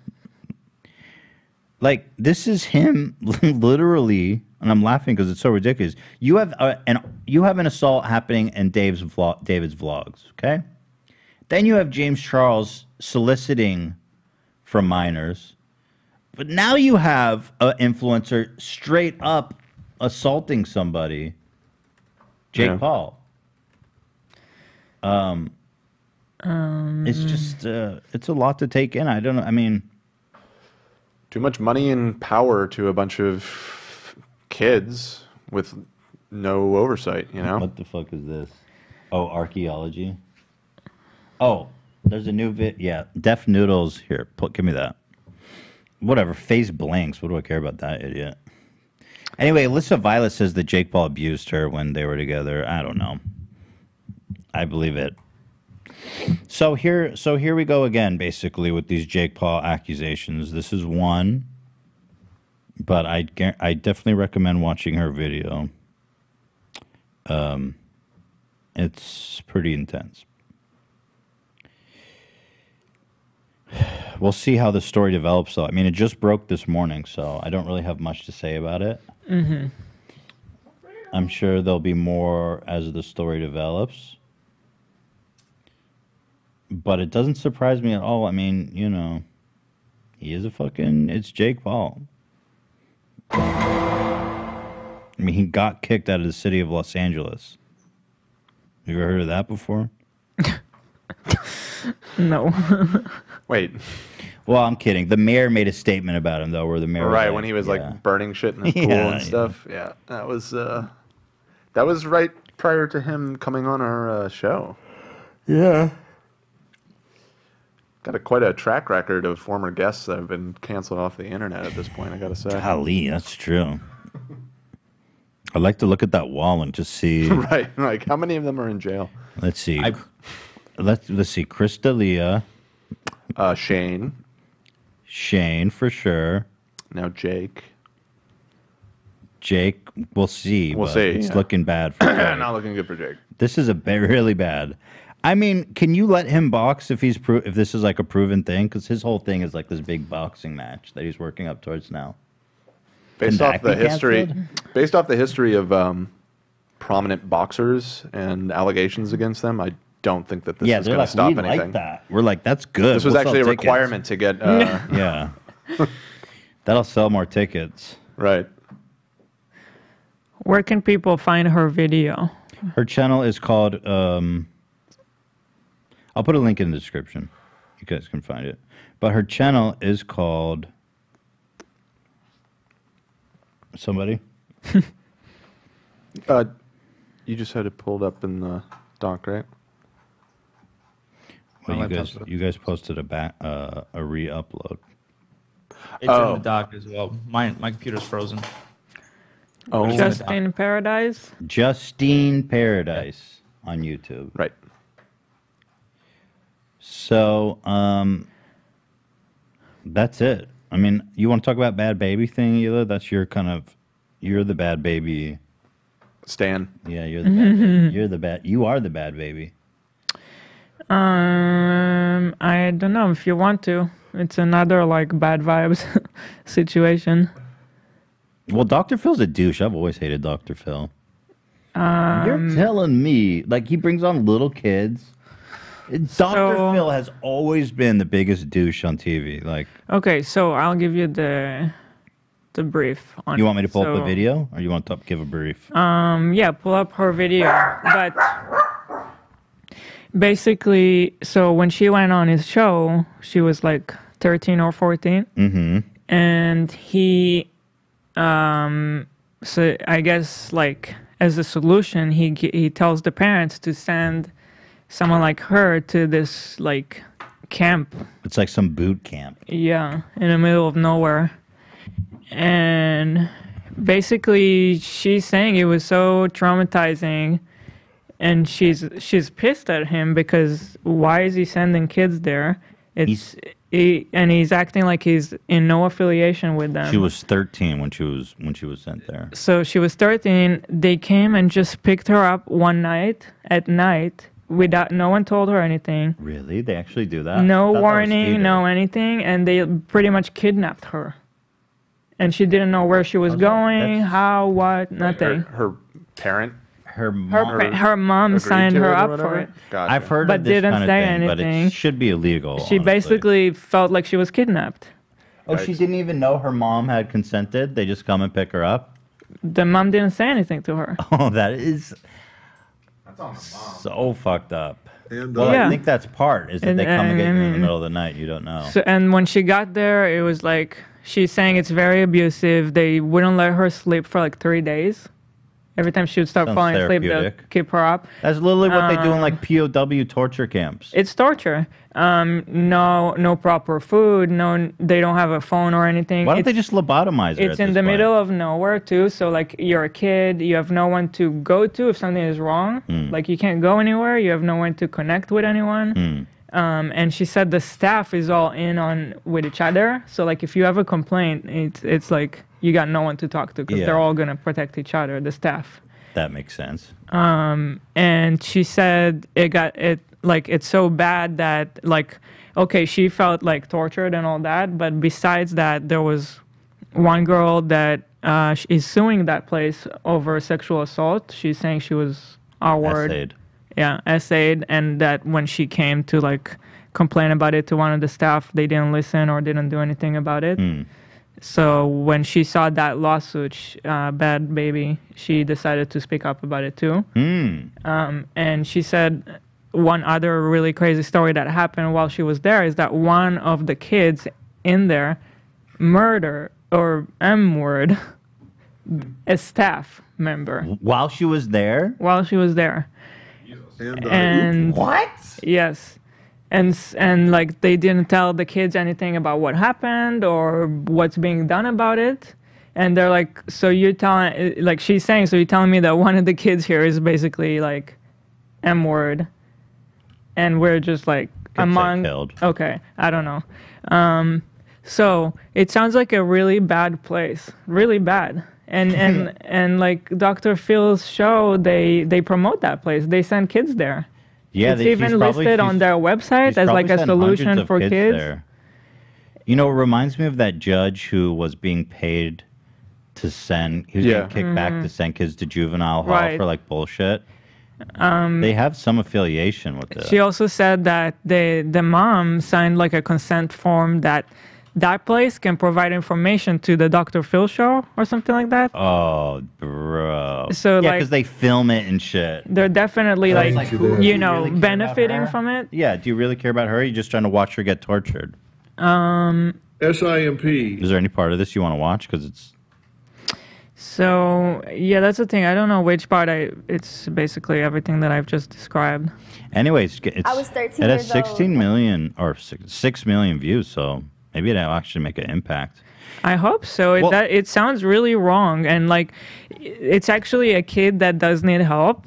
like, this is him literally, and I'm laughing because it's so ridiculous. You have an assault happening in David's vlogs, okay? Then you have James Charles soliciting from minors. But now you have an influencer straight up assaulting somebody, Jake Paul. It's just, it's a lot to take in. I don't know. I mean, too much money and power to a bunch of kids with no oversight, you know? What the fuck is this? Oh, archaeology. Oh, there's a new vid. Yeah, Deaf Noodles. Here, give me that. Whatever, face blanks. What do I care about that idiot? Anyway, Alyssa Violet says that Jake Paul abused her when they were together. I don't know. I believe it. So here we go again, basically, with these Jake Paul accusations. This is one, but I definitely recommend watching her video. It's pretty intense. We'll see how the story develops, though. I mean, it just broke this morning, so I don't really have much to say about it. Mm-hmm. I'm sure there'll be more as the story develops. But it doesn't surprise me at all. I mean, you know, he is a fucking... It's Jake Paul. I mean, he got kicked out of the city of Los Angeles. You ever heard of that before? No. Wait. Well, I'm kidding. The mayor made a statement about him, though, where the mayor... Right, when he was, like, burning shit in his pool and stuff. Yeah, that was right prior to him coming on our show. Yeah. Got quite a track record of former guests that have been canceled off the internet at this point, I gotta say. Golly, that's true. I'd like to look at that wall and just see. Right. Like, how many of them are in jail? Let's see. Let's see. Chris D'Elia. Shane. Shane, for sure. Now Jake. Jake, we'll see. We'll see. It's looking bad for Jake. Not looking good for Jake. This is really bad. I mean, can you let him box if this is like a proven thing? Because his whole thing is like this big boxing match that he's working up towards now. Based off the history of prominent boxers and allegations against them, I don't think that this is going to stop anything. Yeah, like that. We're like, that's good. This was actually a requirement to get. Yeah, that'll sell more tickets. Right. Where can people find her video? Her channel is called. I'll put a link in the description. You guys can find it. But her channel is called. Somebody? You just had it pulled up in the doc, right? Well, you guys posted a re-upload. It's in the doc as well. My computer's frozen. Oh. Justine Paradise? Justine Paradise on YouTube. Right. So, that's it. I mean, you want to talk about Bad Baby thing, Hila? That's your kind of, you're the Bad Baby. Stan. Yeah, you're the Bad Baby. You are the Bad Baby. I don't know if you want to. It's another, like, bad vibes situation. Well, Dr. Phil's a douche. I've always hated Dr. Phil. You're telling me. Like, he brings on little kids. Dr. Phil has always been the biggest douche on TV. Like, okay, so I'll give you the brief on. You want me to pull up the video, or you want to give a brief? Yeah, pull up her video. But basically, so when she went on his show, she was like 13 or 14, and he, so I guess like as a solution, he tells the parents to send someone like her to this like camp. It's like some boot camp. Yeah, in the middle of nowhere. And basically she's saying it was so traumatizing, and she's pissed at him because why is he sending kids there? He's acting like he's in no affiliation with them. She was 13 when she was sent there. So she was 13, they came and just picked her up one night at night. Without, no one told her anything. Really? They actually do that? No warning, no anything, and they pretty much kidnapped her. And she didn't know where she was going, how, what, nothing. Her parent? Her mom signed her up for it. Gotcha. I've heard of this kind of thing, but it should be illegal. She basically felt like she was kidnapped. Oh, she didn't even know her mom had consented? They just come and pick her up? The mom didn't say anything to her. Oh, that is... so fucked up. And, I think that's part is that they come and get you in the middle of the night. You don't know. So, and when she got there, it was like she's saying it's very abusive. They wouldn't let her sleep for like 3 days. Every time she would start falling asleep, they'll keep her up. That's literally what they do in like POW torture camps. It's torture. No proper food. No, they don't have a phone or anything. Why don't they just lobotomize her? It's in the middle of nowhere too. So like you're a kid, you have no one to go to if something is wrong. Like you can't go anywhere. You have no one to connect with anyone. And she said the staff is all in on with each other. So like if you have a complaint, it's like. You got no one to talk to because they're all going to protect each other, the staff. That makes sense. And she said it's so bad that like, okay, she felt like tortured and all that. But besides that, there was one girl that is suing that place over sexual assault. She's saying she was R-word. Essayed. Yeah, essayed. And that when she came to like complain about it to one of the staff, they didn't listen or didn't do anything about it. So when she saw that lawsuit, Bad Baby, she decided to speak up about it too. And she said one other really crazy story that happened while she was there is that one of the kids in there murdered or M-word a staff member. While she was there? While she was there. And what? Yes. And like they didn't tell the kids anything about what happened or what's being done about it. And they're like, so you're telling, like she's saying, so you're telling me that one of the kids here is basically like M-word, and we're just like among. Okay, I don't know. So it sounds like a really bad place, really bad. And like Dr. Phil's show, they promote that place. They send kids there. Yeah, it's even listed on their website as like a solution for kids. You know, it reminds me of that judge who was being paid to send, he was getting kicked back to send kids to juvenile hall for like bullshit. They have some affiliation with this. She also said that the mom signed like a consent form that that place can provide information to the Dr. Phil show or something like that. Oh, bro. So yeah, because like, they film it and shit. They're definitely like you know, really benefiting from it. Yeah, do you really care about her? Or you're just trying to watch her get tortured. SIMP. Is there any part of this you want to watch? Because it's. So yeah, that's the thing. I don't know which part. It's basically everything that I've just described. Anyways, I was 13 years old. It has 16 million or 6 million views, so maybe it'll actually make an impact. I hope so. Well, it sounds really wrong, and like, it's actually a kid that does need help,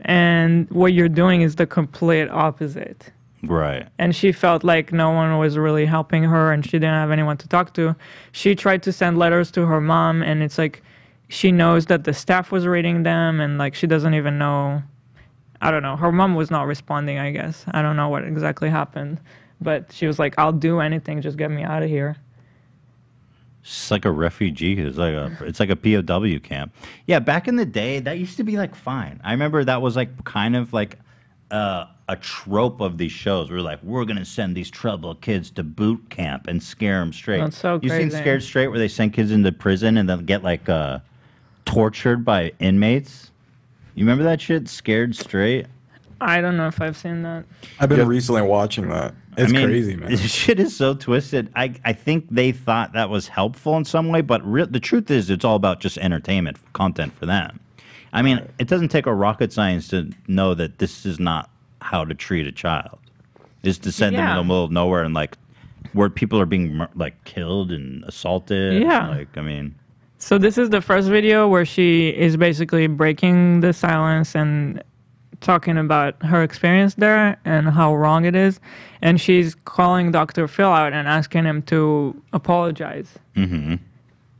and what you're doing is the complete opposite. Right. And she felt like no one was really helping her and she didn't have anyone to talk to. She tried to send letters to her mom, and it's like she knows that the staff was reading them, and like she doesn't even know. I don't know. Her mom was not responding, I guess. I don't know what exactly happened. But she was like, I'll do anything, just get me out of here. She's like a refugee. It's like a POW camp. Yeah, back in the day, that used to be like fine. I remember that was like kind of like a trope of these shows. We're like, we're gonna send these troubled kids to boot camp and scare them straight. That's so crazy. You've seen Scared Straight, where they send kids into prison and they'll get like tortured by inmates? You remember that shit, Scared Straight? I don't know if I've seen that. I've been recently watching that. It's crazy, man. This shit is so twisted. I think they thought that was helpful in some way, but the truth is it's all about just entertainment content for them. I mean, it doesn't take a rocket science to know that this is not how to treat a child. Is to send them in the middle of nowhere and like where people are being like killed and assaulted. Yeah. Like, I mean. So this is the first video where she is basically breaking the silence and talking about her experience there and how wrong it is. And she's calling Dr. Phil out and asking him to apologize.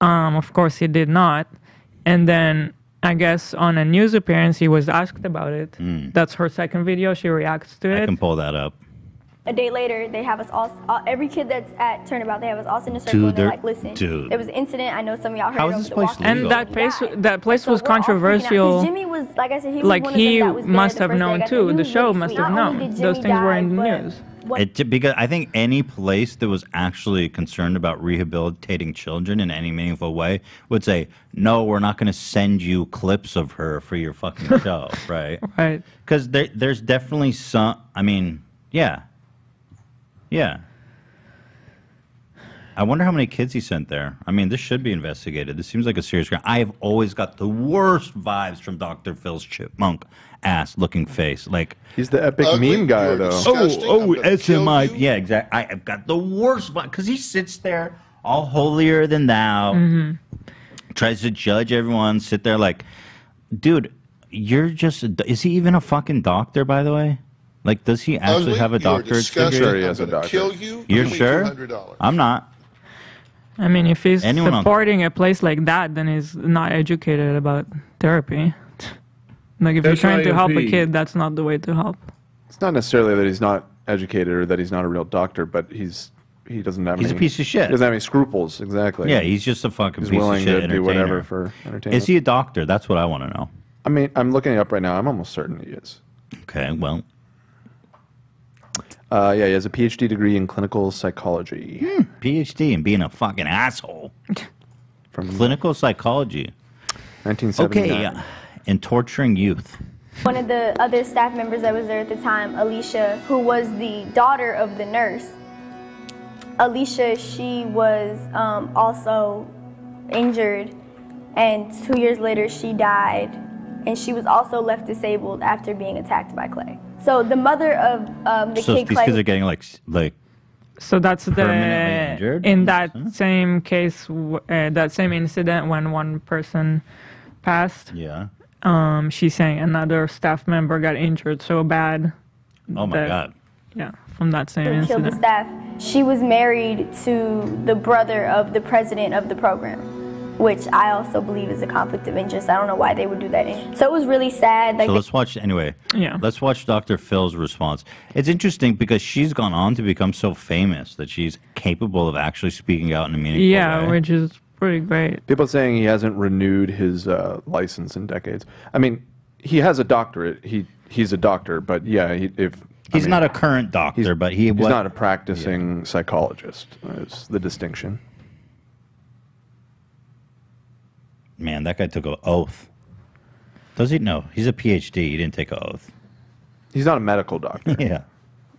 Of course he did not. And then I guess on a news appearance, he was asked about it. That's her second video. She reacts to it. I can pull that up. A day later, they have us all every kid that's at Turnabout, they have us all in a circle. They're like, listen, there was an incident. I know some of y'all heard about it. And that place was controversial. Jimmy was, like I said, he was like, he must have known too. The show must have known. Those things were in the news. Because I think any place that was actually concerned about rehabilitating children in any meaningful way would say, no, we're not going to send you clips of her for your fucking show, right? Right. Because there's definitely some, I mean, yeah. I wonder how many kids he sent there. I mean, this should be investigated. This seems like a serious crime. I have always got the worst vibes from Dr. Phil's chipmunk ass-looking face. Like, he's the epic meme guy, though. Oh, SMI. Yeah, exactly. I've got the worst vibe because he sits there all holier than thou, tries to judge everyone, sit there like, dude, you're just – is he even a fucking doctor, by the way? Like, does he actually have a doctorate degree? Sure, he has a doctorate. You're sure? I'm not. I mean, if he's supporting a place like that, then he's not educated about therapy. Like, if you're trying to help a kid, that's not the way to help. It's not necessarily that he's not educated or that he's not a real doctor, but he doesn't have any... He's a piece of shit. He doesn't have any scruples, exactly. Yeah, he's just a fucking piece of shit entertainer. He's willing to do whatever for entertainment. Is he a doctor? That's what I want to know. I mean, I'm looking it up right now. I'm almost certain he is. Okay, well... yeah, he has a PhD degree in clinical psychology. PhD in being a fucking asshole. From clinical psychology. 1979. Okay, in torturing youth. One of the other staff members that was there at the time, Alicia, who was the daughter of the nurse. Alicia, she was also injured, and 2 years later she died, and she was also left disabled after being attacked by Clay. So the mother of the kid, Clay. So these kids are getting like So that's the injured, in that same case, that same incident when one person passed. Yeah. She's saying another staff member got injured so bad. Oh my God. Yeah, from that same incident. Killed the staff. She was married to the brother of the president of the program, which I also believe is a conflict of interest. I don't know why they would do that. So it was really sad. Like, so let's watch, anyway. Yeah. Let's watch Dr. Phil's response. It's interesting because she's gone on to become so famous that she's capable of actually speaking out in a meaningful way. Yeah, which is pretty great. People saying he hasn't renewed his license in decades. I mean, he has a doctorate. He's a doctor, but yeah, he's not a current doctor, but he's not a practicing psychologist. That's the distinction. Man, that guy took an oath. Does he? No, he's a PhD. He didn't take an oath. He's not a medical doctor. Yeah,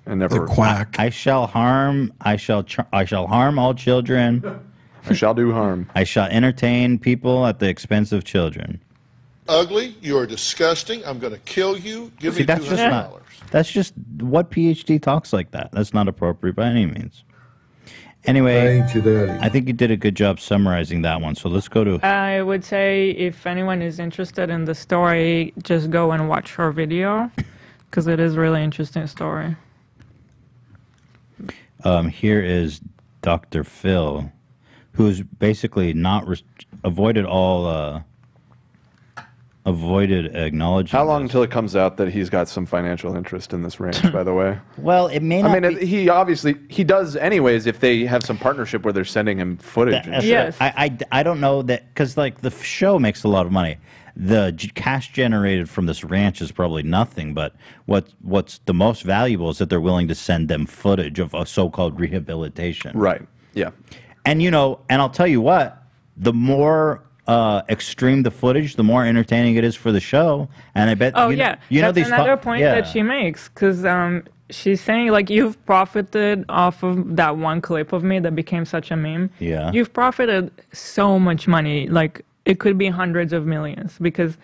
and never a quack. I shall harm all children. I shall do harm. I shall entertain people at the expense of children. Ugly. You are disgusting. I'm going to kill you. Give me $200. That's just what PhD talks like that. That's not appropriate by any means. Anyway, I think you did a good job summarizing that one. So let's go to... I would say if anyone is interested in the story, just go and watch her video because it is a really interesting story. Here is Dr. Phil, who's basically avoided acknowledging. How long until it comes out that he's got some financial interest in this ranch, by the way? Well, it may not be. I mean, he does anyways if they have some partnership where they're sending him footage. Yes. I don't know that, because, like, the show makes a lot of money. The cash generated from this ranch is probably nothing, but what's the most valuable is that they're willing to send them footage of a so-called rehabilitation. Right, yeah. And, you know, and I'll tell you what, the more... extreme the footage, the more entertaining it is for the show. And I bet that's another point that she makes, because she's saying, like, you've profited off of that one clip of me that became such a meme. Yeah, you've profited so much money, like it could be hundreds of millions, because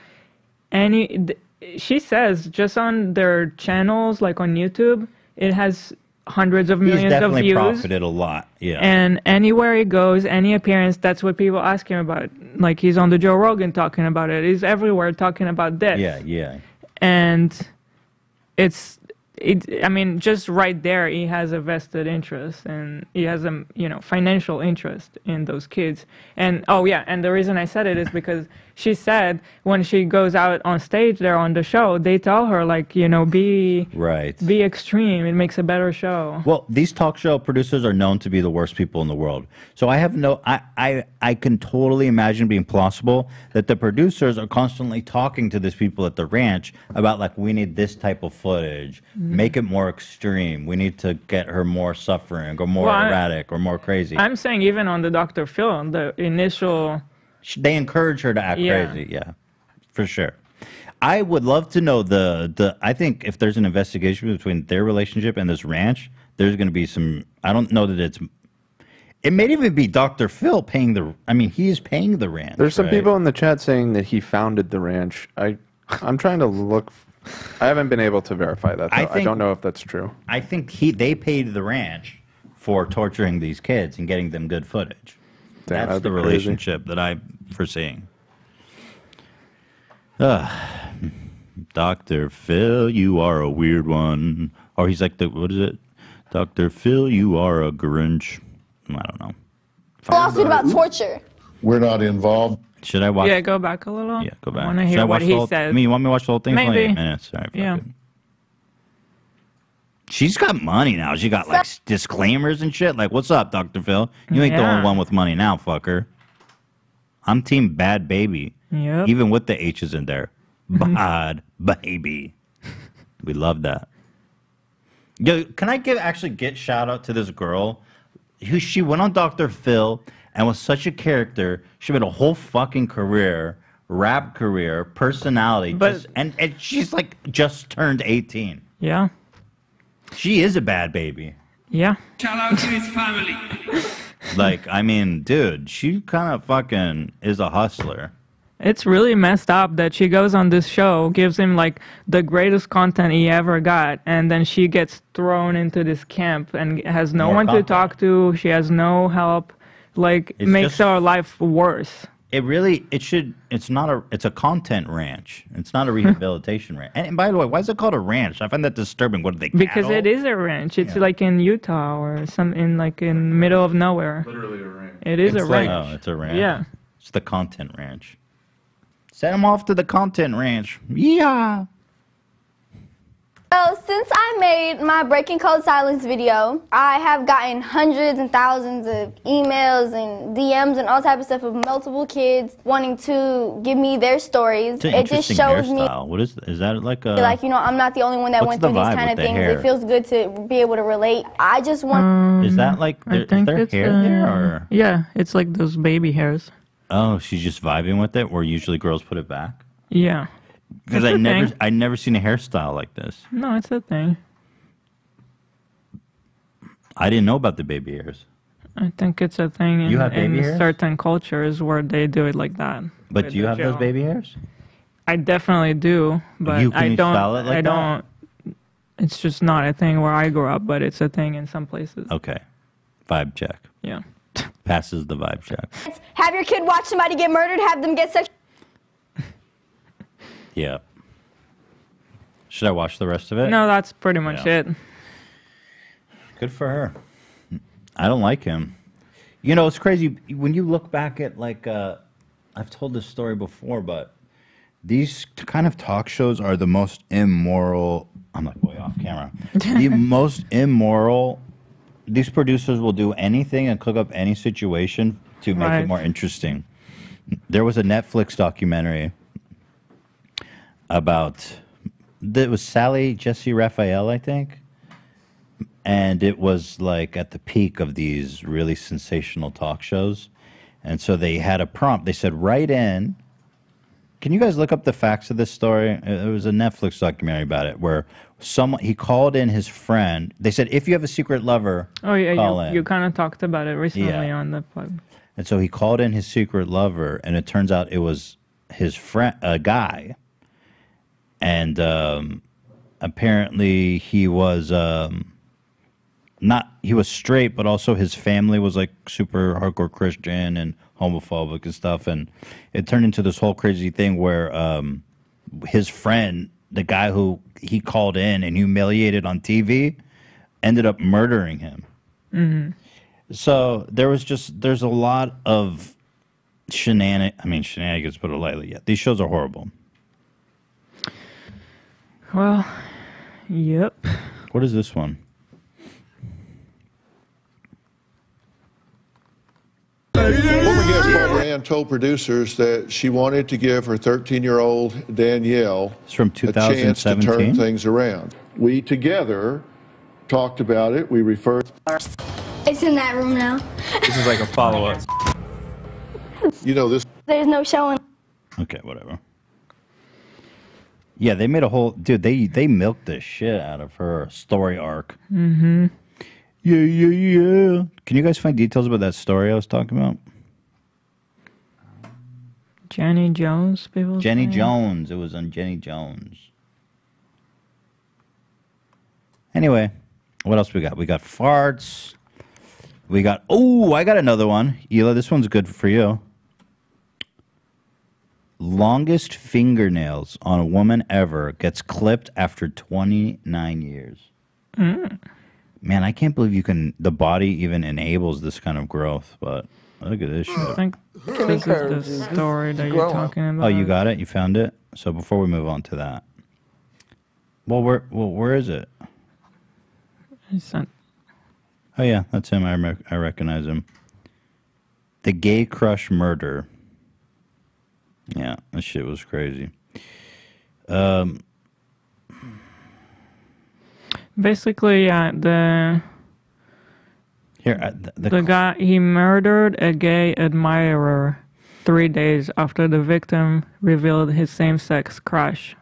she says just on their channels, like on YouTube, it has hundreds of millions of views. He's definitely profited a lot, yeah. And anywhere he goes, any appearance, that's what people ask him about. Like, he's on the Joe Rogan talking about it. He's everywhere talking about this. Yeah, yeah. And I mean, just right there, he has a vested interest, and he has a, you know, financial interest in those kids. And, oh yeah, and the reason I said it is because she said when she goes out on stage there on the show, they tell her, like, you know, be extreme. It makes a better show. Well, these talk show producers are known to be the worst people in the world. So I can totally imagine being plausible that the producers are constantly talking to these people at the ranch about, like, we need this type of footage. Make it more extreme. We need to get her more suffering or more erratic or more crazy. I'm saying even on the Dr. Phil, the initial... They encourage her to act crazy, yeah, for sure. I would love to know I think if there's an investigation between their relationship and this ranch, there's going to be some... I don't know that it's... It may even be Dr. Phil paying the... I mean, he is paying the ranch. There's some people in the chat saying that he founded the ranch. I'm trying to look... I haven't been able to verify that, though. I don't know if that's true. I think they paid the ranch for torturing these kids and getting them good footage. Damn, that's the relationship that I'm foreseeing. Dr. Phil, you are a weird one. Or he's like, what is it? Dr. Phil, you are a Grinch. I don't know. Lawsuit about torture. We're not involved. Should I watch? Yeah, go back a little. Yeah, go back. I want to hear what he says. I mean, you want me to watch the whole thing? Maybe. 28 minutes. All right, yeah. She's got money now. She got, like, disclaimers and shit. Like, what's up, Dr. Phil? You ain't the only one with money now, fucker. I'm team Bad Baby. Yep. Even with the H's in there. Bad Baby. We love that. Yo, can I actually get shout out to this girl? She went on Dr. Phil... and was such a character, she made a whole fucking career, rap career, personality, and she's, like, just turned 18. Yeah. She is a bad baby. Yeah. Shout out to his family. Like, I mean, dude, she kind of fucking is a hustler. It's really messed up that she goes on this show, gives him like the greatest content he ever got, and then she gets thrown into this camp and has no one to talk to. She has no help. Like, it makes our life worse. It really, it should, it's not a, it's a content ranch. It's not a rehabilitation ranch. And by the way, why is it called a ranch? I find that disturbing. What do they call it? Because it is a ranch. It's like in Utah or some, in like in middle of nowhere. Literally a ranch. It is a ranch. Oh, it's a ranch. Yeah. It's the content ranch. Send him off to the content ranch. Yeah. So since I made my Breaking Cold Silence video, I have gotten hundreds and thousands of emails and DMs and all types of stuff of multiple kids wanting to give me their stories. It's an interesting hairstyle. What is that like a... Like, you know, I'm not the only one that went through these kind of things. It feels good to be able to relate. I just want... is that like their hair there? Or? Yeah, it's like those baby hairs. Oh, she's just vibing with it, where usually girls put it back? Yeah. Because I never seen a hairstyle like this. No, it's a thing. I didn't know about the baby hairs. I think it's a thing in certain cultures where they do it like that. But do you have those baby hairs? I definitely do, but I don't style it like that? I don't. It's just not a thing where I grew up, but it's a thing in some places. Okay. Vibe check. Yeah. Passes the vibe check. Have your kid watch somebody get murdered, have them get sexual. Yeah. Should I watch the rest of it? No, that's pretty much it. Good for her. I don't like him. You know, it's crazy. When you look back at, like, I've told this story before, but these kind of talk shows are the most immoral. I'm like way off camera. The most immoral. These producers will do anything and cook up any situation to make it more interesting. There was a Netflix documentary about, it was Sally Jesse Raphael, I think, and it was like at the peak of these really sensational talk shows, and so they had a prompt. They said, write in, can you guys look up the facts of this story? It was a Netflix documentary about it, where someone, he called in his friend. They said, if you have a secret lover, you kind of talked about it recently on the plug. And so he called in his secret lover, and it turns out it was his friend, a guy. And apparently he was he was straight, but also his family was like super hardcore Christian and homophobic and stuff. And it turned into this whole crazy thing where his friend, the guy who he called in and humiliated on TV, ended up murdering him. Mm-hmm. So there's a lot of shenanigans, put it lightly. Yeah, these shows are horrible. Well, yep. What is this one? Former guest Paul Rand told producers that she wanted to give her 13-year-old Danielle a chance to turn things around. We together talked about it. We referred... It's in that room now. This is like a follow-up. You know this... There's no showing. Okay, whatever. Yeah, they made a whole... Dude, they milked the shit out of her story arc. Mm-hmm. Yeah. Can you guys find details about that story I was talking about? Jenny Jones, people say? Jenny Jones. It was on Jenny Jones. Anyway, what else we got? We got farts. We got... Oh, I got another one. Hila, this one's good for you. Longest fingernails on a woman ever gets clipped after 29 years. Mm. Man, I can't believe the body even enables this kind of growth, but look at this shit. I think this is the story that you're talking about. Oh, you got it? You found it? So before we move on to that. Well, where is it? Oh, yeah, that's him. I recognize him. The Gay Crush Murder. Yeah, that shit was crazy. Basically, yeah, the guy, he murdered a gay admirer 3 days after the victim revealed his same-sex crush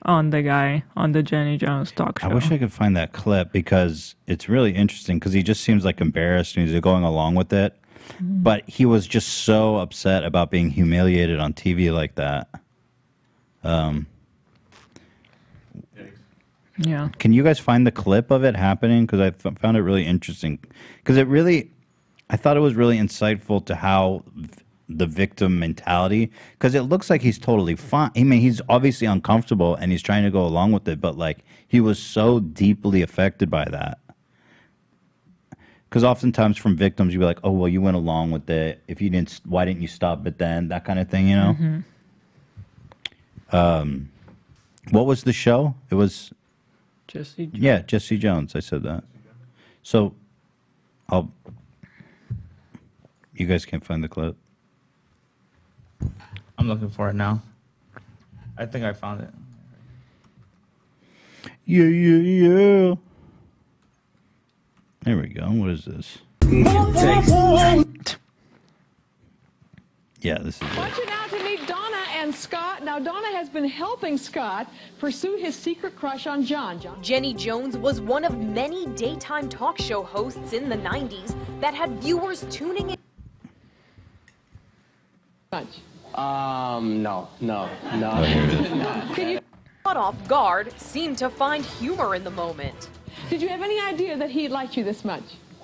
on the guy on the Jenny Jones talk show. I wish I could find that clip because it's really interesting because he just seems like embarrassed and he's going along with it. But he was just so upset about being humiliated on TV like that. Yeah. Can you guys find the clip of it happening? Because I found it really interesting. Because it really, I thought it was really insightful to how the victim mentality. Because it looks like he's totally fine. I mean, he's obviously uncomfortable and he's trying to go along with it. But like, he was so deeply affected by that. Because oftentimes from victims, you'd be like, oh, well, you went along with it. If you didn't, why didn't you stop it then? That kind of thing, you know? Mm-hmm. What was the show? It was... Jesse Jones. Yeah, Jesse Jones. I said that. So, I'll... You guys can't find the clip. I'm looking for it now. I think I found it. Yeah, yeah, yeah. There we go. What is this? Yeah, this is it. Want you now to meet Donna and Scott. Now, Donna has been helping Scott pursue his secret crush on John. Jenny Jones was one of many daytime talk show hosts in the 90s that had viewers tuning in. No. Can you caught off guard, seemed to find humor in the moment. Did you have any idea that he liked you this much?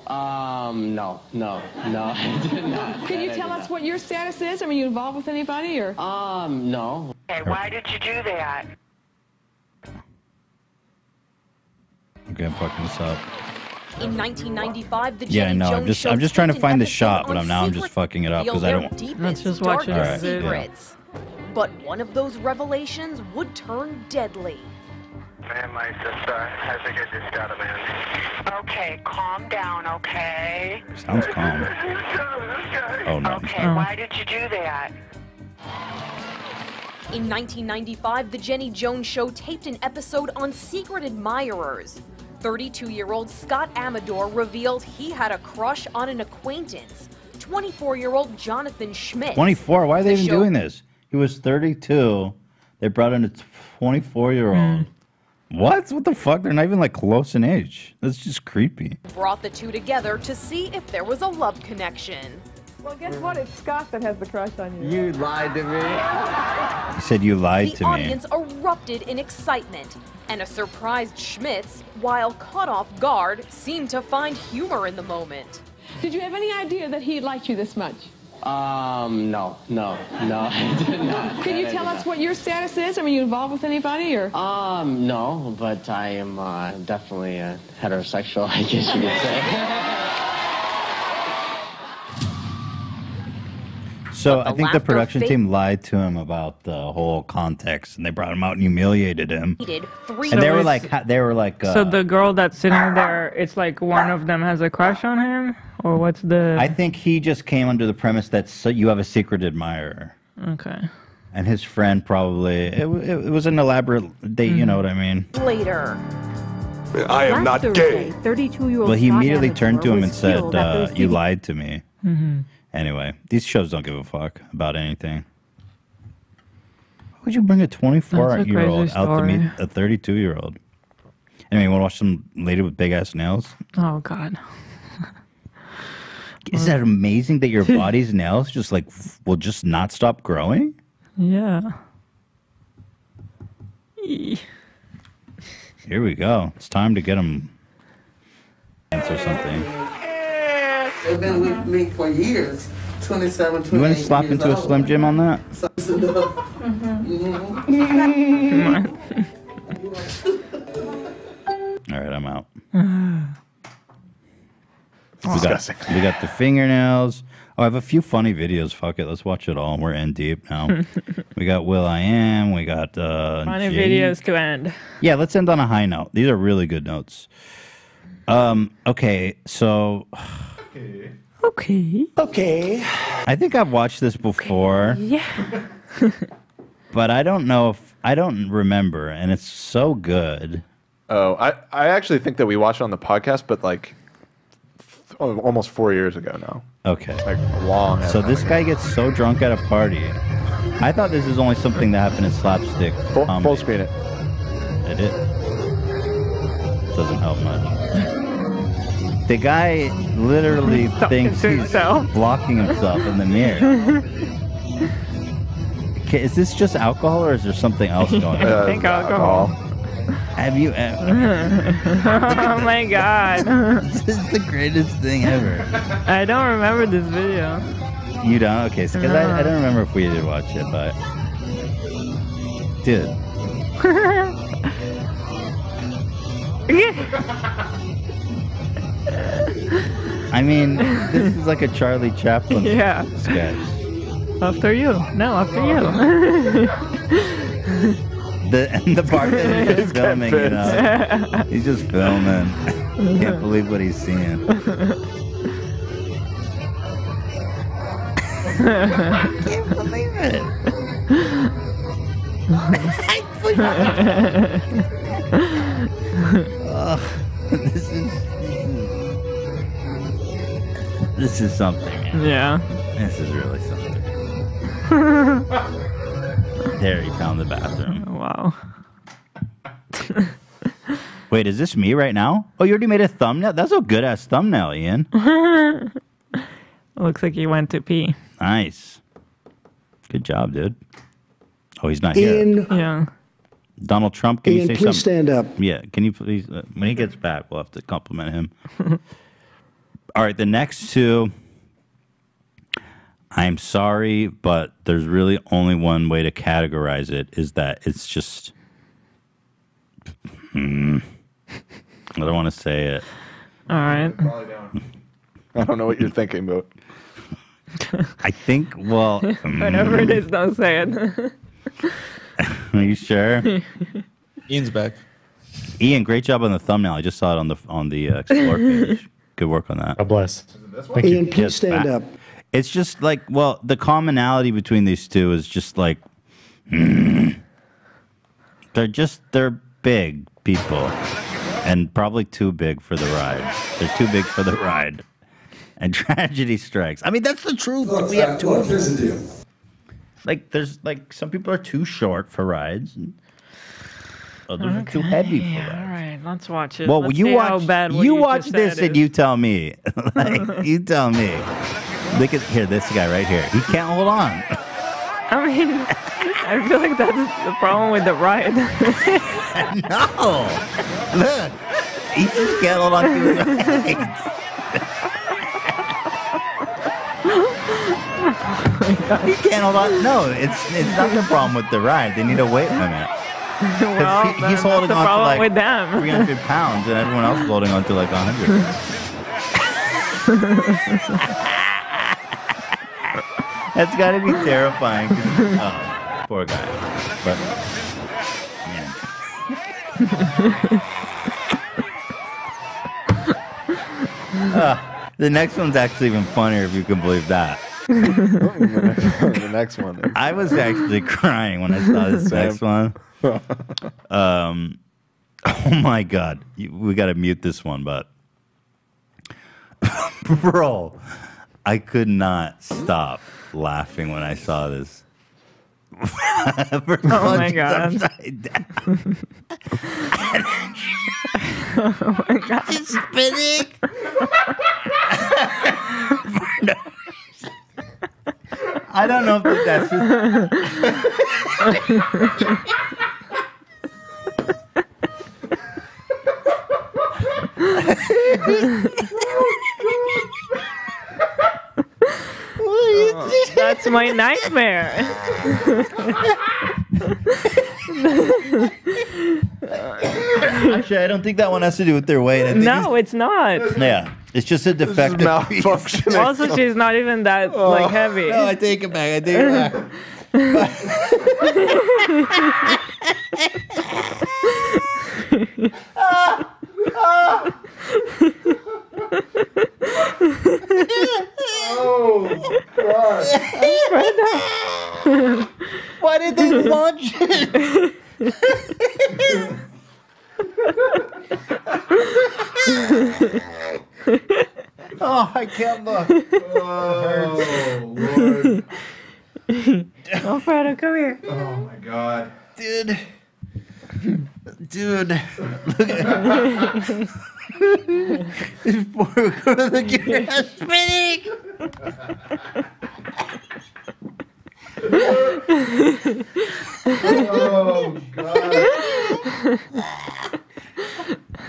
No, I did not. Can you tell us what your status is? I mean, you involved with anybody or? No. Okay, why did you do that? Okay, I'm fucking this up. In 1995, the Jenny Jones show. I'm just trying to find the shot, but I'm just fucking it up because I don't. Let's just watch it. All right. Secrets. Yeah. But one of those revelations would turn deadly. Ma'am, I think I just got him in. Okay, calm down, okay? Sounds calm. Oh, no. Okay, why did you do that? In 1995, The Jenny Jones Show taped an episode on secret admirers. 32-year-old Scott Amador revealed he had a crush on an acquaintance, 24-year-old Jonathan Schmidt. 24? Why are they even doing this? He was 32. They brought in a 24-year-old. What? What the fuck? They're not even like close in age. That's just creepy. Brought the two together to see if there was a love connection. Well, guess what? It's Scott that has the crush on you. You lied to me. He said you lied to me. The audience erupted in excitement, and a surprised Schmitz, while caught off guard, seemed to find humor in the moment. Did you have any idea that he liked you this much? No, I did not. Can you tell us what your status is? I mean, you involved with anybody or? No, but I am definitely a heterosexual, I guess you could say. So I think the production team lied to him about the whole context, and they brought him out and humiliated him. And they were like. So the girl that's sitting there, it's like one of them has a crush on him. Or what's the... I think he just came under the premise that you have a secret admirer. Okay. And his friend probably... It was an elaborate date, you know what I mean? Later. I am not gay. 32-year-old. Well, he immediately turned to him and said, you lied to me. Mm-hmm. Anyway, these shows don't give a fuck about anything. Why would you bring a 24-year-old out to meet a 32-year-old? Anyway, you want to watch some lady with big-ass nails? Oh, God. Is that amazing that your body's nails just like will just not stop growing? Yeah. Here we go. It's time to get them or something. They've been with me for years. 27, 28 years. You want to slap into a Slim Jim on that? All right, I'm out. We got the fingernails. Oh, I have a few funny videos. Fuck it. Let's watch it all. We're in deep now. We got Will.i.am. We got funny Jake. Videos to end. Yeah, let's end on a high note. These are really good notes. Okay, so... Okay. I think I've watched this before. Okay. Yeah. But I don't know if... I don't remember, and it's so good. Oh, I actually think that we watched it on the podcast, but like... almost 4 years ago now. Okay. Like a long time. So this guy gets so drunk at a party. I thought this is only something that happened in slapstick. Full screen it. It doesn't help much. The guy literally thinks he's blocking himself in the mirror. Is this just alcohol or is there something else going on? I think alcohol. Have you ever? Oh my god. This is the greatest thing ever. I don't remember this video. You don't? Okay, because I don't remember if we did watch it, but... Dude. I mean, this is like a Charlie Chaplin sketch. After you. No, after you. The part that he's just filming, you know. He's just filming. Can't believe what he's seeing. I can't believe it. I forgot. This is something. Yeah. This is really something. There, he found the bathroom. Wow. Wait, is this me right now? Oh, you already made a thumbnail? That's a good-ass thumbnail, Ian. Looks like he went to pee. Nice. Good job, dude. Oh, he's not Ian, here. Yeah. Donald Trump, can Ian, you say something? Please stand up. Yeah, can you please? When he gets back, we'll have to compliment him. All right, the next two... I'm sorry, but there's really only one way to categorize it, is that it's just... I don't want to say it. All right. I don't know what you're thinking, but... I think, well... Whatever it is, don't say it. Are you sure? Ian's back. Ian, great job on the thumbnail. I just saw it on the Explore page. Good work on that. God bless. Ian, please stand up. It's just like, well, the commonality between these two is just like, they're big people and probably too big for the ride. They're too big for the ride. And tragedy strikes. I mean, that's the truth. Look, we have two of them. Like, there's like some people are too short for rides. And others are too heavy for rides. All right, let's watch it. Well, let's you watch this and you tell me. Like, you tell me. Look at here, this guy right here. He can't hold on. I mean, I feel like that's the problem with the ride. No, look, he just can't hold on to his legs. Oh, he can't hold on. No, it's not the problem with the ride. They need a weight limit. Well, he's holding on to like 300 pounds, and everyone else is holding on to like 100. That's got to be terrifying. Oh, poor guy. But, yeah. The next one's actually even funnier, if you can believe that. The next one. I was actually crying when I saw this next one. Oh, my God. We got to mute this one, but... Bro, I could not stop laughing when I saw this. Oh my god! Oh my god! It's spinning. I don't know if that's. Oh god! Oh, that's my nightmare. Actually, I don't think that one has to do with their weight. No, it's not. Yeah, it's just a defective malfunction. Also, she's not even that like heavy. No, I take it back. I take it back. Oh God! Why did they launch it? Oh, I can't look. Oh Lord! Alfredo, come here. Oh my God, dude! Look at. Before we go to the gas spinning. Oh God.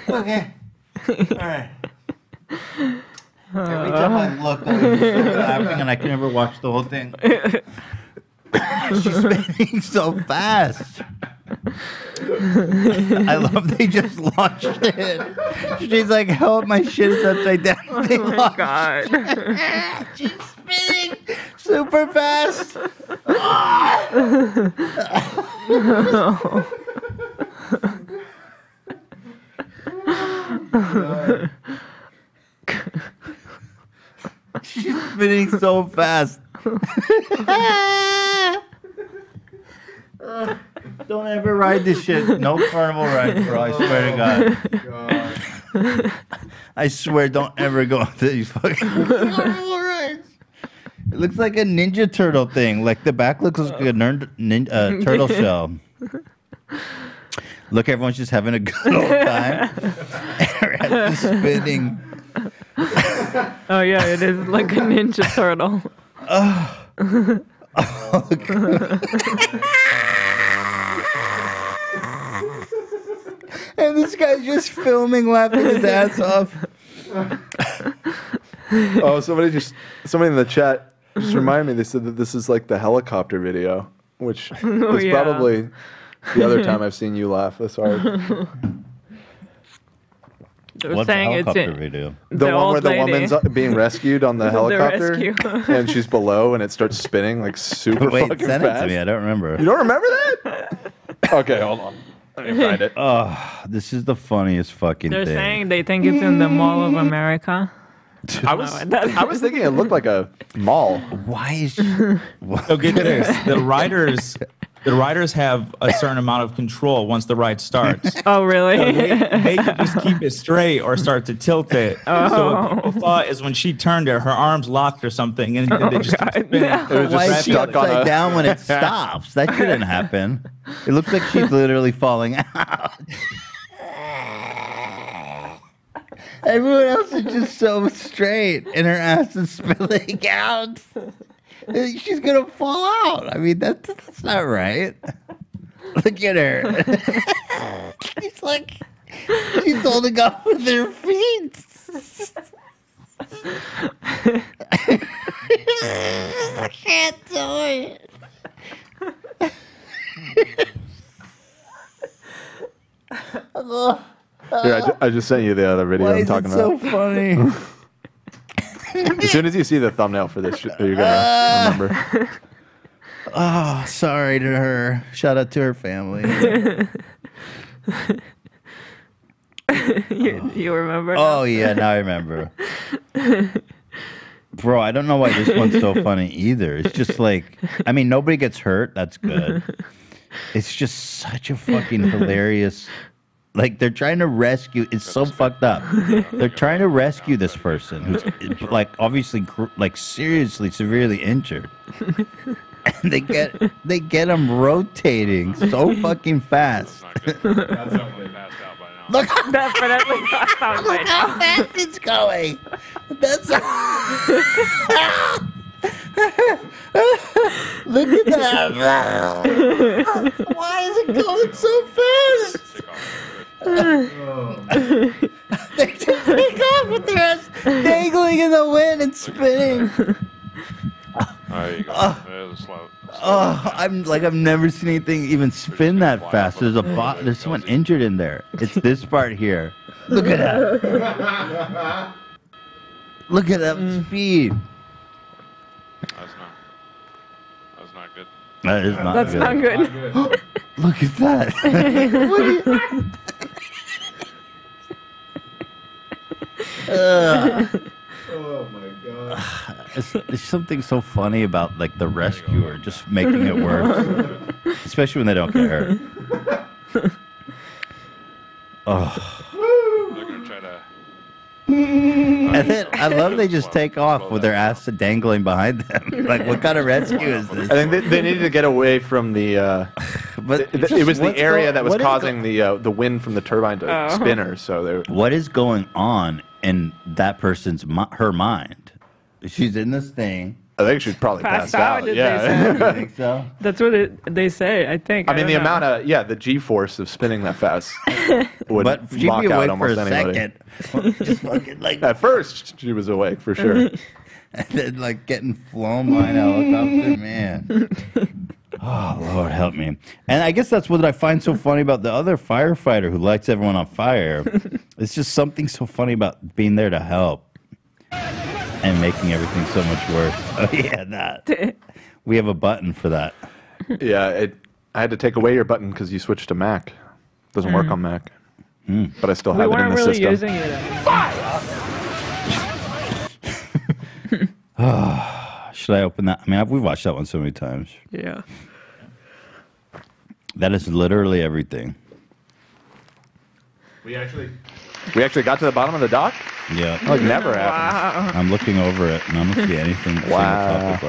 Okay. All right. Every time I look, I was just laughing, and I can never watch the whole thing. She's spinning so fast. I love they just launched it. She's like, help, my shit is upside down. They oh my God. She's spinning super fast. Oh. She's spinning so fast. Don't ever ride this shit. No carnival ride, bro. I swear to God. I swear, don't ever go on these fucking carnival rides. It looks like a Ninja Turtle thing. Like the back looks like a turtle shell. Look, everyone's just having a good old time. And spinning. Oh yeah, it is like a Ninja Turtle. Oh, God. And this guy's just filming, laughing his ass off. Oh, somebody in the chat just reminded me. They said that this is like the helicopter video, which is probably the other time I've seen you laugh this hard. What's the helicopter video? The one where the woman's being rescued on the helicopter, and she's below, and it starts spinning like super fucking fast. Wait, send it to me. I don't remember. You don't remember that? Okay, hold on. Let me find it. Oh, this is the funniest fucking thing. They're saying they think it's in the Mall of America. I was thinking it looked like a mall. Why is she... Oh, get this. The riders have a certain amount of control once the ride starts. Oh, really? So they can just keep it straight or start to tilt it. Oh. So what people thought is when she turned it, her arms locked or something, and then they just kept spinning. No. It was just why is she upside down when it stops? That shouldn't happen. It looks like she's literally falling out. Everyone else is just so straight, and her ass is spilling out. She's gonna fall out. I mean, that's not right. Look at her. She's holding up with her feet. I can't do it. Here, I just sent you the other video I'm talking about. It's so funny. As soon as you see the thumbnail for this, you're gonna remember. Oh, sorry to her. Shout out to her family. You remember? Oh yeah, now I remember. Bro, I don't know why this one's so funny either. It's just like, I mean, nobody gets hurt. That's good. It's just such a fucking hilarious. Like, they're trying to rescue... It's so fucked up. They're trying to rescue this person who's, like, obviously, like, seriously, severely injured. And they get him rotating so fucking fast. That's definitely passed out by now. Look how fast it's going. That's... Look at that. Why is it going so fast? They just take off with their ass dangling in the wind and spinning. There you go. I've never seen anything even spin that fast. There's someone injured in there. It's this part here. Look at that. Look at that speed. That's not good. That is not good. That's not good. Look at that. Oh my God. There's something so funny about like the rescuer just making it worse. Especially when they don't get hurt. Oh. They're gonna try to... And then I love they just take off with their ass dangling behind them. Like, what kind of rescue is this? I think they needed to get away from the But it was the area that was causing the wind from the turbine to spin her. So they were, what is going on in that person's her mind? She's in this thing. I think she'd probably pass out. Yeah, I think so. That's what they say. I think. I mean, the amount of the G-force of spinning that fast would knock out almost anybody. Just fucking like at first she was awake for sure, and then like getting flown by an helicopter, man. Oh Lord, help me! And I guess that's what I find so funny about the other firefighter who lights everyone on fire. It's just something so funny about being there to help. And making everything so much worse. Oh, yeah, that. We have a button for that. Yeah, I had to take away your button because you switched to Mac. Doesn't work on Mac. But I still have it in the system. Using it. Fire! Oh, should I open that? I mean, we've watched that one so many times. Yeah. That is literally everything. We actually got to the bottom of the dock? Yeah. Oh, it never happens. Wow. I'm looking over it, and I don't see anything. Wow.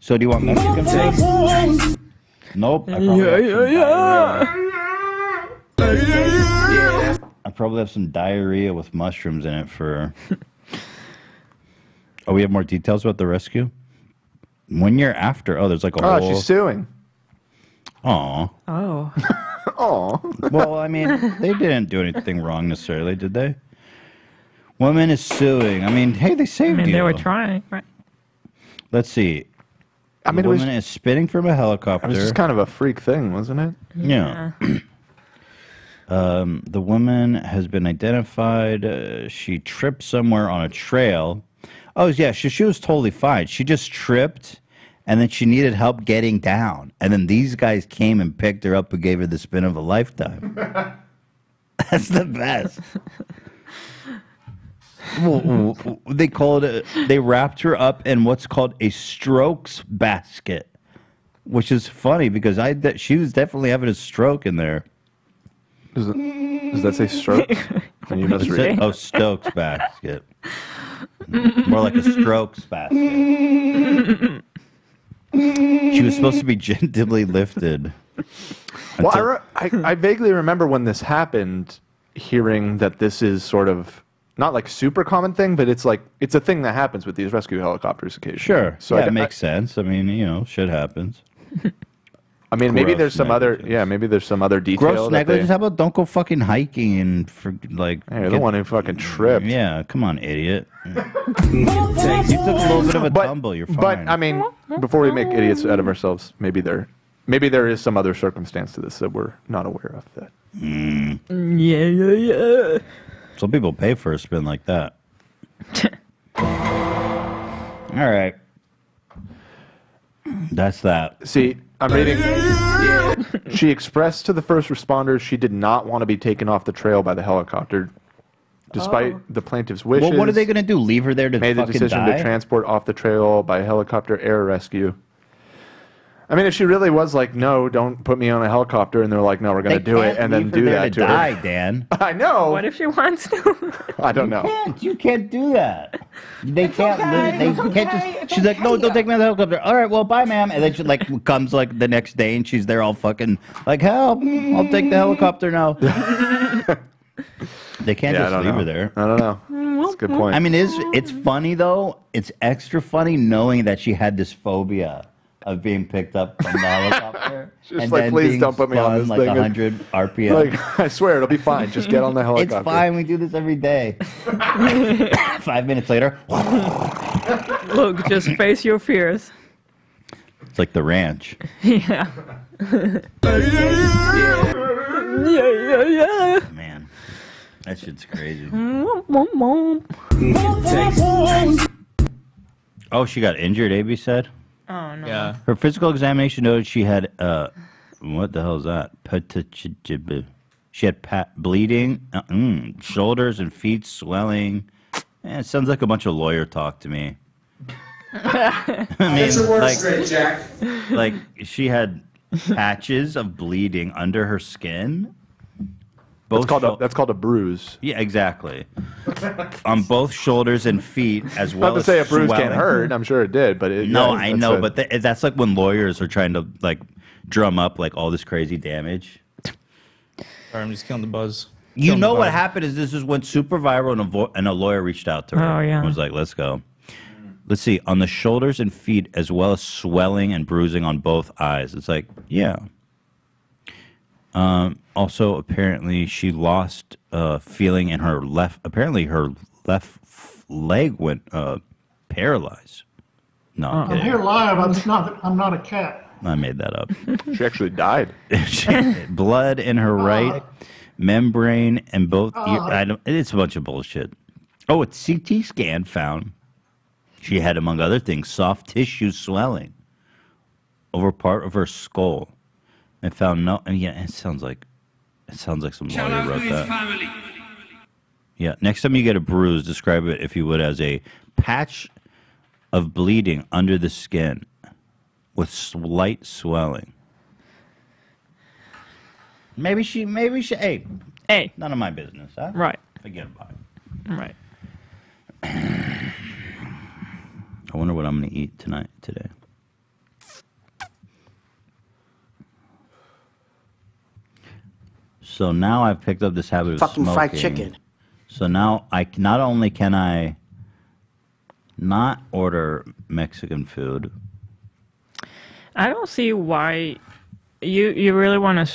So do you want more chicken fingers? Nope. I probably have some diarrhea with mushrooms in it for... Oh, we have more details about the rescue? When you're after... Oh, there's like a whole... Oh, she's suing. Aw. Oh. Aw. Well, I mean, they didn't do anything wrong necessarily, did they? Woman is suing. I mean, hey, they saved you. I mean, they were trying. Right? Let's see. I mean, woman is spinning from a helicopter. It was just kind of a freak thing, wasn't it? Yeah. The woman has been identified. She tripped somewhere on a trail. Oh, yeah, she was totally fine. She just tripped. And then she needed help getting down. And then these guys came and picked her up and gave her the spin of a lifetime. That's the best. They called it, they wrapped her up in what's called a strokes basket, which is funny because she was definitely having a stroke in there. Does that say stroke? You must read. Oh, Stokes basket. More like a strokes basket. She was supposed to be gently lifted. Well, I vaguely remember when this happened, hearing that this is sort of not like super common thing, but it's like it's a thing that happens with these rescue helicopters occasionally. Sure, so yeah, it makes sense. I mean, you know, shit happens. I mean, maybe there's some other, maybe there's some other detail. Gross negligence. How about don't go fucking hiking and you're the one who fucking tripped. Yeah, come on, idiot. You took a little bit of a tumble. You're fine. But I mean, before we make idiots out of ourselves, maybe there is some other circumstance to this that we're not aware of. That. Yeah. Some people pay for a spin like that. All right. That's that. See, I'm reading. She expressed to the first responders she did not want to be taken off the trail by the helicopter, despite the plaintiff's wishes. Well, what are they going to do? Leave her there to fucking die? Made the decision to transport off the trail by helicopter air rescue. I mean, if she really was like, no, don't put me on a helicopter, and they're like, no, we're going to do it, and then do that to her. Die, Dan. I know. What if she wants to? I don't know. You can't do that. They can't. She's like, no, don't take me on the helicopter. All right, well, bye, ma'am. And then she like comes like the next day, and she's there all fucking like, help! I'll take the helicopter now. They can't just leave her there. I don't know. That's a good point. I mean, it's funny though. It's extra funny knowing that she had this phobia of being picked up from the helicopter. Just and like, please don't put me on this thing. 100 RPM. Like, I swear, it'll be fine. Just get on the helicopter. It's fine. We do this every day. 5 minutes later. Look, just face your fears. It's like the ranch. Yeah. Yeah. Man, that shit's crazy. Oh, she got injured, AB said. Oh, no. Yeah. Her physical examination noted she had, what the hell is that? She had bleeding, shoulders and feet swelling. It sounds like a bunch of lawyer talk to me. I mean, get your words straight, Jack. Like, she had patches of bleeding under her skin. That's called a bruise. Yeah, exactly. on both shoulders and feet as well. Not to say a bruise can't hurt. I'm sure it did, but it, no, yeah, I know. But that's like when lawyers are trying to like drum up like all this crazy damage. Sorry, I'm just killing the buzz. You know what happened is this is when super viral and a lawyer reached out to her. Oh yeah, and was like, let's go. Let's see, on the shoulders and feet, as well as swelling and bruising on both eyes. It's like, yeah. Also, apparently, she lost feeling in her left. Apparently, her left leg went paralyzed. No, I'm here live. I'm not a cat. I made that up. She actually died. Blood in her right membrane and both. It's a bunch of bullshit. Oh, a CT scan found she had, among other things, soft tissue swelling over part of her skull, and found no. And yeah, it sounds like some lawyer wrote that. Family. Yeah. Next time you get a bruise, describe it, if you would, as a patch of bleeding under the skin with slight swelling. Maybe she. Hey. None of my business. Huh? Right. Forget about it. Right. I wonder what I'm going to eat today. So now I've picked up this habit of fucking smoking. Fried chicken. So now not only can I not order Mexican food. I don't see why you really want to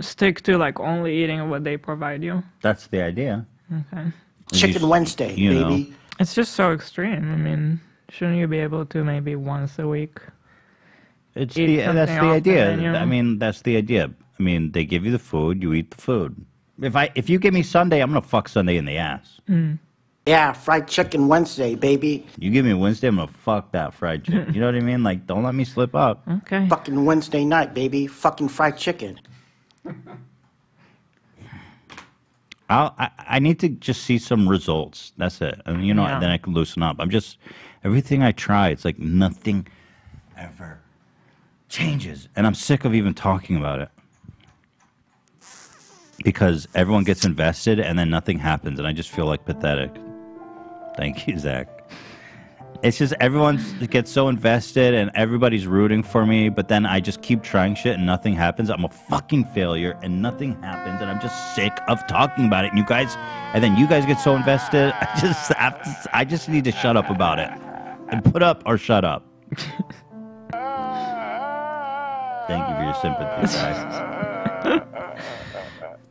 stick to like only eating what they provide you. That's the idea. Okay. Chicken Wednesday, baby. Know. It's just so extreme. I mean, shouldn't you be able to maybe once a week? That's the idea. I mean, that's the idea. I mean, they give you the food, you eat the food. If you give me Sunday, I'm gonna fuck Sunday in the ass. Mm. Yeah, fried chicken Wednesday, baby. You give me Wednesday, I'm gonna fuck that fried chicken. You know what I mean? Like, don't let me slip up. Okay. Fucking Wednesday night, baby. Fucking fried chicken. I need to just see some results. That's it. And you know, yeah. Then I can loosen up. I'm just, everything I try, it's like nothing ever changes. And I'm sick of even talking about it. Because everyone gets invested and then nothing happens. And I just feel like pathetic. Thank you, Zach. It's just everyone gets so invested and everybody's rooting for me. But then I just keep trying shit and nothing happens. I'm a fucking failure and nothing happens. And I'm just sick of talking about it. And you guys get so invested. I just need to shut up about it. And put up or shut up. Thank you for your sympathy, guys.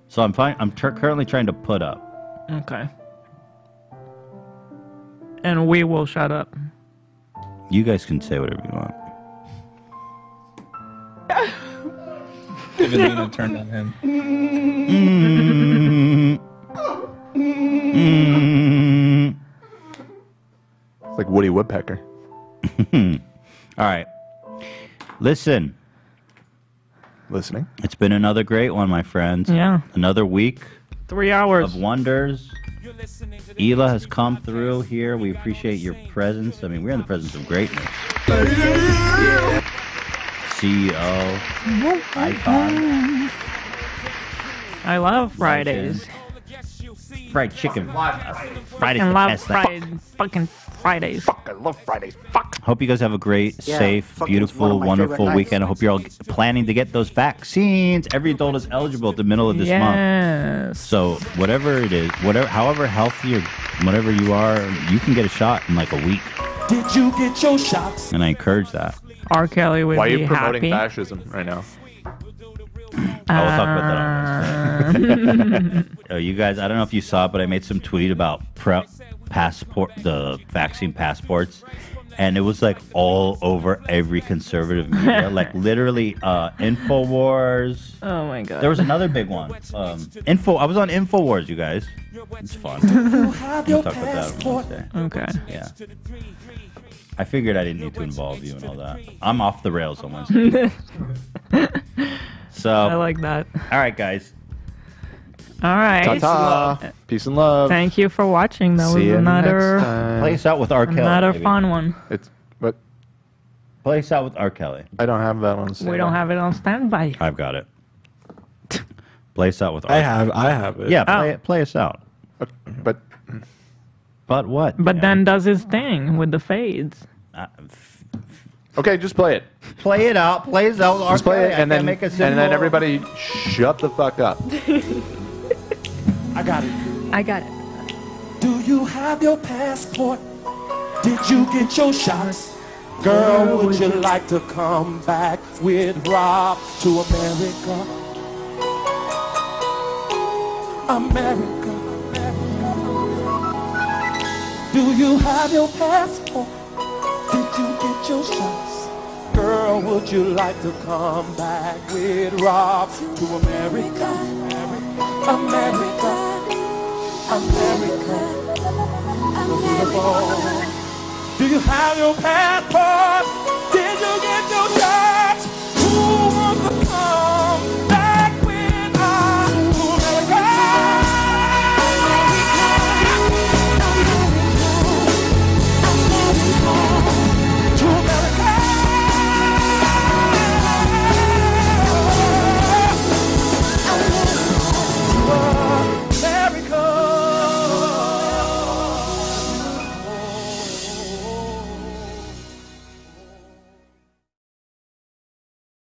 So I'm fine. I'm currently trying to put up. Okay. And we will shut up. You guys can say whatever you want. Evelina turned on him. It's like Woody Woodpecker. All right. Listen. Listening. It's been another great one, my friends. Yeah. Another week. 3 hours. Of wonders. Hila has come through here. We appreciate your presence. I mean, we're in the presence of greatness. CEO, icon. I love Fridays. Fried chicken. Fridays. I love fucking Fridays. Fuck, I love Fridays. Fuck. Hope you guys have a great, safe, beautiful, wonderful weekend. I hope you're all planning to get those vaccines. Every adult is eligible at the middle of this month. So whatever it is, however healthy or whatever you are, you can get a shot in like a week. Did you get your shots? And I encourage that. R. Kelly would be happy. Why are you promoting fascism right now? I will talk about that on this. Oh, you guys, I don't know if you saw it, but I made some tweet about the vaccine passports, and it was like all over every conservative media, like literally InfoWars. Oh my god. There was another big one. I was on InfoWars, you guys. It's fun. We'll talk about that on Wednesday. Okay. Yeah. I figured I didn't need to involve you in all that. I'm off the rails on Wednesday. So I like that. All right, guys. All right. Ta-ta. Peace and love. Thank you for watching. That was another. Play us out with R. Kelly. Another fun one. Play us out with R. Kelly. I don't have that on standby. We don't have it on standby. I've got it. Play us out with R. Kelly. I have it. Yeah, play us out. Okay, but But what? But yeah. Then does his thing with the fades. Okay, just play it. Play it out. Play it out. Just play it, and then everybody shut the fuck up. I got it. I got it. Do you have your passport? Did you get your shots? Girl, would you like to come back with Rob to America? America, America. Do you have your passport? Did you get your shots? Girl, would you like to come back with Rob to America? America, America, America, America. Do you have your passport? Did you get your shot?